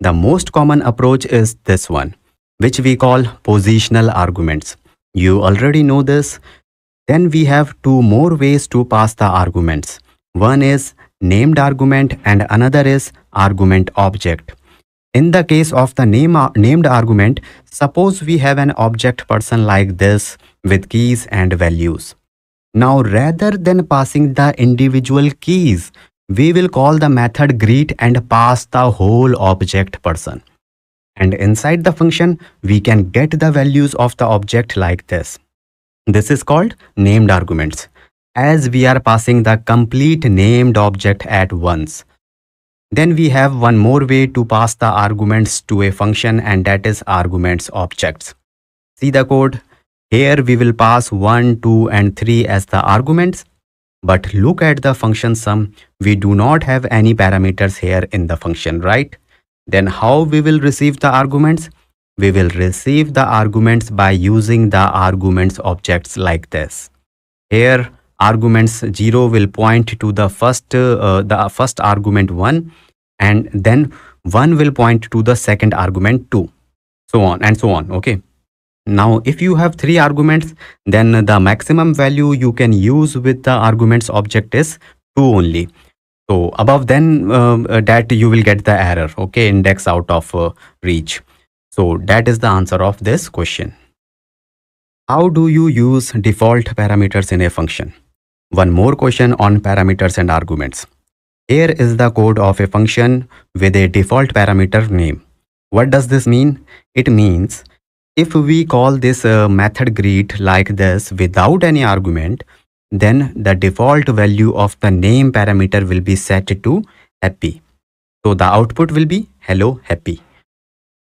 The most common approach is this one, which we call positional arguments. You already know this. Then we have two more ways to pass the arguments. One is named argument and another is argument object. In the case of the named argument, suppose we have an object person like this with keys and values. Now rather than passing the individual keys, we will call the method greet and pass the whole object person. And inside the function, we can get the values of the object like this. This is called named arguments, as we are passing the complete named object at once. Then we have one more way to pass the arguments to a function, and that is arguments objects. See the code. Here we will pass 1, 2 and 3 as the arguments. But look at the function sum. We do not have any parameters here in the function, right? Then how we will receive the arguments? We will receive the arguments by using the arguments objects like this. Here arguments 0 will point to the first argument 1, and then 1 will point to the second argument 2, so on and so on, okay? Now if you have 3 arguments, then the maximum value you can use with the arguments object is 2 only. So above then that you will get the error, okay, index out of reach. So that is the answer of this question. How do you use default parameters in a function? One more question on parameters and arguments. Here is the code of a function with a default parameter name. What does this mean? It means if we call this method greet like this without any argument, then the default value of the name parameter will be set to happy. So the output will be hello happy.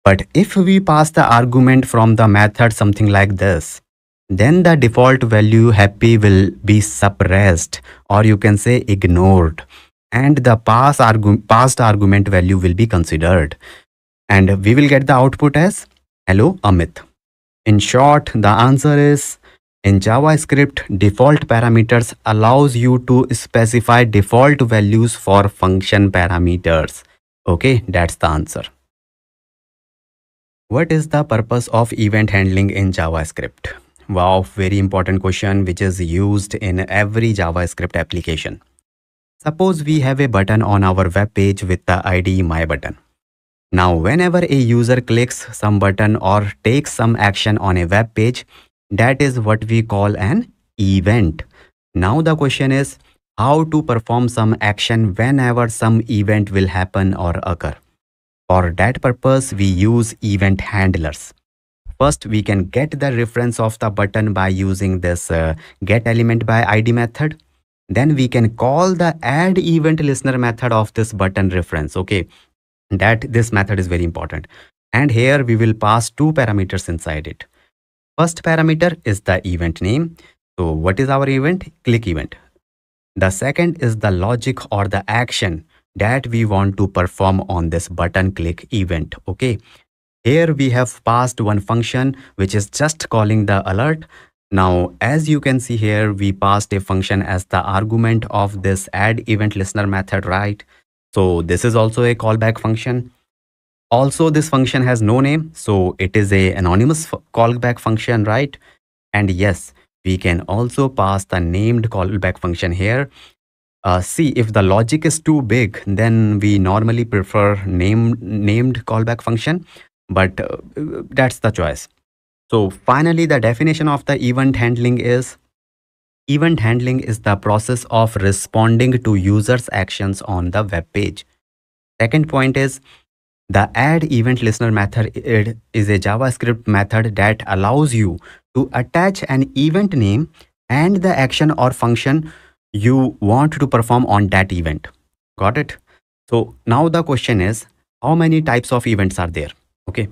But if we pass the argument from the method something like this, then the default value happy will be suppressed, or you can say ignored, and the passed argument value will be considered, and we will get the output as hello Amit. In short, the answer is, in JavaScript, default parameters allows you to specify default values for function parameters. Okay, that's the answer. What is the purpose of event handling in JavaScript? Wow, very important question which is used in every JavaScript application. Suppose we have a button on our web page with the ID My Button. Now, whenever a user clicks some button or takes some action on a web page, that is what we call an event. Now the question is how to perform some action whenever some event will happen or occur. For that purpose, we use event handlers. First, we can get the reference of the button by using this getElementById method. Then we can call the addEventListener method of this button reference. Okay, that this method is very important. And here we will pass two parameters inside it. First parameter is the event name. So what is our event? Click event. The second is the logic or the action that we want to perform on this button click event. Okay. Here we have passed one function which is just calling the alert. Now, as you can see here, we passed a function as the argument of this add event listener method, right? So this is also a callback function. Also, this function has no name, so it is an anonymous callback function, right? And yes, we can also pass the named callback function here. See, if the logic is too big, then we normally prefer named callback function, but that's the choice. So finally, the definition of the event handling is, event handling is the process of responding to users' actions on the web page. Second point is, the addEventListener method is a JavaScript method that allows you to attach an event name and the action or function you want to perform on that event. Got it? So now the question is, how many types of events are there? Okay,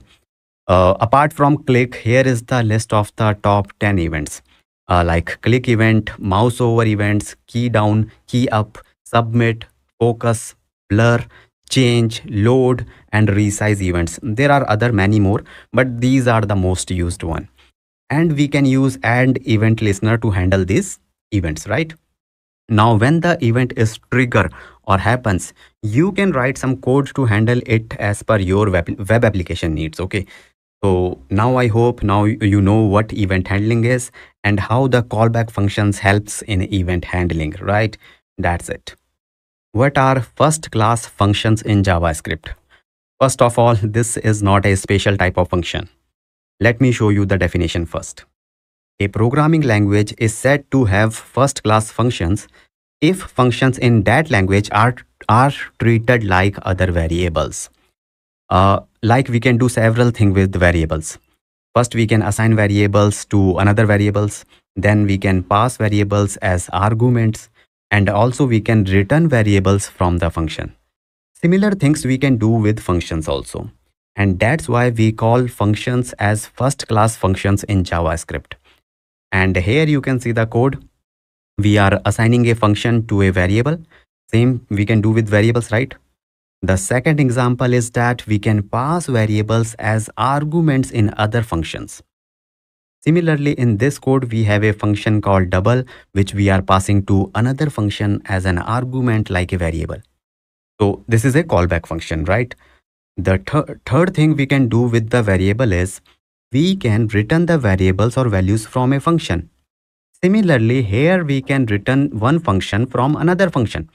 apart from click, here is the list of the top 10 events, like click event, mouse over events, key down, key up, submit, focus, blur, change, load, and resize events. There are other many more, but these are the most used one. And we can use add event listener to handle these events, right? Now, when the event is triggered or happens, you can write some code to handle it as per your web application needs. Okay, so now I hope now you know what event handling is and how the callback functions helps in event handling, right? That's it. What are first class functions in JavaScript? First of all, this is not a special type of function. Let me show you the definition first. A programming language is said to have first class functions if functions in that language are treated like other variables. Like we can do several things with variables. First, we can assign variables to another variables. Then we can pass variables as arguments. And also we can return variables from the function. Similar things we can do with functions also. And that's why we call functions as first class functions in JavaScript. And here you can see the code. We are assigning a function to a variable. Same we can do with variables, right? The second example is that we can pass variables as arguments in other functions. Similarly, in this code, we have a function called double, which we are passing to another function as an argument like a variable. So this is a callback function, right? The third thing we can do with the variable is we can return the variables or values from a function. Similarly, here we can return one function from another function.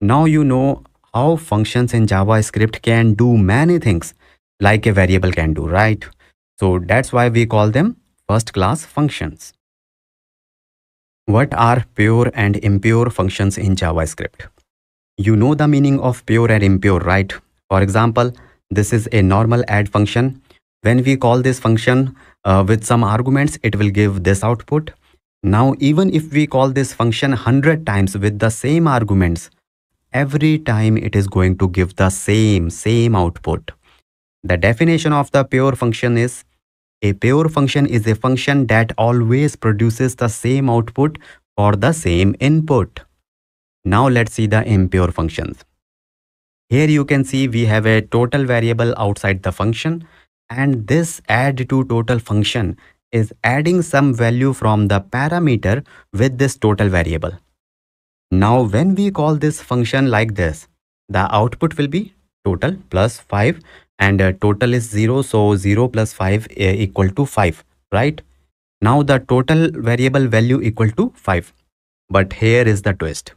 Now you know how functions in JavaScript can do many things like a variable can do, right? So that's why we call them first class functions. What are pure and impure functions in JavaScript? You know the meaning of pure and impure, right? For example, this is a normal add function. When we call this function with some arguments, it will give this output. Now, even if we call this function 100 times with the same arguments, every time it is going to give the same output. The definition of the pure function is, a pure function is a function that always produces the same output for the same input. Now let's see the impure functions. Here you can see we have a total variable outside the function, and this add to total function is adding some value from the parameter with this total variable. Now when we call this function like this, the output will be total plus 5, and total is 0, so 0 plus 5 equal to 5, right? Now the total variable value equal to 5. But here is the twist.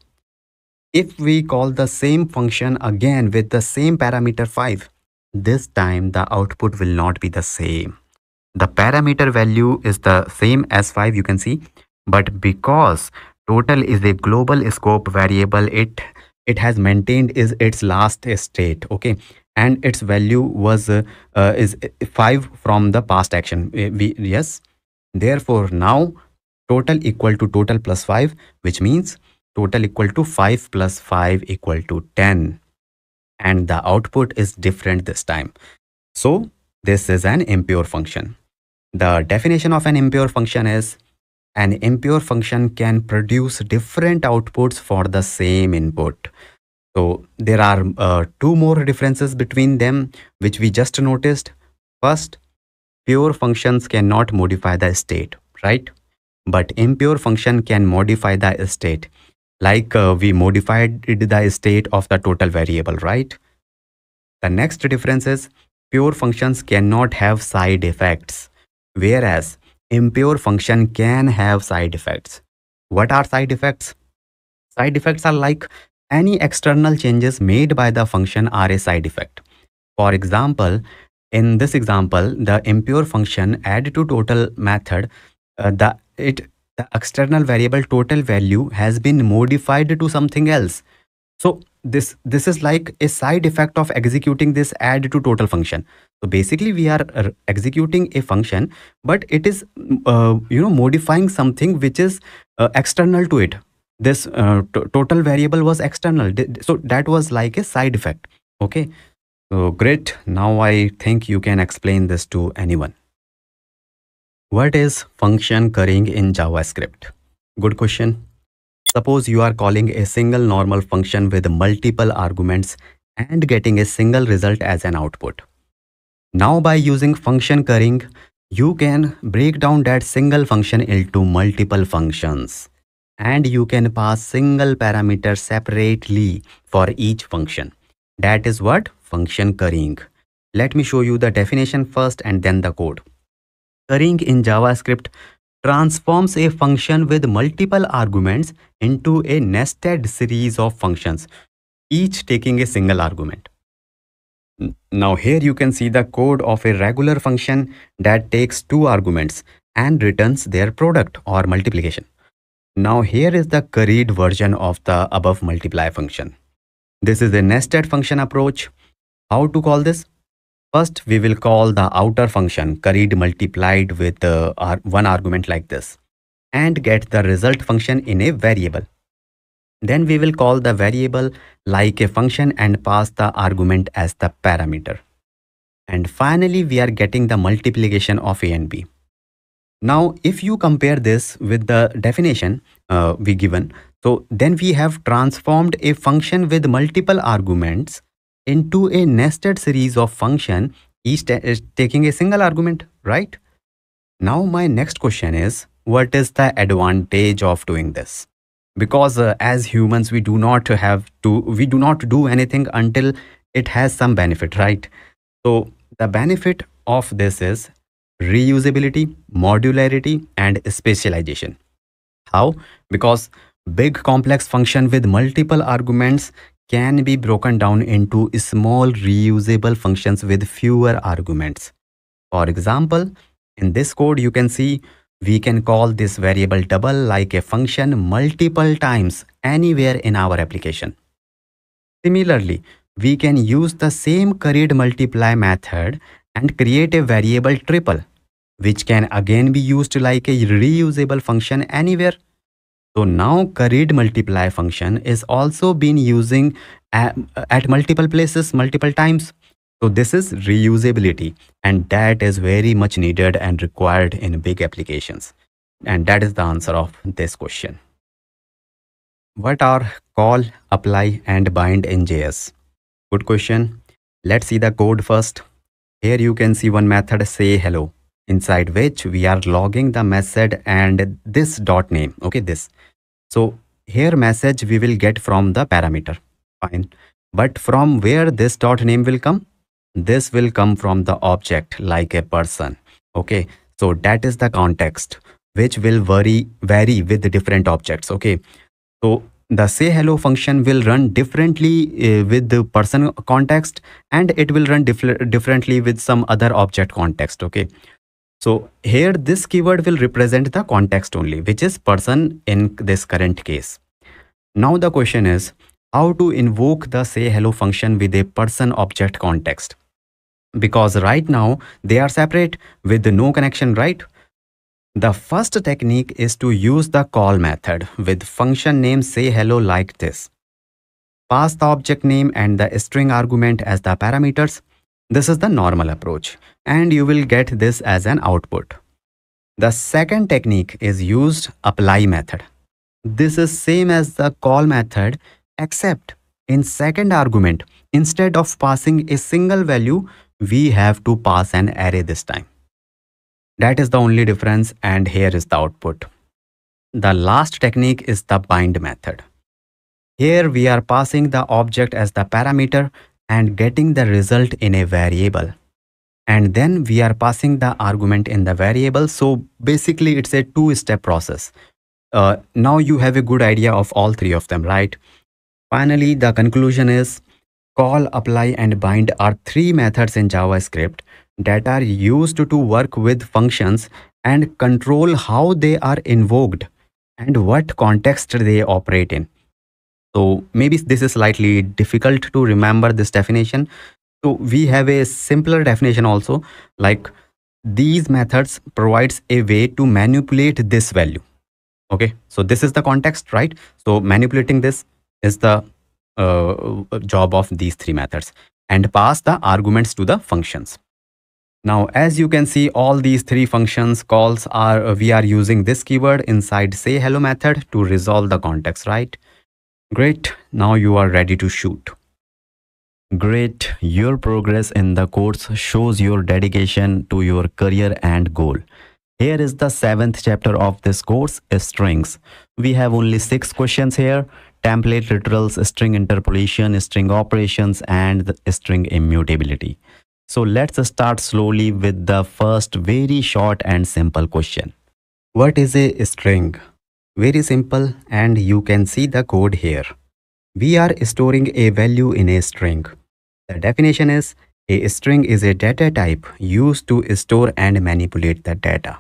If we call the same function again with the same parameter 5, this time the output will not be the same. The parameter value is the same as 5, you can see, but because total is a global scope variable, it has maintained is its last state, okay? And its value was is 5 from the past action. Yes, therefore now total equal to total plus 5, which means total equal to 5 plus 5 equal to 10. And the output is different this time. So this is an impure function. The definition of an impure function is, an impure function can produce different outputs for the same input. So there are two more differences between them, which we just noticed. First, pure functions cannot modify the state, right? But impure function can modify the state. Like we modified the state of the total variable, right? The next difference is, pure functions cannot have side effects, whereas impure function can have side effects. What are side effects? Side effects are like any external changes made by the function are a side effect. For example, in this example, the impure function add to total method, the external variable total value has been modified to something else. So this is like a side effect of executing this add to total function. So basically we are executing a function, but it is modifying something which is external to it. This total variable was external, so that was like a side effect. Okay, so great. Now I think you can explain this to anyone. What is function currying in JavaScript? Good question. Suppose you are calling a single normal function with multiple arguments and getting a single result as an output. Now by using function currying, you can break down that single function into multiple functions, and you can pass single parameter separately for each function. That is what function currying. Let me show you the definition first and then the code. Currying in JavaScript transforms a function with multiple arguments into a nested series of functions, each taking a single argument. Now here you can see the code of a regular function that takes two arguments and returns their product or multiplication. Now here is the curried version of the above multiply function. This is a nested function approach. How to call this? First, we will call the outer function curried multiplied with one argument like this, and get the result function in a variable. Then we will call the variable like a function and pass the argument as the parameter. And finally, we are getting the multiplication of A and B. Now, if you compare this with the definition we given, so then we have transformed a function with multiple arguments into a nested series of function, each is taking a single argument, right? Now my next question is, what is the advantage of doing this? Because as humans, we do not do anything until it has some benefit, right? So the benefit of this is reusability, modularity, and specialization. How? Because big complex function with multiple arguments can be broken down into small reusable functions with fewer arguments. For example, in this code you can see we can call this variable double like a function multiple times anywhere in our application. Similarly, we can use the same curried multiply method and create a variable triple, which can again be used like a reusable function anywhere. So now curried multiply function is also been using at multiple places, multiple times. So this is reusability, and that is very much needed and required in big applications. And that is the answer of this question. What are call, apply, and bind in JS? Good question. Let's see the code first. Here you can see one method say hello, inside which we are logging the message and this dot name. Okay, this. So here message we will get from the parameter. Fine. But from where this dot name will come? This will come from the object like a person. Okay. So that is the context which will vary with the different objects. Okay. So the say hello function will run differently with the person context, and it will run differently with some other object context. Okay. So here this keyword will represent the context only, which is person in this current case. Now the question is how to invoke the say hello function with a person object context, because right now they are separate with no connection, right? The first technique is to use the call method with function name say hello like this. Pass the object name and the string argument as the parameters. This is the normal approach, and you will get this as an output. The second technique is used apply method. This is same as the call method, except in second argument, instead of passing a single value, we have to pass an array this time. That is the only difference, and here is the output. The last technique is the bind method. Here we are passing the object as the parameter and getting the result in a variable, and then we are passing the argument in the variable. So basically it's a two-step process. Now you have a good idea of all three of them, right? Finally, the conclusion is call, apply, and bind are three methods in JavaScript that are used to work with functions and control how they are invoked and what context they operate in. So maybe this is slightly difficult to remember this definition. So we have a simpler definition also, like these methods provides a way to manipulate this value. Okay, so this is the context, right? So manipulating this is the job of these three methods, and pass the arguments to the functions. Now, as you can see, all these three functions calls are, we are using this keyword inside say hello method to resolve the context, right? Great. Now you are ready to shoot. Great. Your progress in the course shows your dedication to your career and goal. Here is the 7th chapter of this course, strings. We have only 6 questions here: template literals, string interpolation, string operations, and the string immutability. So let's start slowly with the first very short and simple question. What is a string? Very simple, and you can see the code here. We are storing a value in a string. The definition is, a string is a data type used to store and manipulate the data.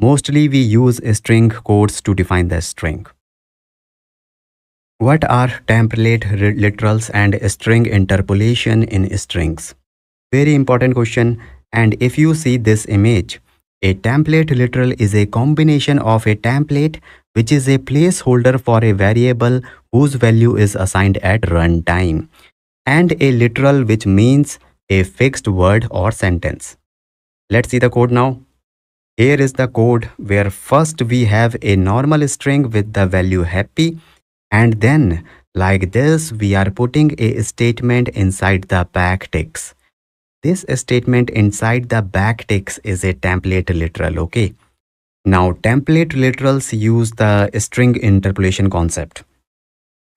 Mostly we use string codes to define the string. What are template literals and string interpolation in strings? Very important question. And if you see this image, a template literal is a combination of a template, which is a placeholder for a variable whose value is assigned at runtime, and a literal, which means a fixed word or sentence. Let's see the code now. Here is the code where first we have a normal string with the value happy, and then like this we are putting a statement inside the backticks. This statement inside the backticks is a template literal. Okay, now template literals use the string interpolation concept.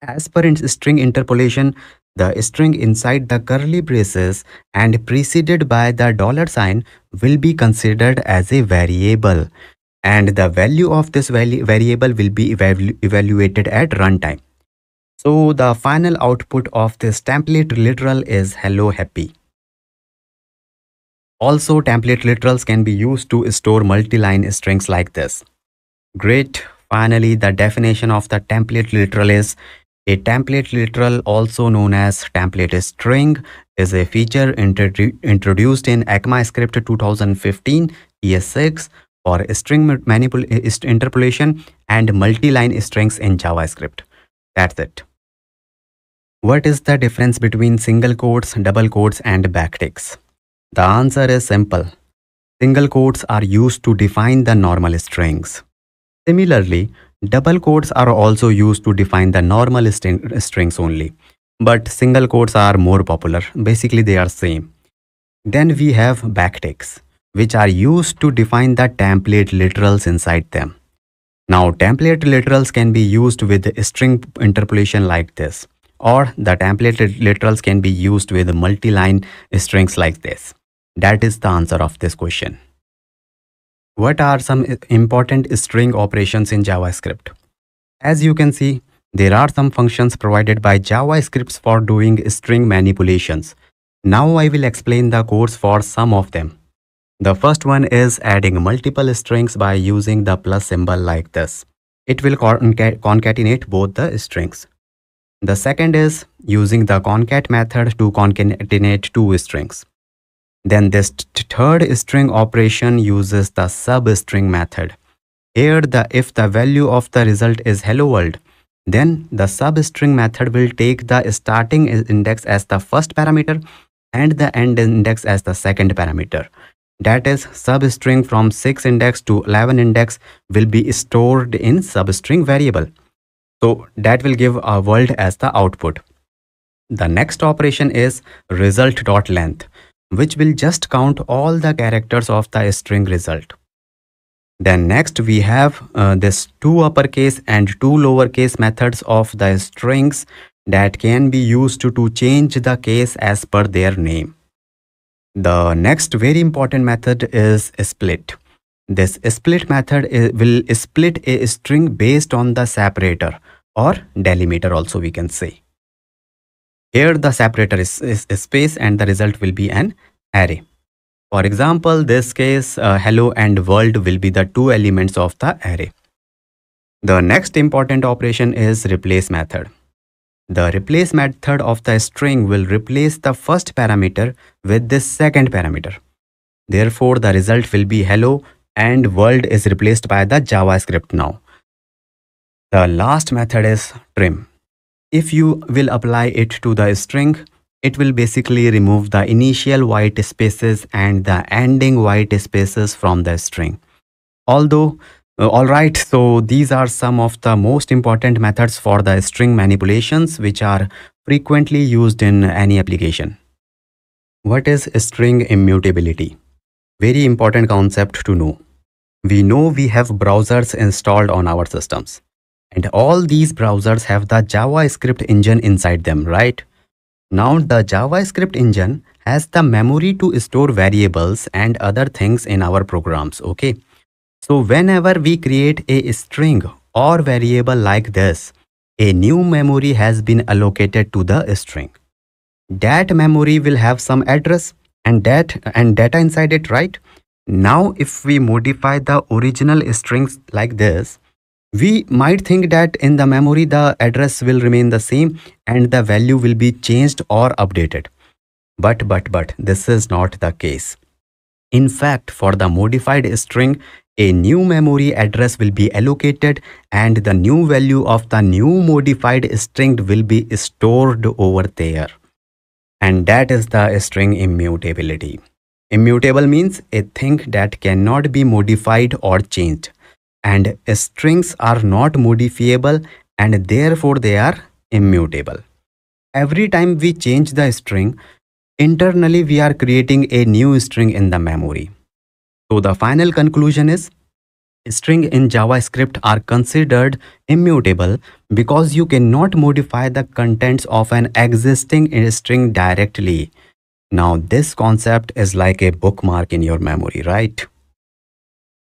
As per string interpolation, the string inside the curly braces and preceded by the $sign will be considered as a variable, and the value of this variable will be evaluated at runtime. So the final output of this template literal is hello happy. Also, template literals can be used to store multi-line strings like this. Great. Finally, the definition of the template literal is, a template literal, also known as template string, is a feature introduced in ECMAScript 2015 ES6 for string interpolation and multi-line strings in JavaScript. That's it. What is the difference between single quotes, double quotes, and backticks? The answer is simple. Single quotes are used to define the normal strings. Similarly, double quotes are also used to define the normal strings only, but single quotes are more popular. Basically, they are same. Then we have backticks, which are used to define the template literals inside them. Now, template literals can be used with string interpolation like this, or the template literals can be used with multi-line strings like this. That is the answer of this question. What are some important string operations in JavaScript? As you can see, there are some functions provided by JavaScript for doing string manipulations. Now I will explain the course for some of them. The first one is adding multiple strings by using the plus symbol like this. It will concatenate both the strings. The second is using the concat method to concatenate two strings. Then this third string operation uses the substring method. Here, if the value of the result is hello world, then the substring method will take the starting index as the first parameter and the end index as the second parameter. That is, substring from 6 index to 11 index will be stored in substring variable. So that will give a world as the output. The next operation is result.length, which will just count all the characters of the string result. Then next we have this 2 uppercase and 2 lowercase methods of the strings that can be used to change the case as per their name. The next very important method is split. This split method will split a string based on the separator or delimiter also, we can say. Here the separator is space and the result will be an array. For example, this case hello and world will be the 2 elements of the array. The next important operation is replace method. The replace method of the string will replace the first parameter with this second parameter. Therefore, the result will be hello and world is replaced by the JavaScript now. The last method is trim. If you will apply it to the string, it will basically remove the initial white spaces and the ending white spaces from the string. Alright, so these are some of the most important methods for the string manipulations which are frequently used in any application. What is string immutability? Very important concept to know. We know we have browsers installed on our systems. And all these browsers have the JavaScript engine inside them, right? Now the JavaScript engine has the memory to store variables and other things in our programs, okay? So whenever we create a string or variable like this, a new memory has been allocated to the string. That memory will have some address and data inside it, right? Now if we modify the original strings like this, we might think that in the memory the address will remain the same and the value will be changed or updated. But this is not the case. In fact, for the modified string, a new memory address will be allocated and the new value of the new modified string will be stored over there. And that is the string immutability. Immutable means a thing that cannot be modified or changed. And strings are not modifiable and therefore they are immutable. Every time we change the string, internally we are creating a new string in the memory. So the final conclusion is, strings in JavaScript are considered immutable because you cannot modify the contents of an existing string directly. Now this concept is like a bookmark in your memory, right?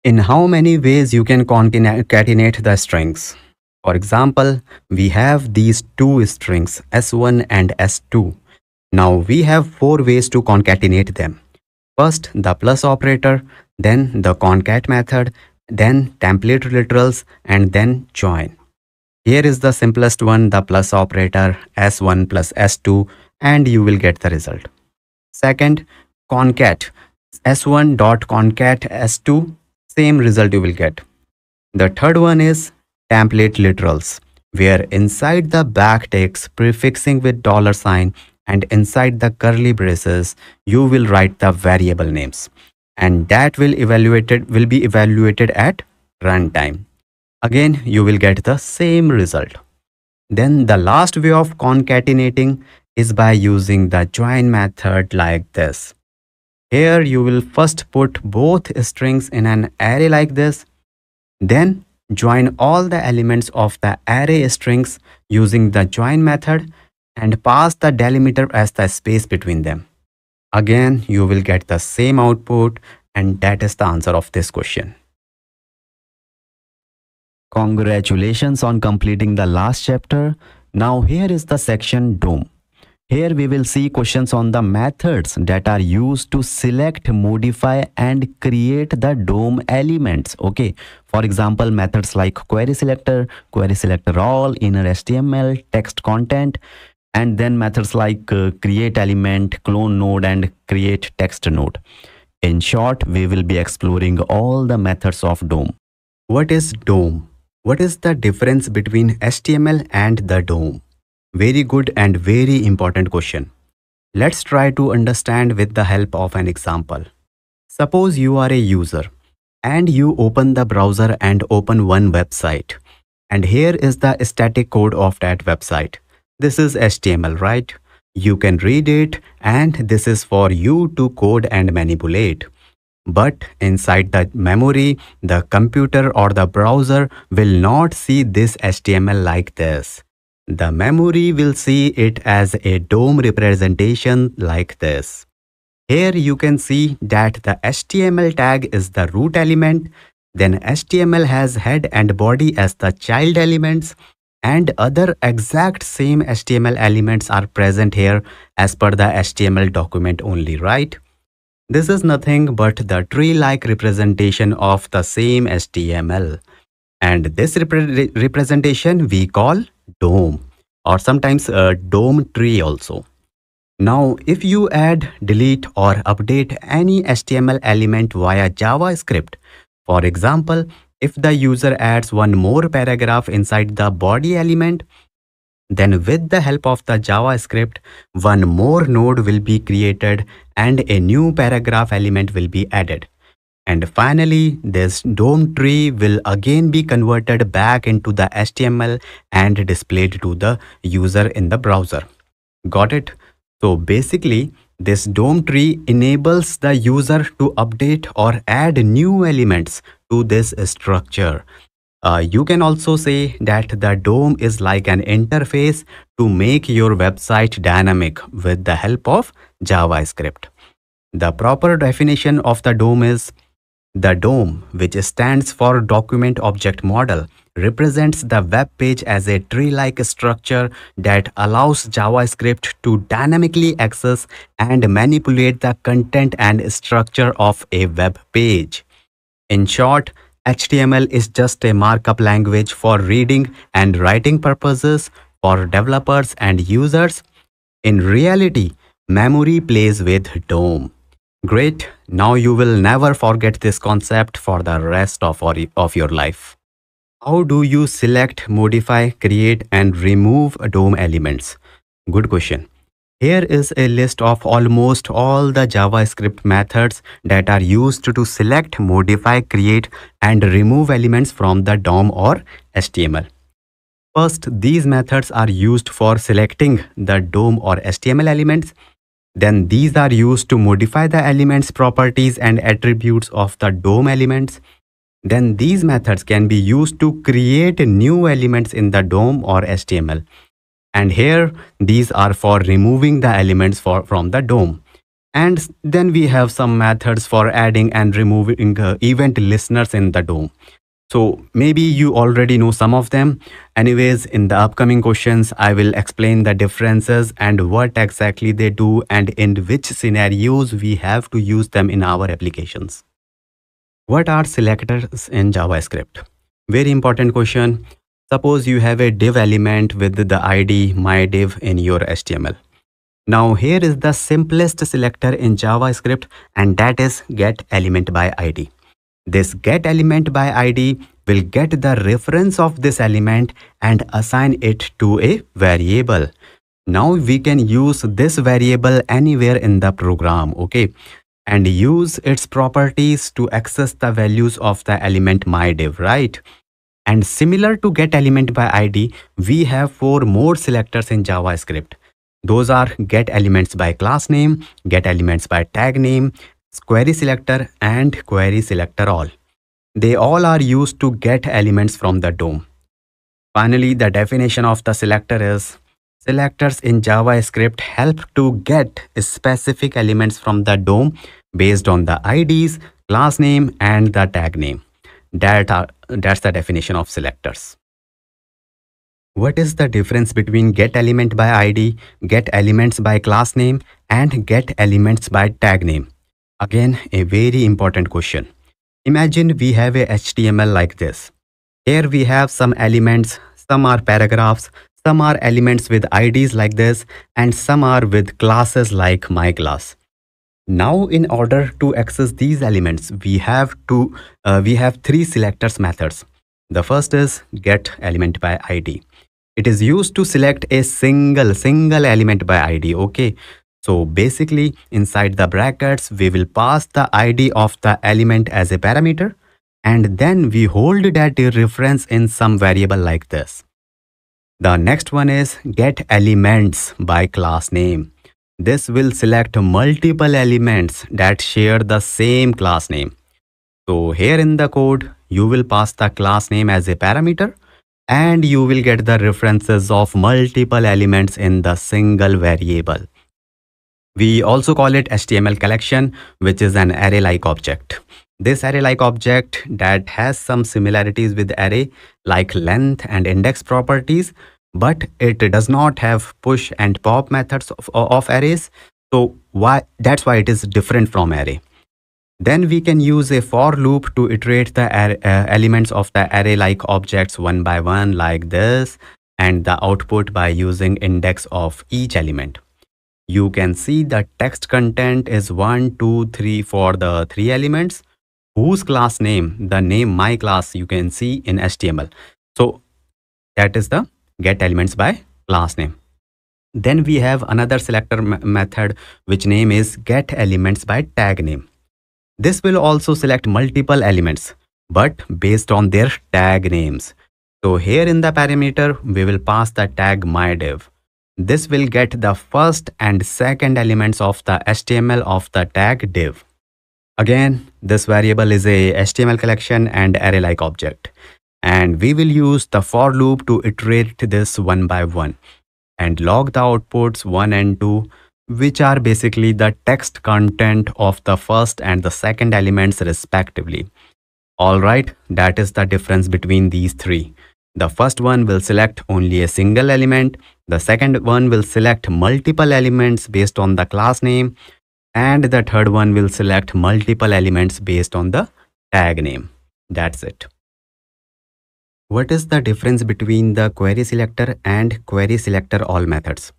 In how many ways you can concatenate the strings? For example, we have these two strings, S1 and S2. Now we have four ways to concatenate them. First, the plus operator, then the concat method, then template literals, and then join. Here is the simplest one, the plus operator, S1 plus S2, and you will get the result. Second, concat, S1 dot concat S2, same result you will get. The third one is template literals, where inside the backticks prefixing with $, and inside the curly braces you will write the variable names, and that will be evaluated at runtime. Again you will get the same result. Then the last way of concatenating is by using the join method like this. Here you will first put both strings in an array like this, then join all the elements of the array strings using the join method and pass the delimiter as the space between them. Again, you will get the same output, and that is the answer of this question. Congratulations on completing the last chapter. Now here is the section DOM. Here we will see questions on the methods that are used to select, modify, and create the DOM elements. Okay, for example, methods like query selector all, inner HTML, text content. And then methods like create element, clone node, and create text node. In short, we will be exploring all the methods of DOM. What is DOM? What is the difference between HTML and the DOM? Very good and very important question. Let's try to understand with the help of an example. Suppose you are a user and you open the browser and open one website. And here is the static code of that website. This is HTML, right? You can read it and this is for you to code and manipulate. But inside the memory, the computer or the browser will not see this HTML like this. The memory will see it as a DOM representation like this. Here you can see that the HTML tag is the root element, then HTML has head and body as the child elements, and other exact same HTML elements are present here as per the HTML document only, right? This is nothing but the tree-like representation of the same HTML. And this representation we call DOM. or sometimes a DOM tree also. Now, if you add, delete or update any HTML element via JavaScript, for example, if the user adds one more paragraph inside the body element, then with the help of the JavaScript, one more node will be created and a new paragraph element will be added. And finally, this DOM tree will again be converted back into the HTML and displayed to the user in the browser. Got it? So basically, this DOM tree enables the user to update or add new elements to this structure. You can also say that the DOM is like an interface to make your website dynamic with the help of JavaScript. The proper definition of the DOM is: the DOM, which stands for Document Object Model, represents the web page as a tree-like structure that allows JavaScript to dynamically access and manipulate the content and structure of a web page. In short, HTML is just a markup language for reading and writing purposes for developers and users. In reality, memory plays with DOM. Great, now you will never forget this concept for the rest of your life. How do you select, modify, create and remove DOM elements? Good question. Here is a list of almost all the JavaScript methods that are used to select, modify, create, and remove elements from the DOM or HTML. First, these methods are used for selecting the DOM or HTML elements. Then these are used to modify the elements, properties, and attributes of the DOM elements. Then these methods can be used to create new elements in the DOM or HTML. And here, these are for removing the elements from the DOM. And then we have some methods for adding and removing event listeners in the DOM. So maybe you already know some of them. Anyways, in the upcoming questions, I will explain the differences and what exactly they do and in which scenarios we have to use them in our applications. What are selectors in JavaScript? Very important question. Suppose you have a div element with the ID myDiv in your HTML. Now here is the simplest selector in JavaScript, and that is getElementById. This getElementById will get the reference of this element and assign it to a variable. Now we can use this variable anywhere in the program, okay, and use its properties to access the values of the element myDiv, right? And similar to getElementById, we have four more selectors in JavaScript. Those are getElementsByClassName, getElementsByTagName, query selector, and query selector all. They all are used to get elements from the DOM. Finally, the definition of the selector is: selectors in JavaScript help to get specific elements from the DOM based on the IDs, class name, and the tag name. That's the definition of selectors. What is the difference between getElementById, getElementsByClassName, and getElementsByTagName? Again, a very important question. Imagine we have a HTML like this. Here we have some elements, some are paragraphs, some are elements with IDs like this, and some are with classes like my class. Now in order to access these elements, we have three selectors methods. The first is getElementById. It is used to select a single element by ID, okay? So basically, inside the brackets, we will pass the ID of the element as a parameter, and then we hold that reference in some variable like this. The next one is getElementsByClassName. This will select multiple elements that share the same class name. So here in the code, you will pass the class name as a parameter, and you will get the references of multiple elements in the single variable. We also call it HTML collection, which is an array-like object. This array-like object that has some similarities with array, like length and index properties, but it does not have push and pop methods of arrays. So that's why it is different from array. Then we can use a for loop to iterate the elements of the array-like objects one by one like this. and the output by using index of each element. You can see the text content is 1, 2, 3 for the 3 elements. Whose class name? The name my class you can see in HTML. So that is the get elements by class name. Then we have another selector method which name is get elements by tag name. This will also select multiple elements but based on their tag names. So here in the parameter we will pass the tag mydiv. This will get the first and second elements of the HTML of the tag div. Again, this variable is a HTML collection and array-like object, and we will use the for loop to iterate this one by one and log the outputs 1 and 2, which are basically the text content of the first and the second elements respectively. Alright, that is the difference between these three. The first one will select only a single element, the second one will select multiple elements based on the class name, and the third one will select multiple elements based on the tag name. That's it. What is the difference between the query selector and query selector all methods?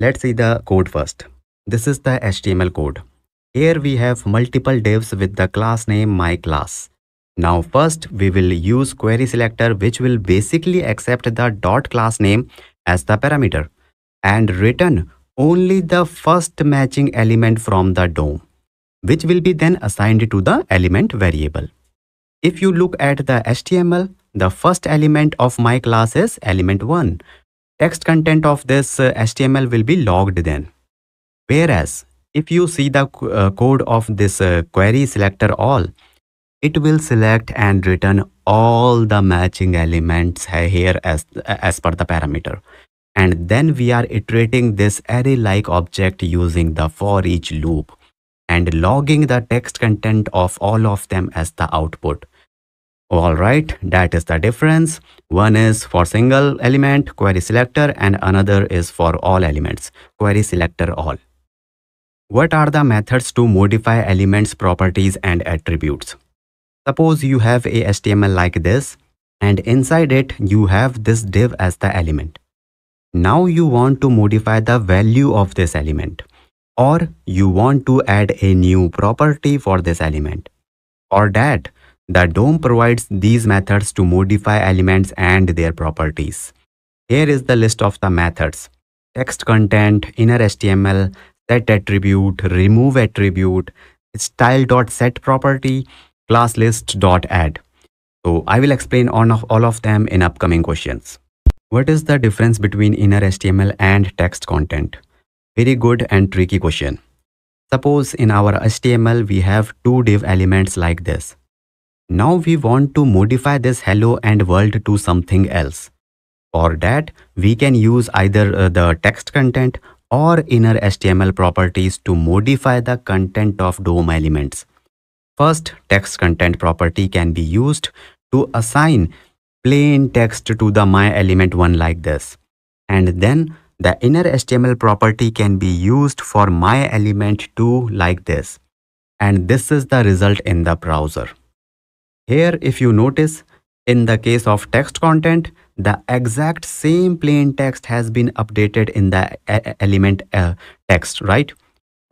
Let's see the code first. This is the HTML code. Here we have multiple divs with the class name my class. Now first we will use query selector, which will basically accept the dot class name as the parameter and return only the first matching element from the DOM, which will be then assigned to the element variable. If you look at the HTML, the first element of my class is element 1. Text content of this HTML will be logged then. Whereas if you see the code of this query selector all, it will select and return all the matching elements here as per the parameter. And then we are iterating this array-like object using the for each loop and logging the text content of all of them as the output. Alright, that is the difference. One is for single element, query selector, and another is for all elements, query selector all. What are the methods to modify elements, properties, and attributes? Suppose you have a HTML like this, and inside it you have this div as the element. Now you want to modify the value of this element, or you want to add a new property for this element. For that, the DOM provides these methods to modify elements and their properties. Here is the list of the methods: text content, inner HTML, set attribute, remove attribute, style.set property, class list.add. So I will explain on all of them in upcoming questions. What is the difference between inner HTML and text content? Very good and tricky question. Suppose in our HTML we have two div elements like this. Now we want to modify this hello and world to something else. For that, we can use either the text content or inner HTML properties to modify the content of DOM elements. First, text content property can be used to assign plain text to the my element 1 like this, and then the inner HTML property can be used for my element 2 like this, and this is the result in the browser. Here if you notice, in the case of text content, the exact same plain text has been updated in the element text, right?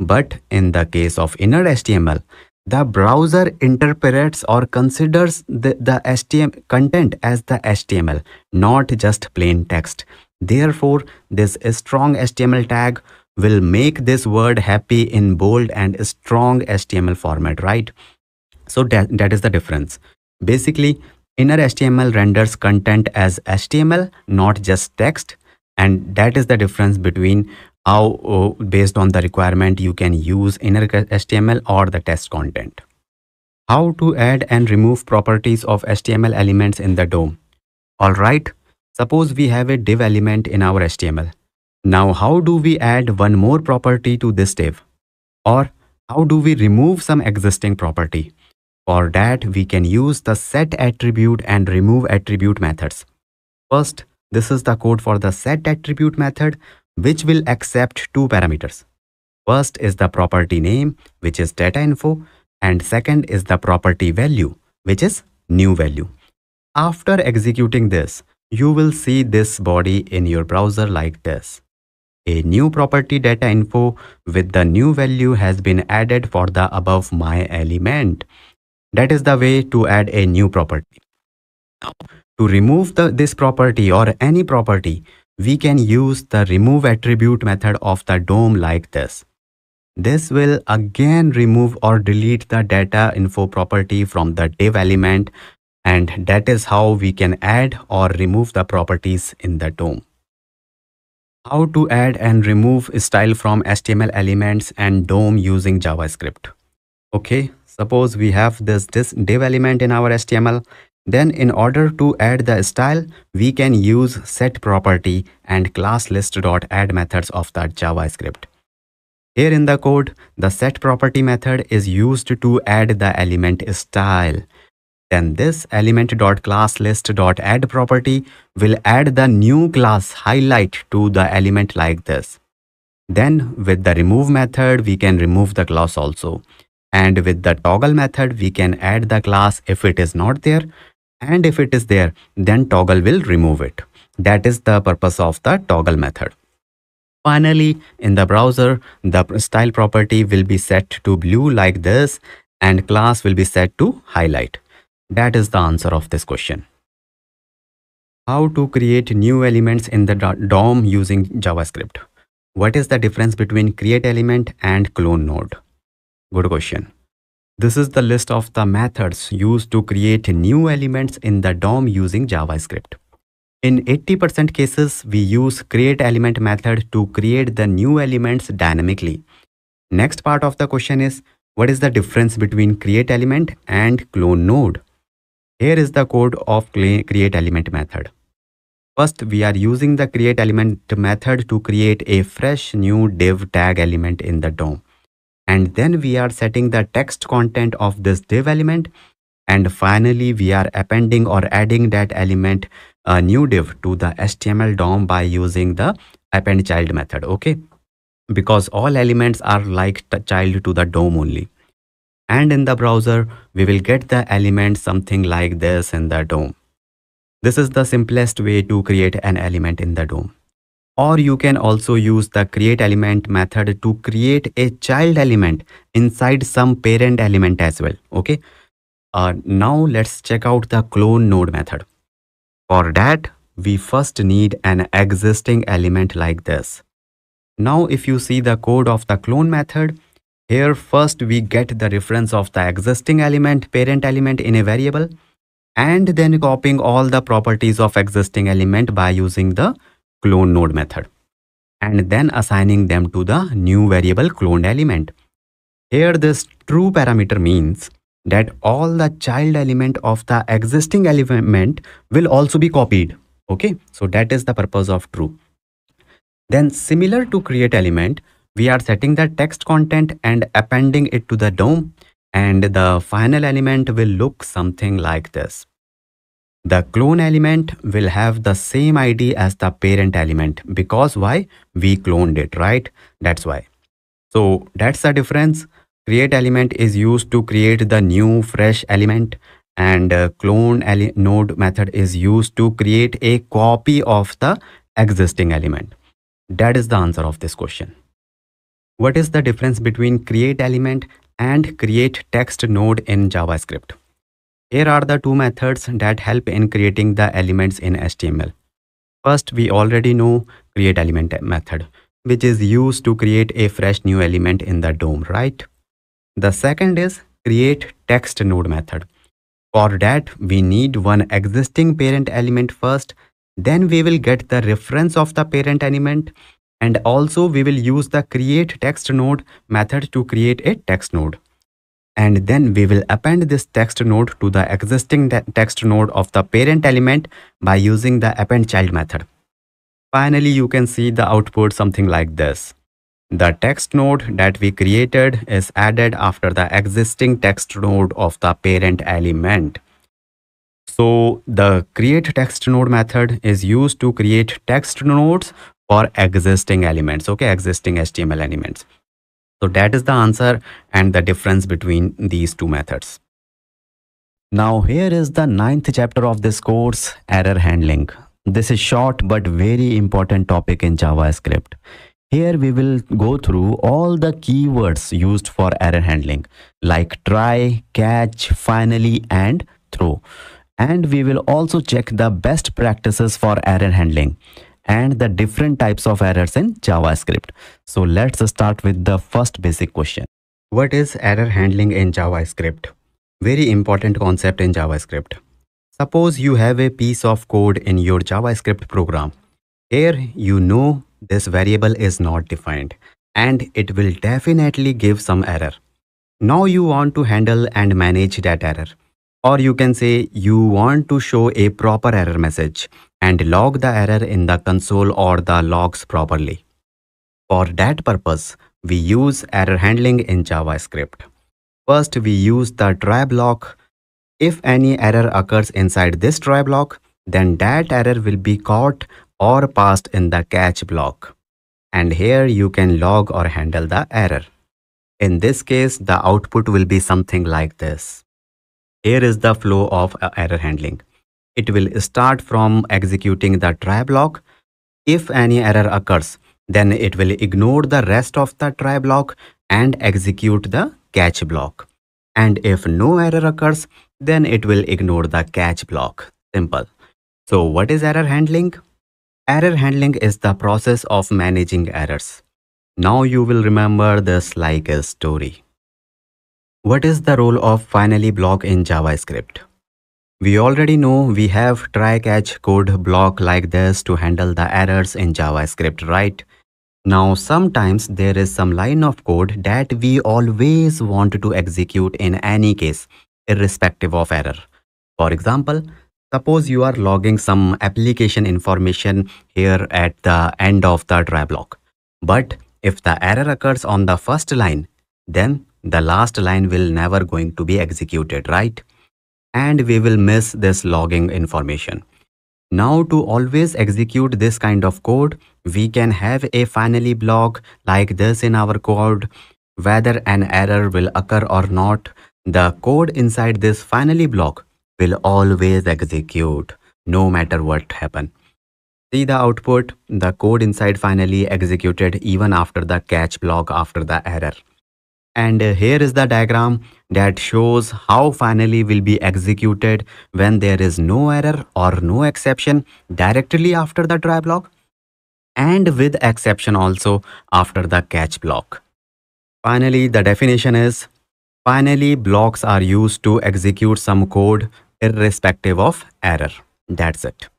But in the case of inner HTML, the browser interprets or considers the HTML content as the HTML, not just plain text. Therefore, this strong HTML tag will make this word happy in bold and strong HTML format, right? So that is the difference. Basically, inner HTML renders content as HTML, not just text. And that is the difference between how, based on the requirement, you can use inner HTML or the text content. How to add and remove properties of HTML elements in the DOM. Alright, suppose we have a div element in our HTML. Now how do we add one more property to this div? Or how do we remove some existing property? For that, we can use the set attribute and remove attribute methods. First, this is the code for the set attribute method, which will accept two parameters. First is the property name, which is data info, and second is the property value, which is new value. After executing this, You will see this body in your browser like this. A new property data info with the new value has been added for the above my element. That is the way to add a new property. Now, to remove this property or any property, we can use the remove attribute method of the DOM like this. This will again remove or delete the data info property from the div element, and that is how we can add or remove the properties in the DOM. How to add and remove style from HTML elements and DOM using JavaScript. Okay, suppose we have this div element in our HTML. Then in order to add the style, we can use set property and class list.add methods of the JavaScript. Here in the code, the set property method is used to add the element style. Then this element.classList.add property will add the new class highlight to the element like this. Then with the remove method, we can remove the class also. And with the toggle method, we can add the class if it is not there. And if it is there, then toggle will remove it. That is the purpose of the toggle method. Finally, in the browser, the style property will be set to blue like this, and class will be set to highlight. That is the answer of this question. How to create new elements in the DOM using JavaScript? What is the difference between create element and clone node? Good question. This is the list of the methods used to create new elements in the DOM using JavaScript. In 80% cases, we use create element method to create the new elements dynamically. Next part of the question is, what is the difference between create element and clone node? Here is the code of create element method. First, we are using the create element method to create a fresh new div tag element in the DOM. And then we are setting the text content of this div element. And finally, we are appending or adding that element, a new div, to the HTML DOM by using the append child method. Okay, because all elements are like child to the DOM only. And in the browser, we will get the element something like this in the DOM. This is the simplest way to create an element in the DOM. Or you can also use the create element method to create a child element inside some parent element as well. Okay, now let's check out the clone node method. For that, we first need an existing element like this. Now if you see the code of the clone method, here first we get the reference of the existing element, parent element, in a variable, and then copying all the properties of existing element by using the clone node method, and then assigning them to the new variable cloned element. Here this true parameter means that all the child element of the existing element will also be copied. Okay, so that is the purpose of true. Then similar to create element, we are setting the text content and appending it to the DOM, and the final element will look something like this. The clone element will have the same ID as the parent element because why? We cloned it, right? That's why. So that's the difference. Create element is used to create the new fresh element, and clone node method is used to create a copy of the existing element. That is the answer of this question. What is the difference between create element and create text node in JavaScript? Here are the two methods that help in creating the elements in HTML. First, we already know create element method, which is used to create a fresh new element in the DOM, right? The second is create text node method. For that, we need one existing parent element first. Then we will get the reference of the parent element, and also we will use the create text node method to create a text node, and then we will append this text node to the existing text node of the parent element by using the append child method. Finally, you can see the output something like this. The text node that we created is added after the existing text node of the parent element. So the create text node method is used to create text nodes for existing elements, okay, existing HTML elements. So that is the answer and the difference between these two methods. Now here is the 9th chapter of this course, error handling. This is short but very important topic in JavaScript. Here we will go through all the keywords used for error handling, like try, catch, finally, and throw. And we will also check the best practices for error handling and the different types of errors in JavaScript. So let's start with the first basic question. What is error handling in JavaScript? Very important concept in JavaScript. Suppose you have a piece of code in your JavaScript program. Here you know this variable is not defined and it will definitely give some error. Now you want to handle and manage that error. Or you can say you want to show a proper error message and log the error in the console or the logs properly. For that purpose, we use error handling in JavaScript. First, we use the try block. If any error occurs inside this try block, then that error will be caught or passed in the catch block. And here you can log or handle the error. In this case, the output will be something like this. Here is the flow of error handling. It will start from executing the try block. If any error occurs, then it will ignore the rest of the try block and execute the catch block. And if no error occurs, then it will ignore the catch block. Simple. So what is error handling? Error handling is the process of managing errors. Now you will remember this like a story. What is the role of finally block in JavaScript? We already know we have try catch code block like this to handle the errors in JavaScript, right? Now sometimes there is some line of code that we always want to execute in any case, irrespective of error. For example, suppose you are logging some application information here at the end of the try block. But if the error occurs on the first line, then the last line will never going to be executed, right? And we will miss this logging information. Now to always execute this kind of code, we can have a finally block like this in our code. Whether an error will occur or not, the code inside this finally block will always execute, no matter what happen. See the output, the code inside finally executed even after the catch block after the error. And here is the diagram that shows how finally will be executed when there is no error or no exception directly after the try block, and with exception also after the catch block. Finally, the definition is finally blocks are used to execute some code irrespective of error. That's it.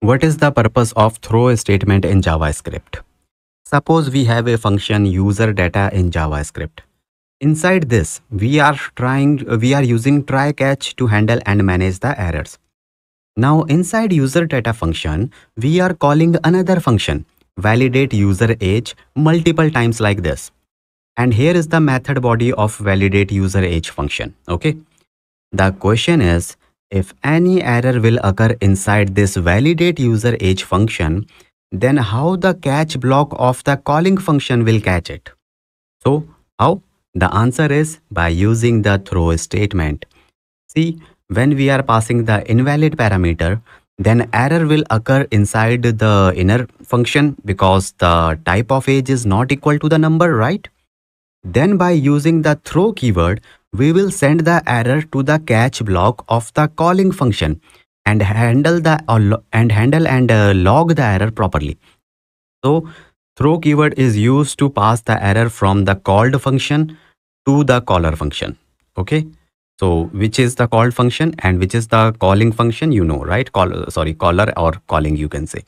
What is the purpose of throw statement in JavaScript? Suppose we have a function user data in JavaScript. Inside this, we are using try catch to handle and manage the errors. Now inside user data function, we are calling another function, validate user age, multiple times like this. And here is the method body of validate user age function. Okay. The question is, if any error will occur inside this validate user age function, then how the catch block of the calling function will catch it? So how? The answer is by using the throw statement. See, when we are passing the invalid parameter, then error will occur inside the inner function because the type of age is not equal to the number, right? Then by using the throw keyword, we will send the error to the catch block of the calling function and handle and log the error properly. So throw keyword is used to pass the error from the called function to the caller function. Okay, so which is the called function and which is the calling function, you know, right? Caller or calling, you can say.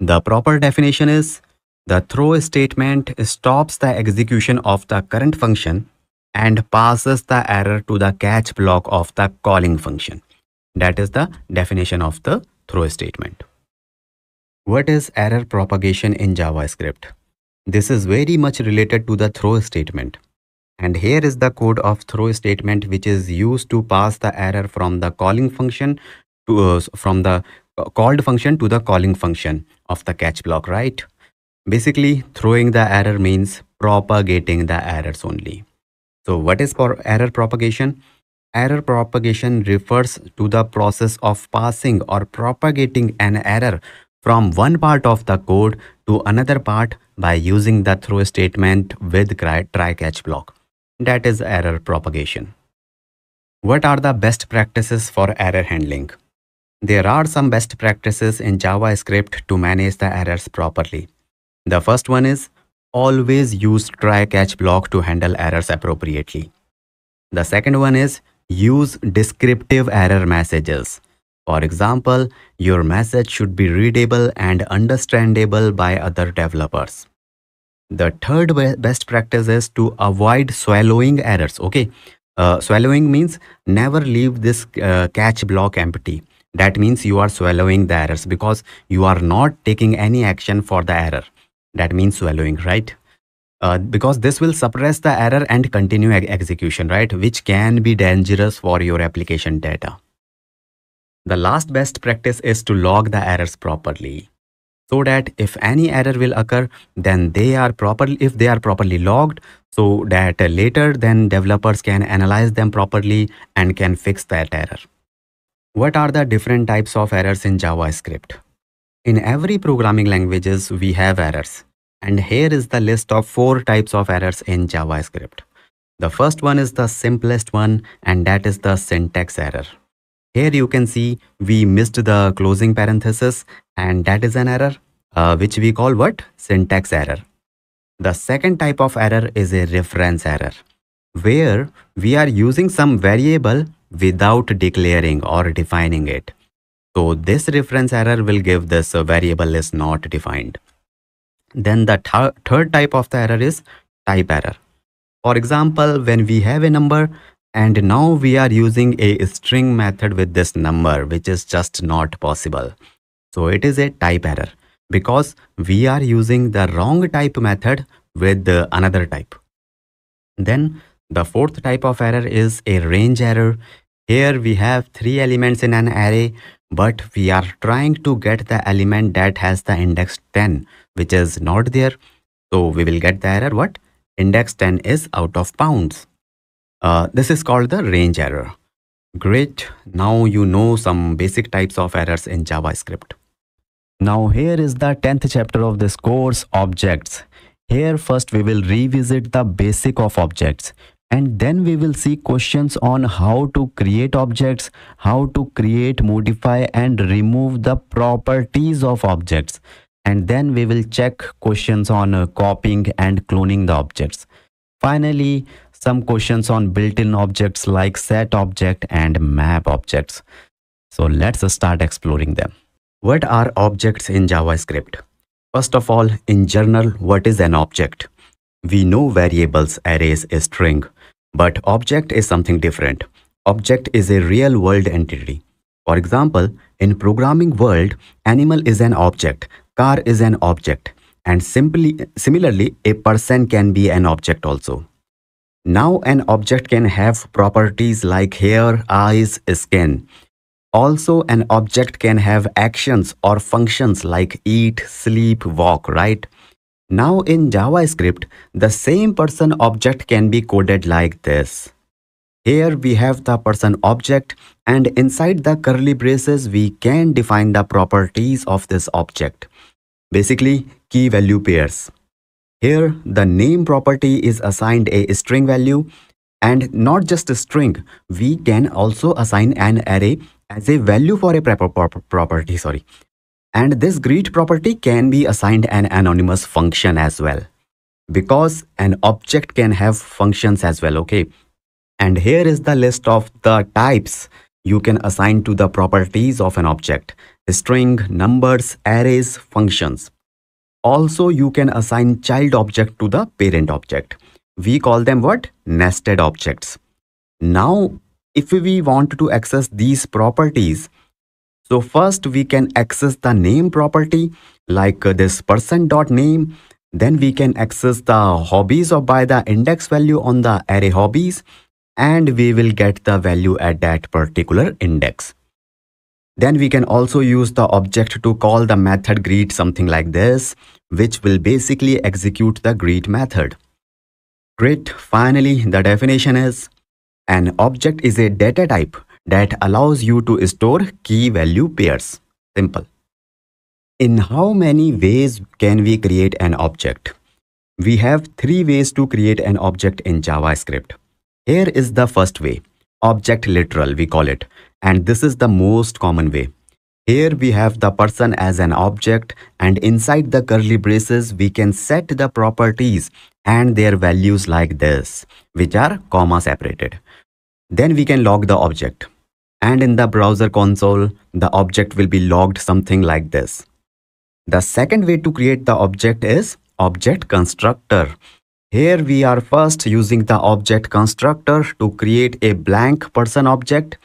The proper definition is the throw statement stops the execution of the current function and passes the error to the catch block of the calling function. That is the definition of the throw statement. What is error propagation in JavaScript? This is very much related to the throw statement. And here is the code of throw statement which is used to pass the error from the calling function to from the called function to the calling function of the catch block, right? Basically, throwing the error means propagating the errors only. So what is for error propagation? Error propagation refers to the process of passing or propagating an error from one part of the code to another part by using the throw statement with try-catch block. That is error propagation. What are the best practices for error handling? There are some best practices in JavaScript to manage the errors properly. The first one is always use try-catch block to handle errors appropriately. The second one is use descriptive error messages. For example, your message should be readable and understandable by other developers. The third best practice is to avoid swallowing errors. Okay, swallowing means never leave this catch block empty. That means you are swallowing the errors because you are not taking any action for the error. That means swallowing, right? Because this will suppress the error and continue execution, right? Which can be dangerous for your application data. The last best practice is to log the errors properly, so that if any error will occur, then they are properly logged, so that later then developers can analyze them properly and can fix that error. What are the different types of errors in JavaScript? In every programming languages we have errors. And here is the list of 4 types of errors in JavaScript. The first one is the simplest one, and that is the syntax error. Here you can see we missed the closing parenthesis, and that is an error, which we call what? Syntax error. The second type of error is a reference error, where we are using some variable without declaring or defining it. So this reference error will give this variable is not defined. Then the third type of the error is type error. For example, when we have a number and now we are using a string method with this number, which is just not possible. So it is a type error because we are using the wrong type method with another type. Then the fourth type of error is a range error. Here we have 3 elements in an array, but we are trying to get the element that has the index 10, which is not there. So we will get the error what? Index 10 is out of bounds. This is called the range error. Great. Now you know some basic types of errors in JavaScript. Now here is the 10th chapter of this course, objects. Here first we will revisit the basic of objects. And then we will see questions on how to create objects, how to create, modify, and remove the properties of objects. And then we will check questions on copying and cloning the objects. Finally, some questions on built-in objects like set object and map objects. So let's start exploring them. What are objects in JavaScript? First of all, in general, what is an object? We know variables, arrays, a string. But object is something different. Object is a real world entity. For example, in programming world, animal is an object, car is an object, and similarly a person can be an object also. Now an object can have properties like hair, eyes, skin. Also an object can have actions or functions like eat, sleep, walk, right? Now in JavaScript, the same person object can be coded like this. Here we have the person object, and inside the curly braces we can define the properties of this object. Basically, key value pairs. Here the name property is assigned a string value, and not just a string, we can also assign an array as a value for a property. And this greet property can be assigned an anonymous function as well, because an object can have functions as well, okay? And here is the list of the types you can assign to the properties of an object: string, numbers, arrays, functions. Also, you can assign child object to the parent object. We call them what? Nested objects. Now, if we want to access these properties, so first we can access the name property like this person.name. Then we can access the hobbies or by the index value on the array hobbies, and we will get the value at that particular index. Then we can also use the object to call the method greet, something like this, which will basically execute the greet method. Great. Finally, the definition is An object is a data type that allows you to store key value pairs. Simple. In how many ways can we create an object? We have 3 ways to create an object in JavaScript. Here is the first way, object literal we call it, and this is the most common way. Here we have the person as an object, and inside the curly braces we can set the properties and their values like this, which are comma separated. Then we can log the object, and in the browser console the object will be logged something like this. The second way to create the object is object constructor. Here we are first using the object constructor to create a blank person object,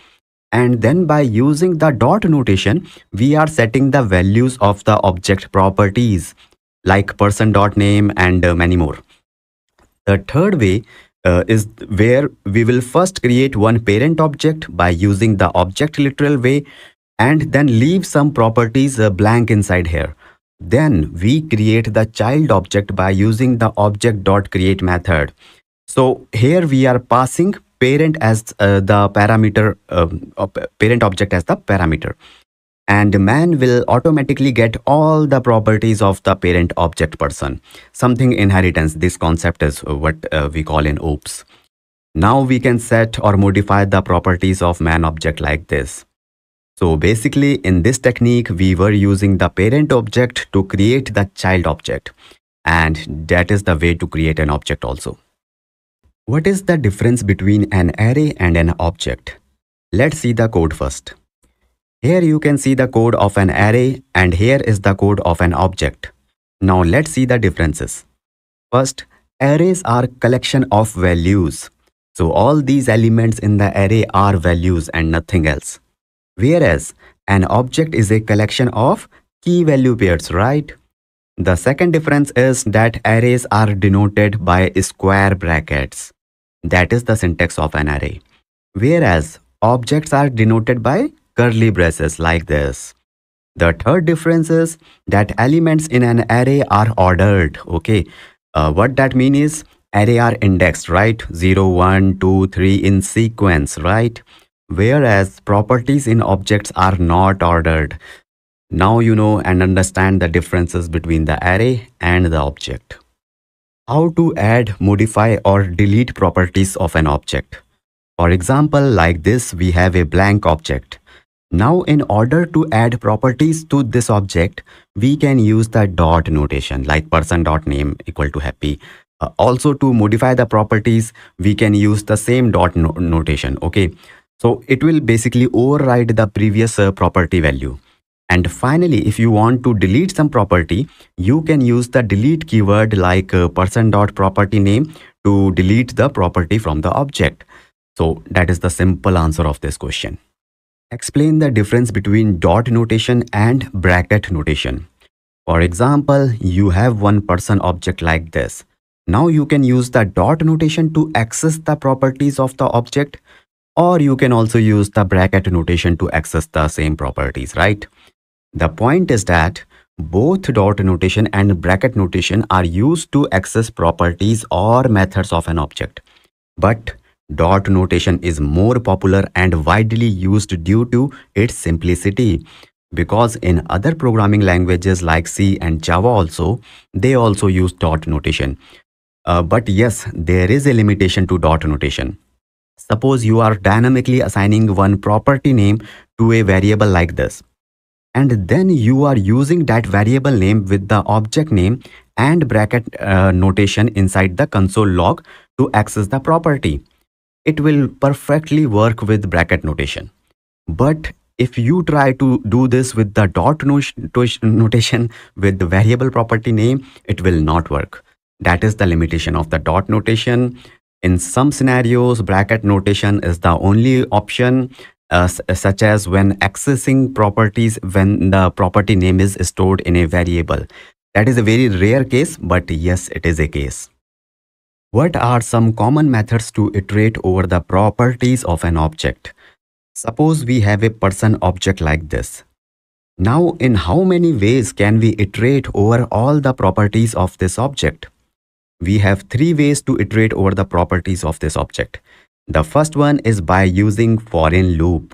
and then by using the dot notation we are setting the values of the object properties like person.name and many more. The third way is where we will first create one parent object by using the object literal way and then leave some properties blank inside here. Then we create the child object by using the object.create method. So here we are passing parent as the parameter, parent object as the parameter, and man will automatically get all the properties of the parent object person, something inheritance. This concept is what we call in OOPs. Now we can set or modify the properties of man object like this. So basically in this technique we were using the parent object to create the child object, and that is the way to create an object also. What is the difference between an array and an object? Let's see the code first. Here you can see the code of an array and here is the code of an object. Now let's see the differences. First, arrays are collection of values. So all these elements in the array are values and nothing else. Whereas an object is a collection of key value pairs, right? The second difference is that arrays are denoted by square brackets. That is the syntax of an array. Whereas objects are denoted by curly braces like this. The third difference is that elements in an array are ordered. Okay, what that means is array are indexed, right? 0, 1, 2, 3 in sequence, right? Whereas properties in objects are not ordered. Now you know and understand the differences between the array and the object. How to add, modify or delete properties of an object. For example, like this we have a blank object. Now in order to add properties to this object, we can use the dot notation like person.name equal to happy. Also to modify the properties, we can use the same dot notation. Okay. So it will basically override the previous property value. And finally, if you want to delete some property, you can use the delete keyword like person.property_name to delete the property from the object. So that is the simple answer of this question. Explain the difference between dot notation and bracket notation. For example, you have one person object like this. Now you can use the dot notation to access the properties of the object, or you can also use the bracket notation to access the same properties, right? The point is that both dot notation and bracket notation are used to access properties or methods of an object. But dot notation is more popular and widely used due to its simplicity, because in other programming languages like C and Java also, they also use dot notation. But yes, there is a limitation to dot notation. Suppose you are dynamically assigning one property name to a variable like this, and then you are using that variable name with the object name and bracket notation inside the console log to access the property. It will perfectly work with bracket notation. But if you try to do this with the dot notation with the variable property name, it will not work. That is the limitation of the dot notation. In some scenarios, bracket notation is the only option, such as when accessing properties when the property name is stored in a variable. That is a very rare case, but yes, it is a case. What are some common methods to iterate over the properties of an object? Suppose we have a person object like this. Now, in how many ways can we iterate over all the properties of this object? We have 3 ways to iterate over the properties of this object. The first one is by using foreign loop.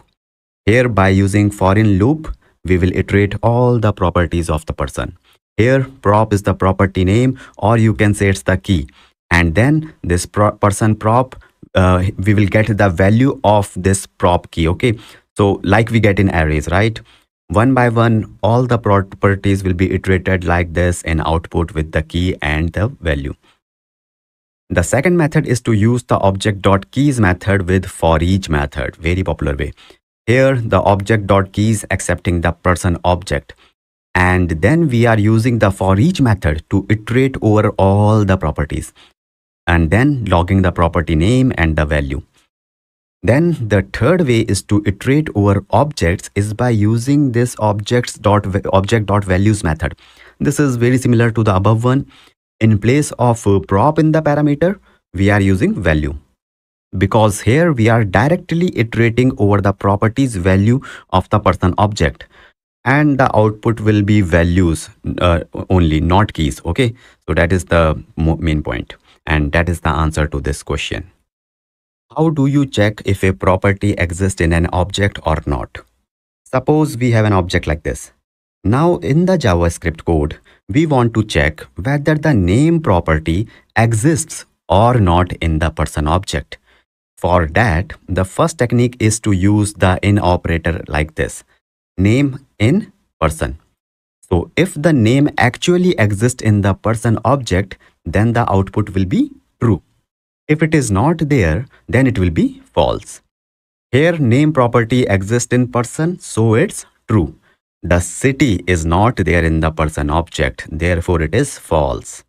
Here by using foreign loop, we will iterate all the properties of the person. Here prop is the property name, or you can say it's the key. And then this person prop, we will get the value of this prop key. Okay, so like we get in arrays, right? One by one, all the properties will be iterated like this and output with the key and the value. The second method is to use the object.keys method with for each method, very popular way. Here the object.keys accepting the person object, and then we are using the for each method to iterate over all the properties and then logging the property name and the value. Then the third way is to iterate over objects is by using this object.values method. This is very similar to the above one. In place of prop in the parameter, we are using value, because here we are directly iterating over the properties value of the person object, and the output will be values only, not keys. Okay, so that is the main point, and that is the answer to this question. How do you check if a property exists in an object or not? Suppose we have an object like this. Now in the JavaScript code, we want to check whether the name property exists or not in the person object. For that, the first technique is to use the in operator like this, name in person. So if the name actually exists in the person object, then the output will be true. If it is not there, then it will be false. Here name property exists in person, so it's true. The city is not there in the person object, therefore it is false.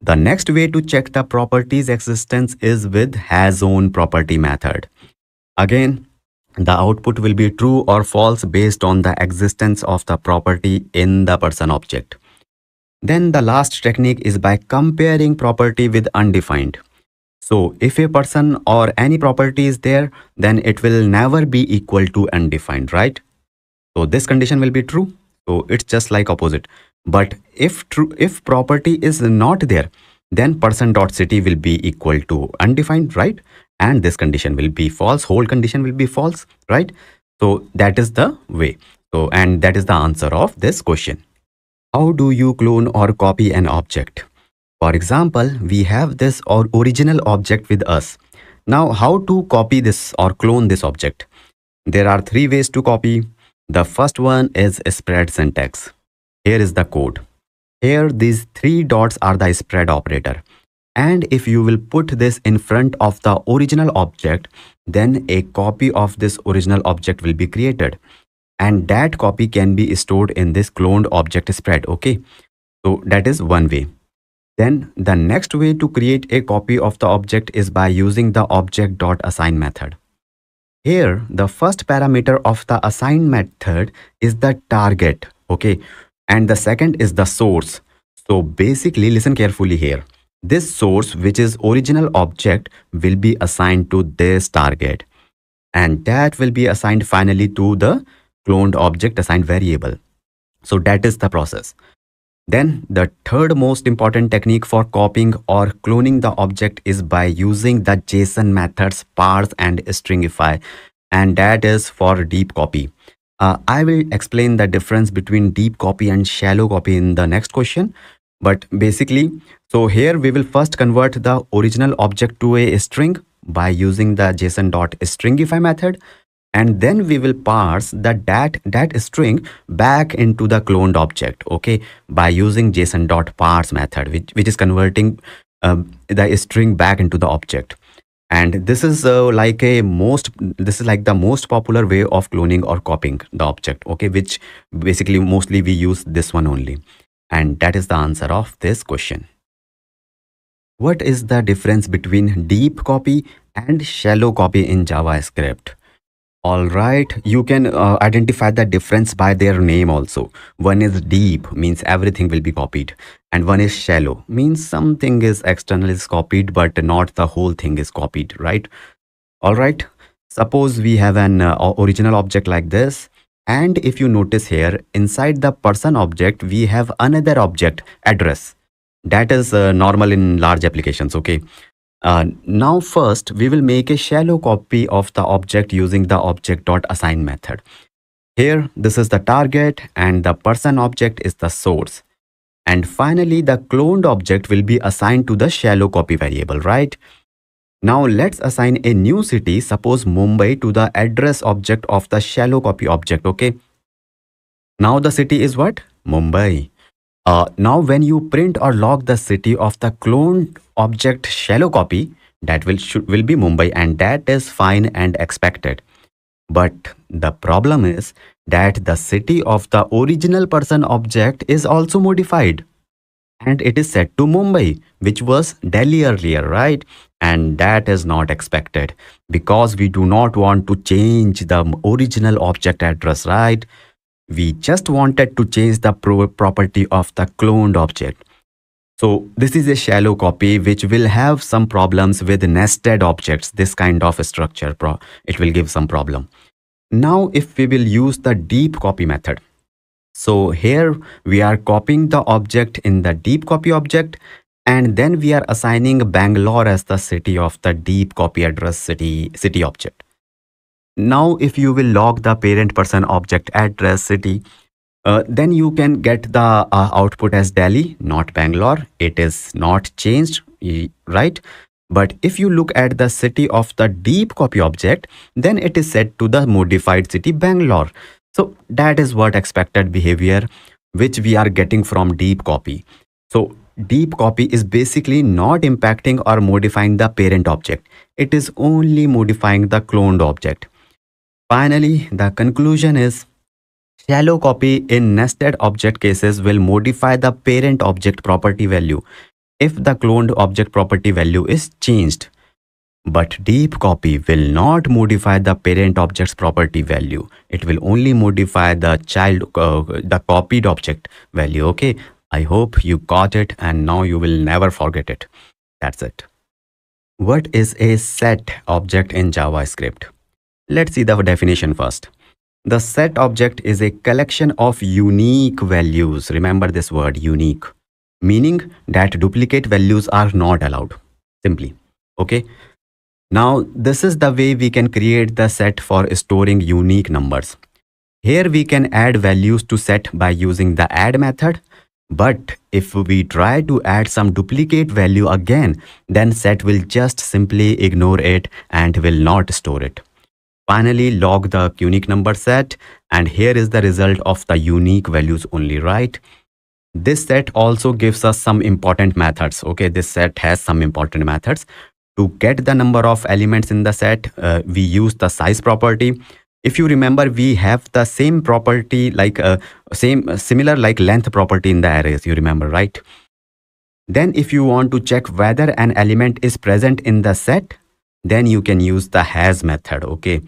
The next way to check the property's existence is with hasOwn property method. Again, the output will be true or false based on the existence of the property in the person object. Then the last technique is by comparing property with undefined. So if a person or any property is there, then it will never be equal to undefined, right? So this condition will be true. So it's just like opposite. But if true, if property is not there, then person.city will be equal to undefined, right? And this condition will be false. Whole condition will be false, right? So that is the way. So, and that is the answer of this question. How do you clone or copy an object? For example, we have this or original object with us. Now, how to copy this or clone this object? There are three ways to copy. The first one is spread syntax. Here is the code. Here these three dots are the spread operator. And if you will put this in front of the original object, then a copy of this original object will be created. And that copy can be stored in this cloned object spread. Okay, so that is one way. Then the next way to create a copy of the object is by using the object.assign method. Here the first parameter of the assign method is the target, okay, and the second is the source. So basically, listen carefully here, this source, which is original object, will be assigned to this target, and that will be assigned finally to the cloned object assigned variable. So that is the process. Then the third most important technique for copying or cloning the object is by using the JSON methods parse and stringify, and that is for deep copy. I will explain the difference between deep copy and shallow copy in the next question. But basically, so here we will first convert the original object to a string by using the JSON.stringify method, and then we will parse that string back into the cloned object, okay, by using JSON.parse method, which is converting the string back into the object. And this is like the most popular way of cloning or copying the object, okay, which basically mostly we use this one only. And that is the answer of this question. What is the difference between deep copy and shallow copy in JavaScript? All right, you can identify the difference by their name also. One is deep, means everything will be copied, and one is shallow, means something is external is copied but not the whole thing is copied, right? All right, suppose we have an original object like this, and if you notice here inside the person object we have another object address. That is normal in large applications, okay? Now first we will make a shallow copy of the object using the object.assign method. Here this is the target and the person object is the source. And finally the cloned object will be assigned to the shallow copy variable, right? Now let's assign a new city, suppose Mumbai, to the address object of the shallow copy object, okay? Now the city is what? Mumbai. Now when you print or log the city of the cloned object shallow copy, that will be Mumbai, and that is fine and expected. But the problem is that the city of the original person object is also modified and it is set to Mumbai, which was Delhi earlier, right? And that is not expected because we do not want to change the original object address, right? We just wanted to change the property of the cloned object. So this is a shallow copy which will have some problems with nested objects. This kind of structure, it will give some problem. Now if we will use the deep copy method. So here we are copying the object in the deep copy object, and then we are assigning Bangalore as the city of the deep copy address city object. Now if you will log the parent person object address city, then you can get the output as Delhi, not Bangalore. It is not changed, right? But if you look at the city of the deep copy object, then it is set to the modified city Bangalore. So that is what expected behavior which we are getting from deep copy. So deep copy is basically not impacting or modifying the parent object. It is only modifying the cloned object. Finally, the conclusion is shallow copy in nested object cases will modify the parent object property value if the cloned object property value is changed. But deep copy will not modify the parent object's property value. It will only modify the copied object value, okay? I hope you got it and now you will never forget it. That's it. What is a set object in JavaScript? Let's see the definition first. The set object is a collection of unique values. Remember this word, unique, meaning that duplicate values are not allowed, simply, okay? Now this is the way we can create the set for storing unique numbers. Here we can add values to set by using the add method. But if we try to add some duplicate value again, then set will just simply ignore it and will not store it. Finally, log the unique number set, and here is the result of the unique values only, right? This set also gives us some important methods. Okay, this set has some important methods. To get the number of elements in the set, we use the size property. If you remember, we have the same property like similar like length property in the arrays, you remember, right? Then if you want to check whether an element is present in the set, then you can use the has method, okay?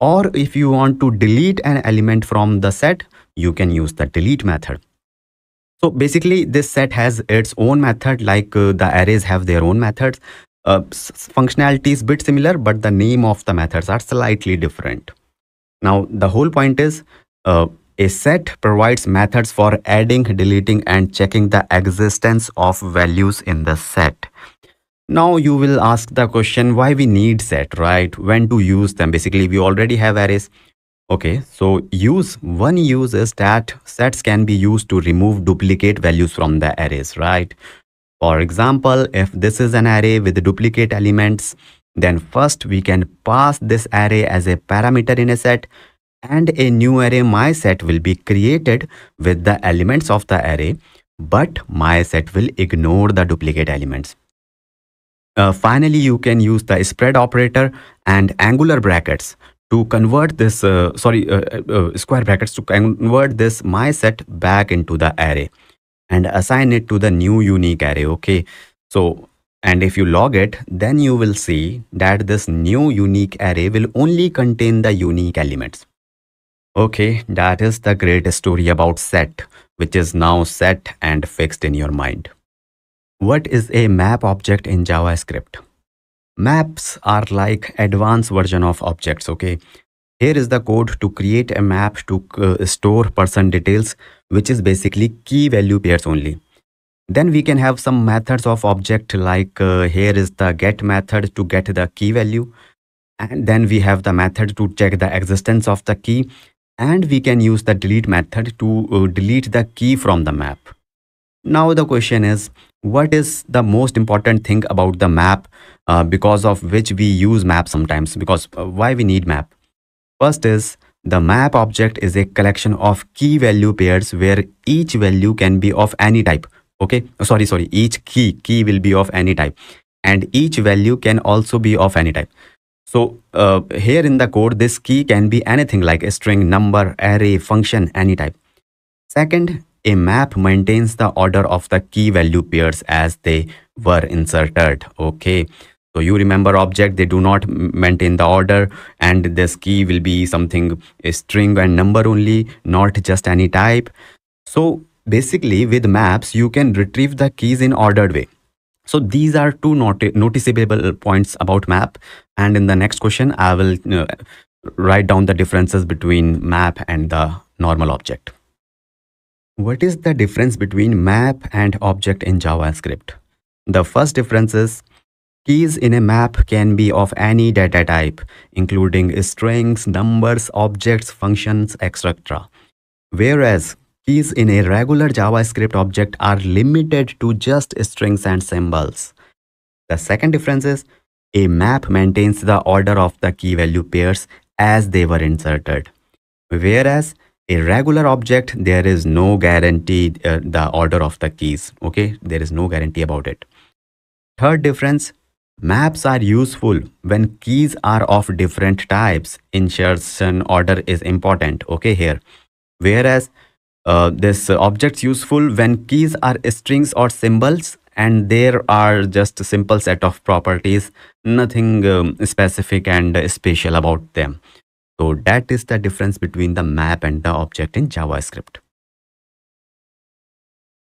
Or if you want to delete an element from the set, you can use the delete method. So basically this set has its own method, like the arrays have their own methods. Functionality is a bit similar, but the name of the methods are slightly different. Now the whole point is a set provides methods for adding, deleting and checking the existence of values in the set. Now you will ask the question, why we need set, right? When to use them? Basically we already have arrays. Okay, so one use is that sets can be used to remove duplicate values from the arrays, right? For example, if this is an array with duplicate elements, then first we can pass this array as a parameter in a set, and a new array mySet will be created with the elements of the array, but mySet will ignore the duplicate elements. Finally, you can use the spread operator and angular brackets to convert this square brackets to convert this mySet back into the array and assign it to the new unique array, okay? So and if you log it, then you will see that this new unique array will only contain the unique elements. Okay, that is the great story about set, which is now set and fixed in your mind. What is a map object in JavaScript? Maps are like advanced version of objects, okay? Here is the code to create a map to store person details, which is basically key value pairs only. Then we can have some methods of object, like here is the get method to get the key value, and then we have the method to check the existence of the key, and we can use the delete method to delete the key from the map. Now the question is, what is the most important thing about the map because of which we use map sometimes, because why we need map? First is, the map object is a collection of key value pairs where each value can be of any type. Okay, each key will be of any type, and each value can also be of any type. So here in the code, this key can be anything like a string, number, array, function, any type. Second, a map maintains the order of the key value pairs as they were inserted. Okay, so you remember object, they do not maintain the order, and this key will be something, a string and number only, not just any type. So basically, with maps, you can retrieve the keys in ordered way. So these are two noticeable points about map. And in the next question, I will write down the differences between map and the normal object. What is the difference between map and object in JavaScript? The first difference is, keys in a map can be of any data type, including strings, numbers, objects, functions, etc. Whereas keys in a regular JavaScript object are limited to just strings and symbols. The second difference is, a map maintains the order of the key value pairs as they were inserted. Whereas a regular object, there is no guarantee the order of the keys. Okay, there is no guarantee about it. Third difference, maps are useful when keys are of different types. Insertion order is important. Okay, here. Whereas this object's useful when keys are strings or symbols, and there are just a simple set of properties, nothing specific and special about them. So that is the difference between the map and the object in JavaScript.